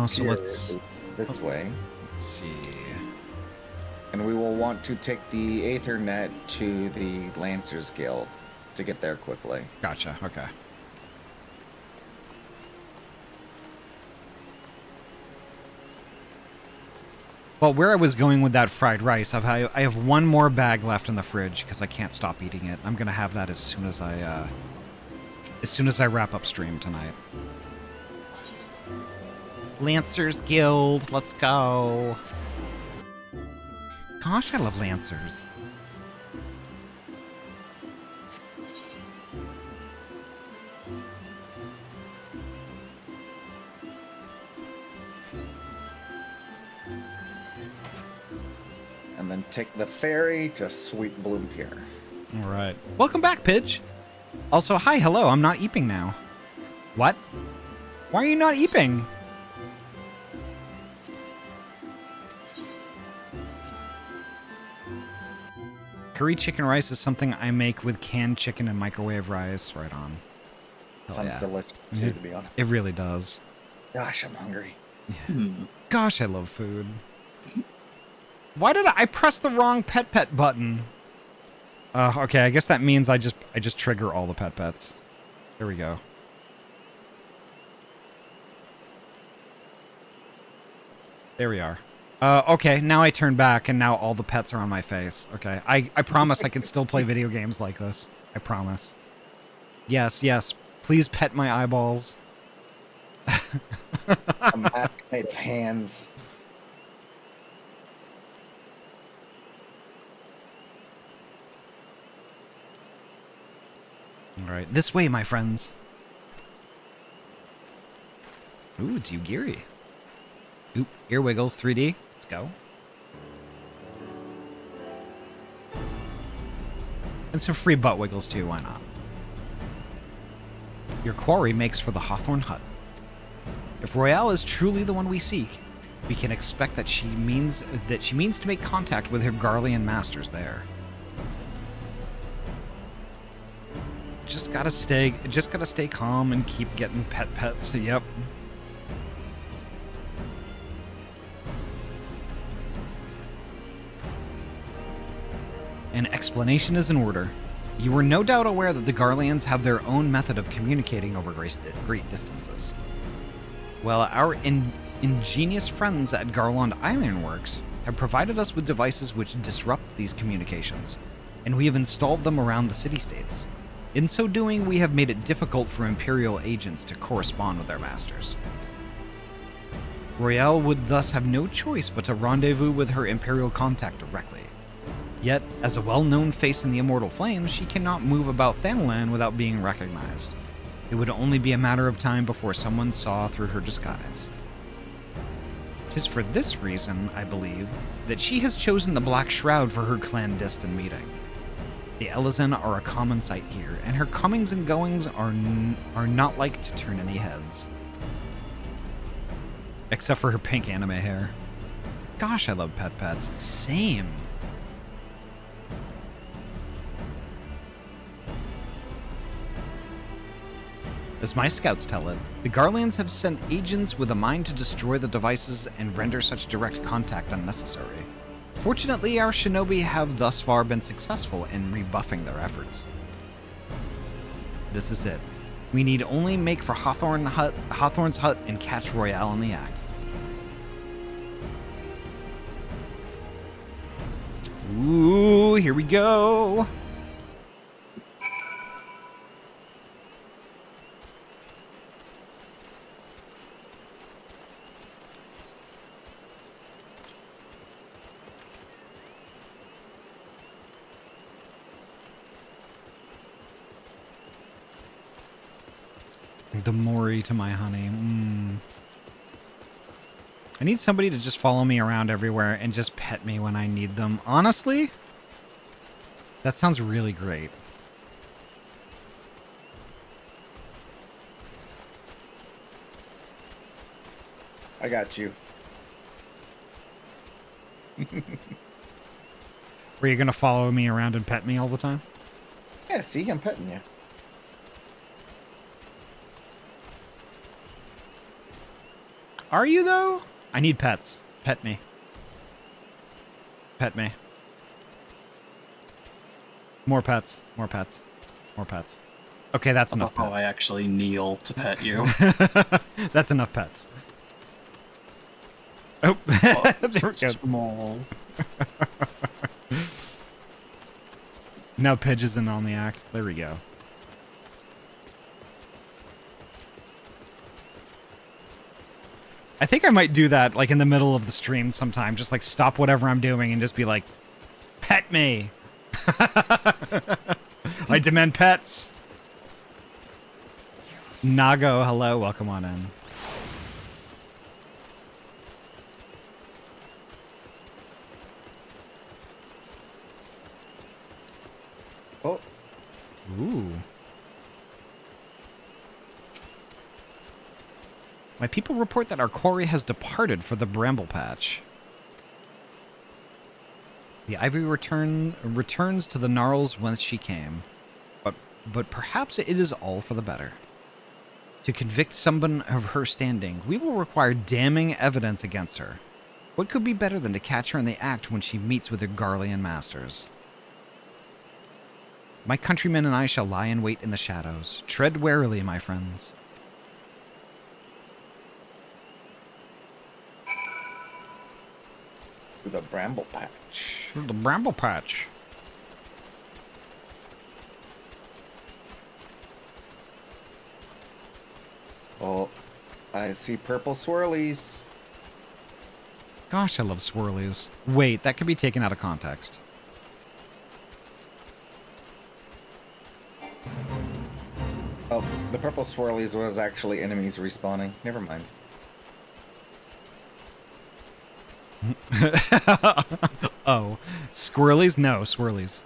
So let's... This way. Let's see. And we will want to take the Aethernet to the Lancers Guild to get there quickly. Gotcha, okay. Well, where I was going with that fried rice, I have one more bag left in the fridge because I can't stop eating it. I'm gonna have that as soon as I wrap up stream tonight. Lancers Guild, let's go. Gosh, I love Lancers. And then take the ferry to Sweet Bloom Pier. All right. Welcome back, Pidge. Also, hi, hello, I'm not eeping now. What? Why are you not eeping? Curry chicken rice is something I make with canned chicken and microwave rice. Right on. Hell sounds delicious, too, to be honest. It really does. Gosh, I'm hungry. Gosh, I love food. Why did I press the wrong pet button? Okay, I guess that means I just trigger all the pets. There we go. There we are. Okay, now I turn back, and now all the pets are on my face. Okay, I promise I can still play video games like this. I promise. Yes, yes, please pet my eyeballs. A mask made of hands. Alright, this way, my friends. Ooh, it's Yugiri. Oop, ear wiggles, 3D. Let's go. And some free butt wiggles, too. Why not? Your quarry makes for the Hawthorne Hut. If Royale is truly the one we seek, we can expect that she means to make contact with her Garlean masters there. Just gotta stay calm and keep getting pets. Yep. An explanation is in order. You were no doubt aware that the Garleans have their own method of communicating over great distances. Well, our ingenious friends at Garland Ironworks have provided us with devices which disrupt these communications, and we have installed them around the city-states. In so doing, we have made it difficult for Imperial agents to correspond with their masters. Royale would thus have no choice but to rendezvous with her Imperial contact directly. Yet, as a well-known face in the Immortal Flames, she cannot move about Thanalan without being recognized. It would only be a matter of time before someone saw through her disguise. 'Tis for this reason, I believe, that she has chosen the Black Shroud for her clandestine meeting. The Elysian are a common sight here, and her comings and goings are not like to turn any heads. Except for her pink anime hair. Gosh, I love pets. Same. As my scouts tell it, the Garleans have sent agents with a mind to destroy the devices and render such direct contact unnecessary. Fortunately, our shinobi have thus far been successful in rebuffing their efforts. This is it. We need only make for Hawthorne's Hut and catch Royale in the act. Ooh, here we go! The Mori to my honey. I need somebody to just follow me around everywhere and just pet me when I need them. Honestly, that sounds really great. I got you. Were you going to follow me around and pet me all the time? Yeah, see, I'm petting you. Are you, though? I need pets. Pet me. Pet me. More pets. More pets. More pets. Okay, that's enough. Oh, I actually kneel to pet you. That's enough pets. Oh, there we go. Small. Now Pidge isn't on the act. There we go. I think I might do that like in the middle of the stream sometime. Just like stop whatever I'm doing and just be like, pet me. I demand pets. Nago, hello. Welcome on in. Oh. Ooh. My people report that our quarry has departed for the Bramble Patch. The ivory returns to the gnarls whence she came, but perhaps it is all for the better. To convict someone of her standing, we will require damning evidence against her. What could be better than to catch her in the act when she meets with her Garlean masters? My countrymen and I shall lie in wait in the shadows. Tread warily, my friends. To the Bramble Patch. To the Bramble Patch. Oh, I see purple swirlies. Gosh, I love swirlies. Wait, that could be taken out of context. Oh, the purple swirlies was actually enemies respawning. Never mind. Oh, squirrelies? No, swirlies.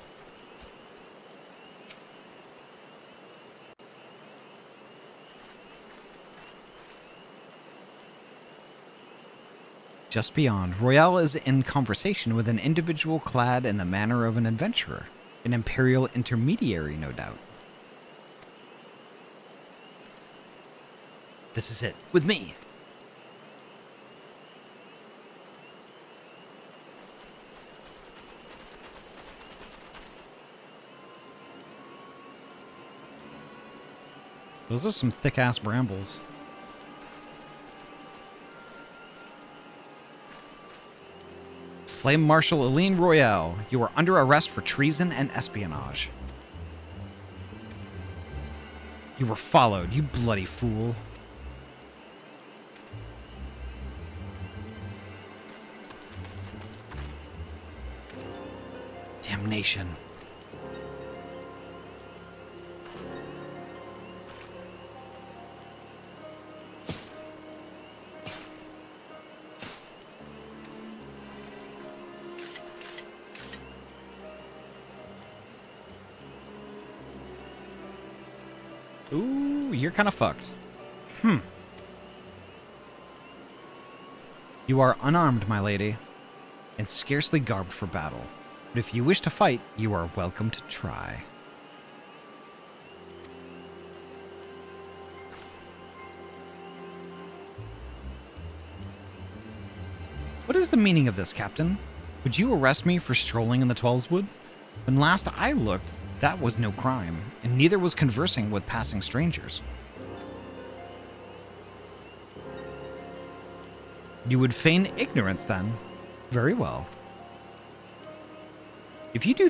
Just beyond, Royale is in conversation with an individual clad in the manner of an adventurer, an imperial intermediary, no doubt. This is it, with me. Those are some thick-ass brambles. Flame Marshal Iline Roaille, you are under arrest for treason and espionage. You were followed, you bloody fool. Damnation. Ooh, you're kind of fucked. Hmm. You are unarmed, my lady, and scarcely garbed for battle. But if you wish to fight, you are welcome to try. What is the meaning of this, Captain? Would you arrest me for strolling in the Twelveswood? When last I looked, that was no crime, and neither was conversing with passing strangers. You would feign ignorance, then? Very well. If you do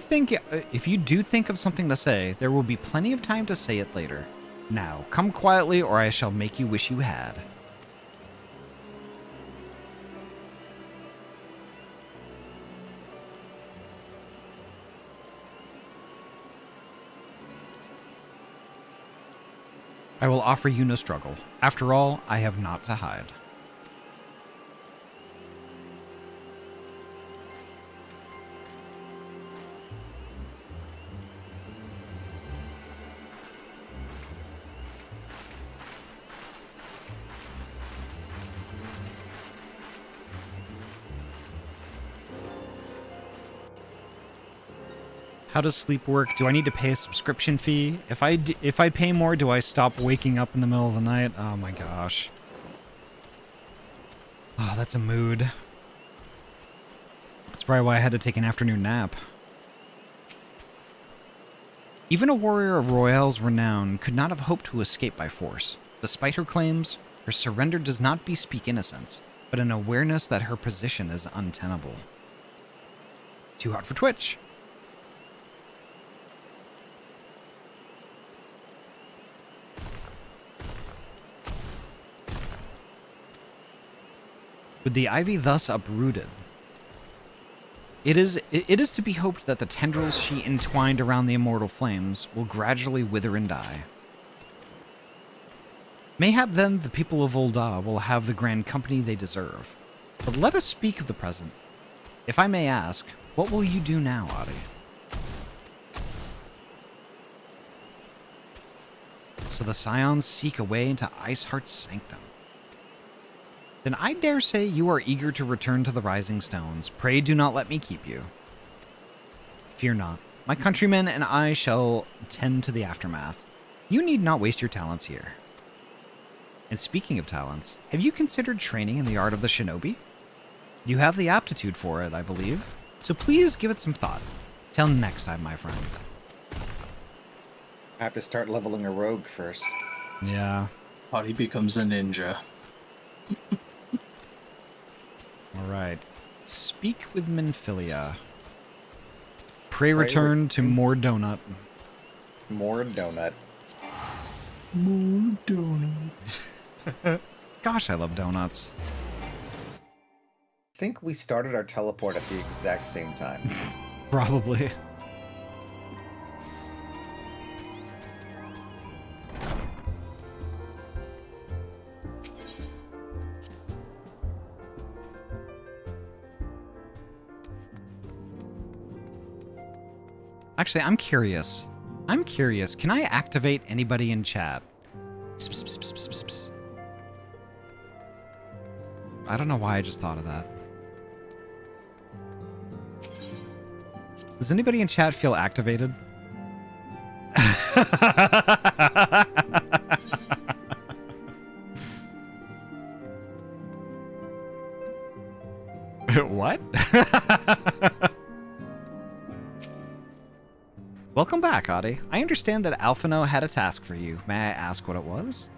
think of something to say, there will be plenty of time to say it later. Now, come quietly, or I shall make you wish you had. I will offer you no struggle. After all, I have naught to hide. How does sleep work? Do I need to pay a subscription fee? If I pay more, do I stop waking up in the middle of the night? Oh my gosh. Oh, that's a mood. That's probably why I had to take an afternoon nap. Even a warrior of Royale's renown could not have hoped to escape by force. Despite her claims, her surrender does not bespeak innocence, but an awareness that her position is untenable. Too hot for Twitch. With the ivy thus uprooted, it is to be hoped that the tendrils she entwined around the immortal flames will gradually wither and die. Mayhap then the people of Ul'dah will have the grand company they deserve. But let us speak of the present. If I may ask, what will you do now, Adi? So the Scions seek a way into Iceheart's sanctum. Then I dare say you are eager to return to the Rising Stones. Pray do not let me keep you. Fear not. My countrymen and I shall tend to the aftermath. You need not waste your talents here. And speaking of talents, have you considered training in the art of the Shinobi? You have the aptitude for it, I believe. So please give it some thought. Till next time, my friend. I have to start leveling a rogue first. Yeah. Hadi becomes a ninja. Alright. Speak with Minfilia. Pray return to More Donut. More Donut. More donuts. Gosh, I love donuts. I think we started our teleport at the exact same time. Probably. Actually, I'm curious. Can I activate anybody in chat? I don't know why I just thought of that. Does anybody in chat feel activated? What? Welcome back, Adi. I understand that Alphinaud had a task for you. May I ask what it was?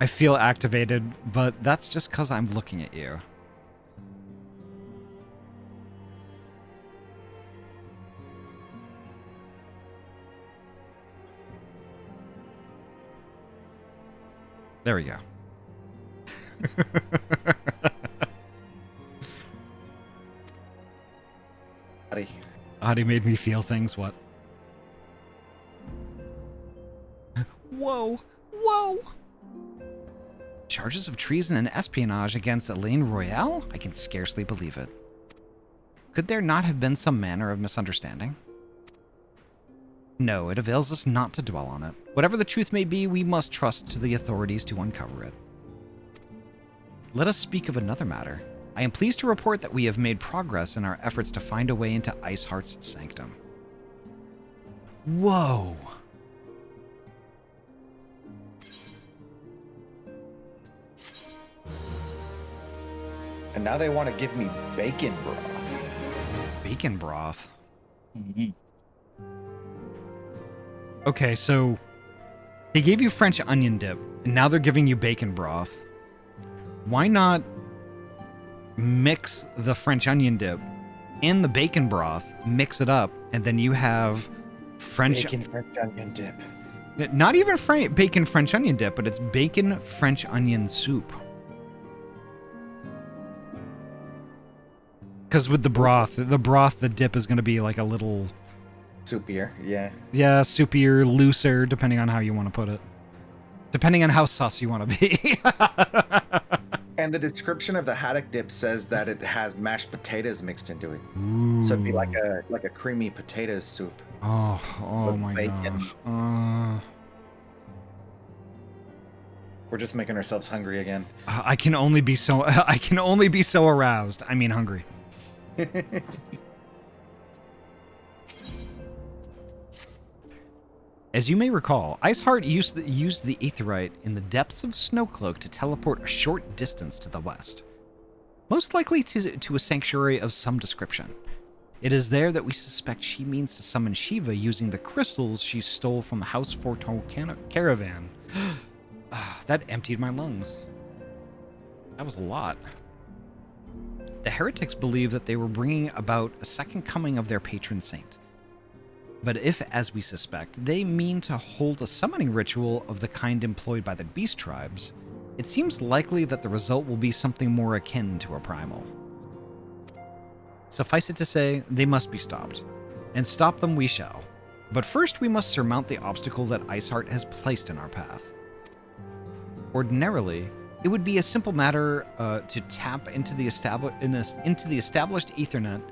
I feel activated, but that's just because I'm looking at you. There we go. Adi. Adi made me feel things, what? Whoa! Whoa! Charges of treason and espionage against Iline Roaille? I can scarcely believe it. Could there not have been some manner of misunderstanding? No, it avails us not to dwell on it. Whatever the truth may be, we must trust to the authorities to uncover it. Let us speak of another matter. I am pleased to report that we have made progress in our efforts to find a way into Iceheart's sanctum. Whoa! And now they want to give me bacon broth. Bacon broth? Okay, so they gave you French onion dip, and now they're giving you bacon broth. Why not mix the French onion dip in the bacon broth, mix it up, and then you have French onion dip. Not even bacon French onion dip, but it's bacon French onion soup. Because with the dip is going to be like a little... Soupier, yeah. Yeah, soupier, looser, depending on how you want to put it. Depending on how sus you want to be. And the description of the haddock dip says that it has mashed potatoes mixed into it. Ooh. So it'd be like a creamy potato soup. Oh, oh my gosh. We're just making ourselves hungry again. I can only be so aroused. I mean hungry. As you may recall, Iceheart used the Aetheryte in the depths of Snowcloak to teleport a short distance to the west, most likely to a sanctuary of some description. It is there that we suspect she means to summon Shiva using the crystals she stole from the House Foretold caravan. That emptied my lungs. That was a lot. The heretics believe that they were bringing about a second coming of their patron saint. But if, as we suspect, they mean to hold a summoning ritual of the kind employed by the beast tribes, it seems likely that the result will be something more akin to a primal. Suffice it to say, they must be stopped. And stop them we shall. But first we must surmount the obstacle that Iceheart has placed in our path. Ordinarily, it would be a simple matter to tap into the established Ethernet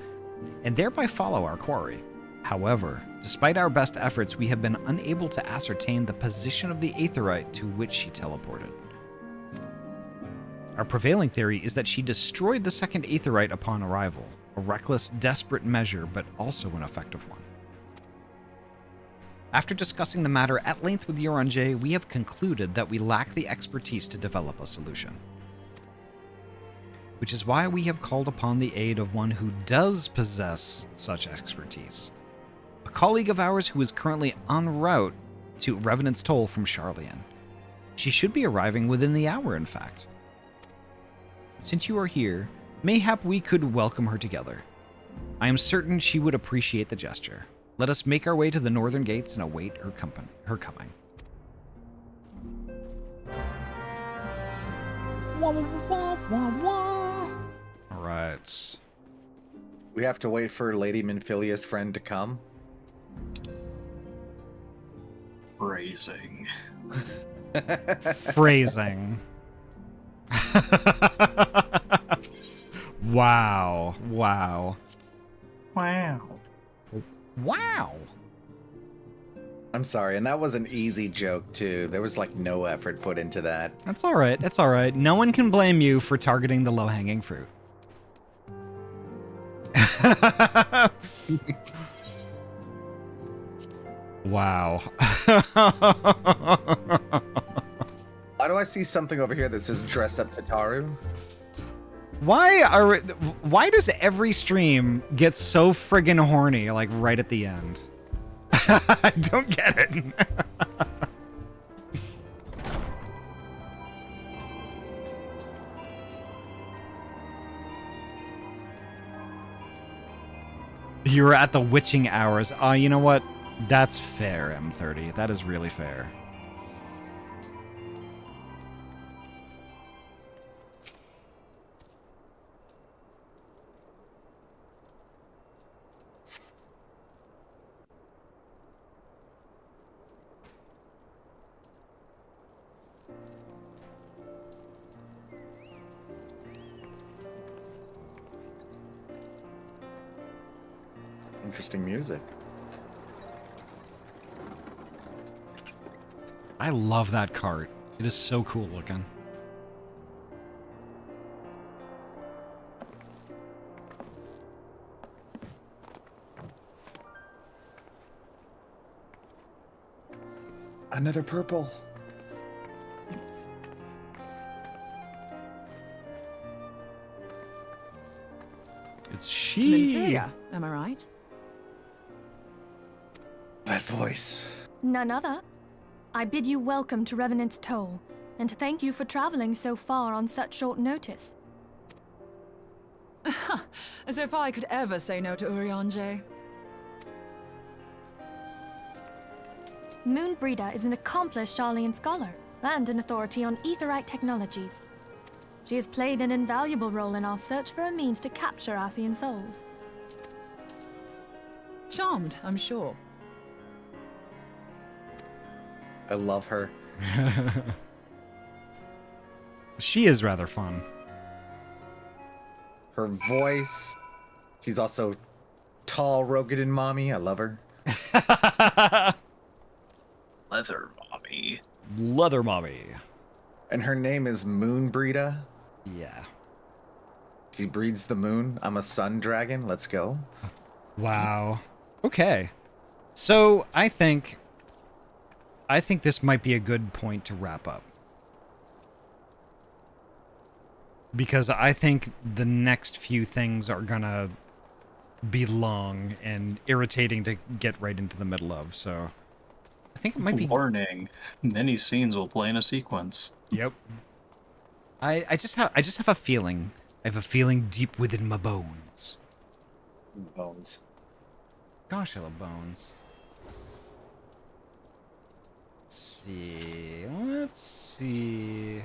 and thereby follow our quarry. However, despite our best efforts, we have been unable to ascertain the position of the Aetheryte to which she teleported. Our prevailing theory is that she destroyed the second Aetheryte upon arrival, a reckless, desperate measure, but also an effective one. After discussing the matter at length with Y'shtola, we have concluded that we lack the expertise to develop a solution. Which is why we have called upon the aid of one who does possess such expertise. A colleague of ours who is currently en route to Revenant's Toll from Sharlayan. She should be arriving within the hour, in fact. Since you are here, mayhap we could welcome her together. I am certain she would appreciate the gesture. Let us make our way to the northern gates and await her coming. Wah, wah, wah, wah. All right. We have to wait for Lady Minfilia's friend to come. Phrasing. Phrasing. Wow. Wow. Wow. Wow. I'm sorry, and that was an easy joke, too. There was, like, no effort put into that. That's all right. That's all right. No one can blame you for targeting the low-hanging fruit. Wow. Why do I see something over here that says dress up Tataru? Why does every stream get so friggin' horny, like, right at the end? I don't get it. You were at the witching hours. Oh, you know what? That's fair, M30. That is really fair. Interesting music. I love that cart. It is so cool looking. Another purple. It's she. Minfilia, am I right? That voice. None other. I bid you welcome to Revenant's Toll, and thank you for traveling so far on such short notice. As if I could ever say no to Urianje. Moonbreeder is an accomplished Sharlayan scholar and an authority on Aetherite technologies. She has played an invaluable role in our search for a means to capture Arcean souls. Charmed, I'm sure. I love her. She is rather fun. Her voice. She's also tall, rugged, and mommy. I love her. Leather mommy. Leather mommy. And her name is Moonbreeder. Yeah. She breeds the moon. I'm a sun dragon. Let's go. Wow. Okay. So I think I think this might be a good point to wrap up. Because I think the next few things are gonna be long and irritating to get right into the middle of, so... I think it might be... Warning. Many scenes will play in a sequence. Yep. I just have a feeling. I have a feeling deep within my bones. Bones. Gosh, I love bones. Let's see... Let's see...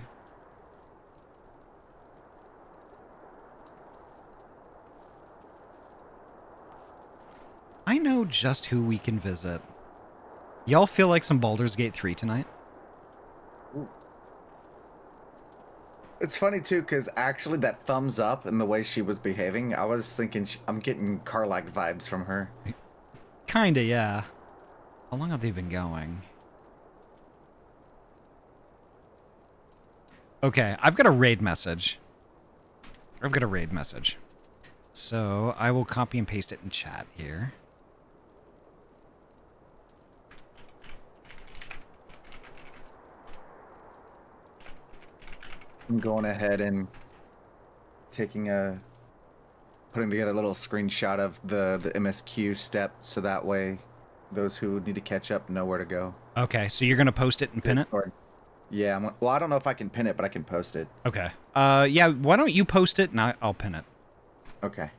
I know just who we can visit. Y'all feel like some Baldur's Gate 3 tonight? Ooh. It's funny, too, because actually that thumbs up and the way she was behaving, I was thinking I'm getting Karlak vibes from her. Kinda, yeah. How long have they been going? Okay, I've got a raid message. So I will copy and paste it in chat here. I'm going ahead and putting together a little screenshot of the MSQ step, so that way those who need to catch up know where to go. Okay, so you're going to post it and pin it? Yeah, well, I don't know if I can pin it, but I can post it. Okay. Yeah, why don't you post it and I'll pin it. Okay.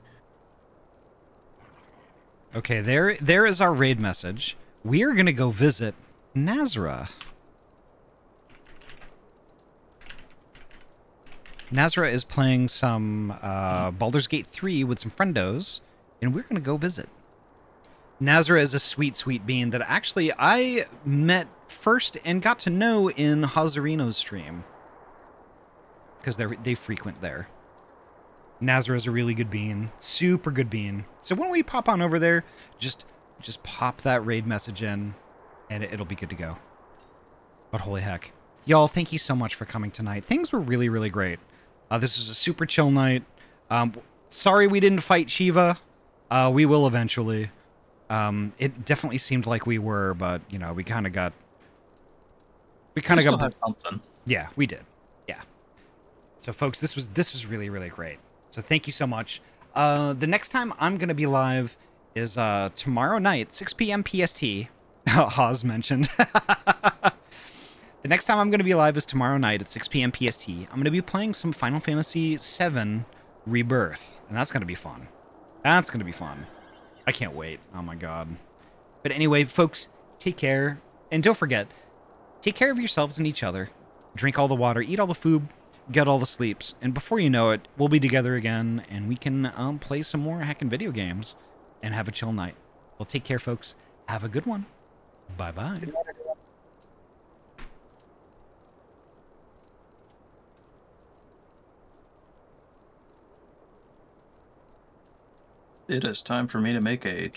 Okay, there is our raid message. We are going to go visit Nazra. Nazra is playing some Baldur's Gate 3 with some friendos, and we're going to go visit. Nazra is a sweet, sweet bean that actually I met first and got to know in Hazarino's stream. Because they frequent there. Nazra is a really good bean. Super good bean. So when we pop on over there, just pop that raid message in, and it'll be good to go. But holy heck. Y'all, thank you so much for coming tonight. Things were really, really great. This was a super chill night. Sorry we didn't fight Shiva. We will eventually. It definitely seemed like we were, but, you know, we kind of got... We still had something. Yeah, we did. Yeah. So, folks, this was really, really great. So thank you so much. The next time I'm going to be live is tomorrow night, 6 p.m. PST. Haas mentioned. The next time I'm going to be live is tomorrow night at 6 p.m. PST. I'm going to be playing some Final Fantasy VII Rebirth. And that's going to be fun. That's going to be fun. I can't wait. Oh, my God. But anyway, folks, take care. And don't forget, take care of yourselves and each other. Drink all the water. Eat all the food. Get all the sleeps, and before you know it, we'll be together again, and we can play some more hacking video games and have a chill night. Well, take care, folks. Have a good one. Bye-bye. It is time for me to make a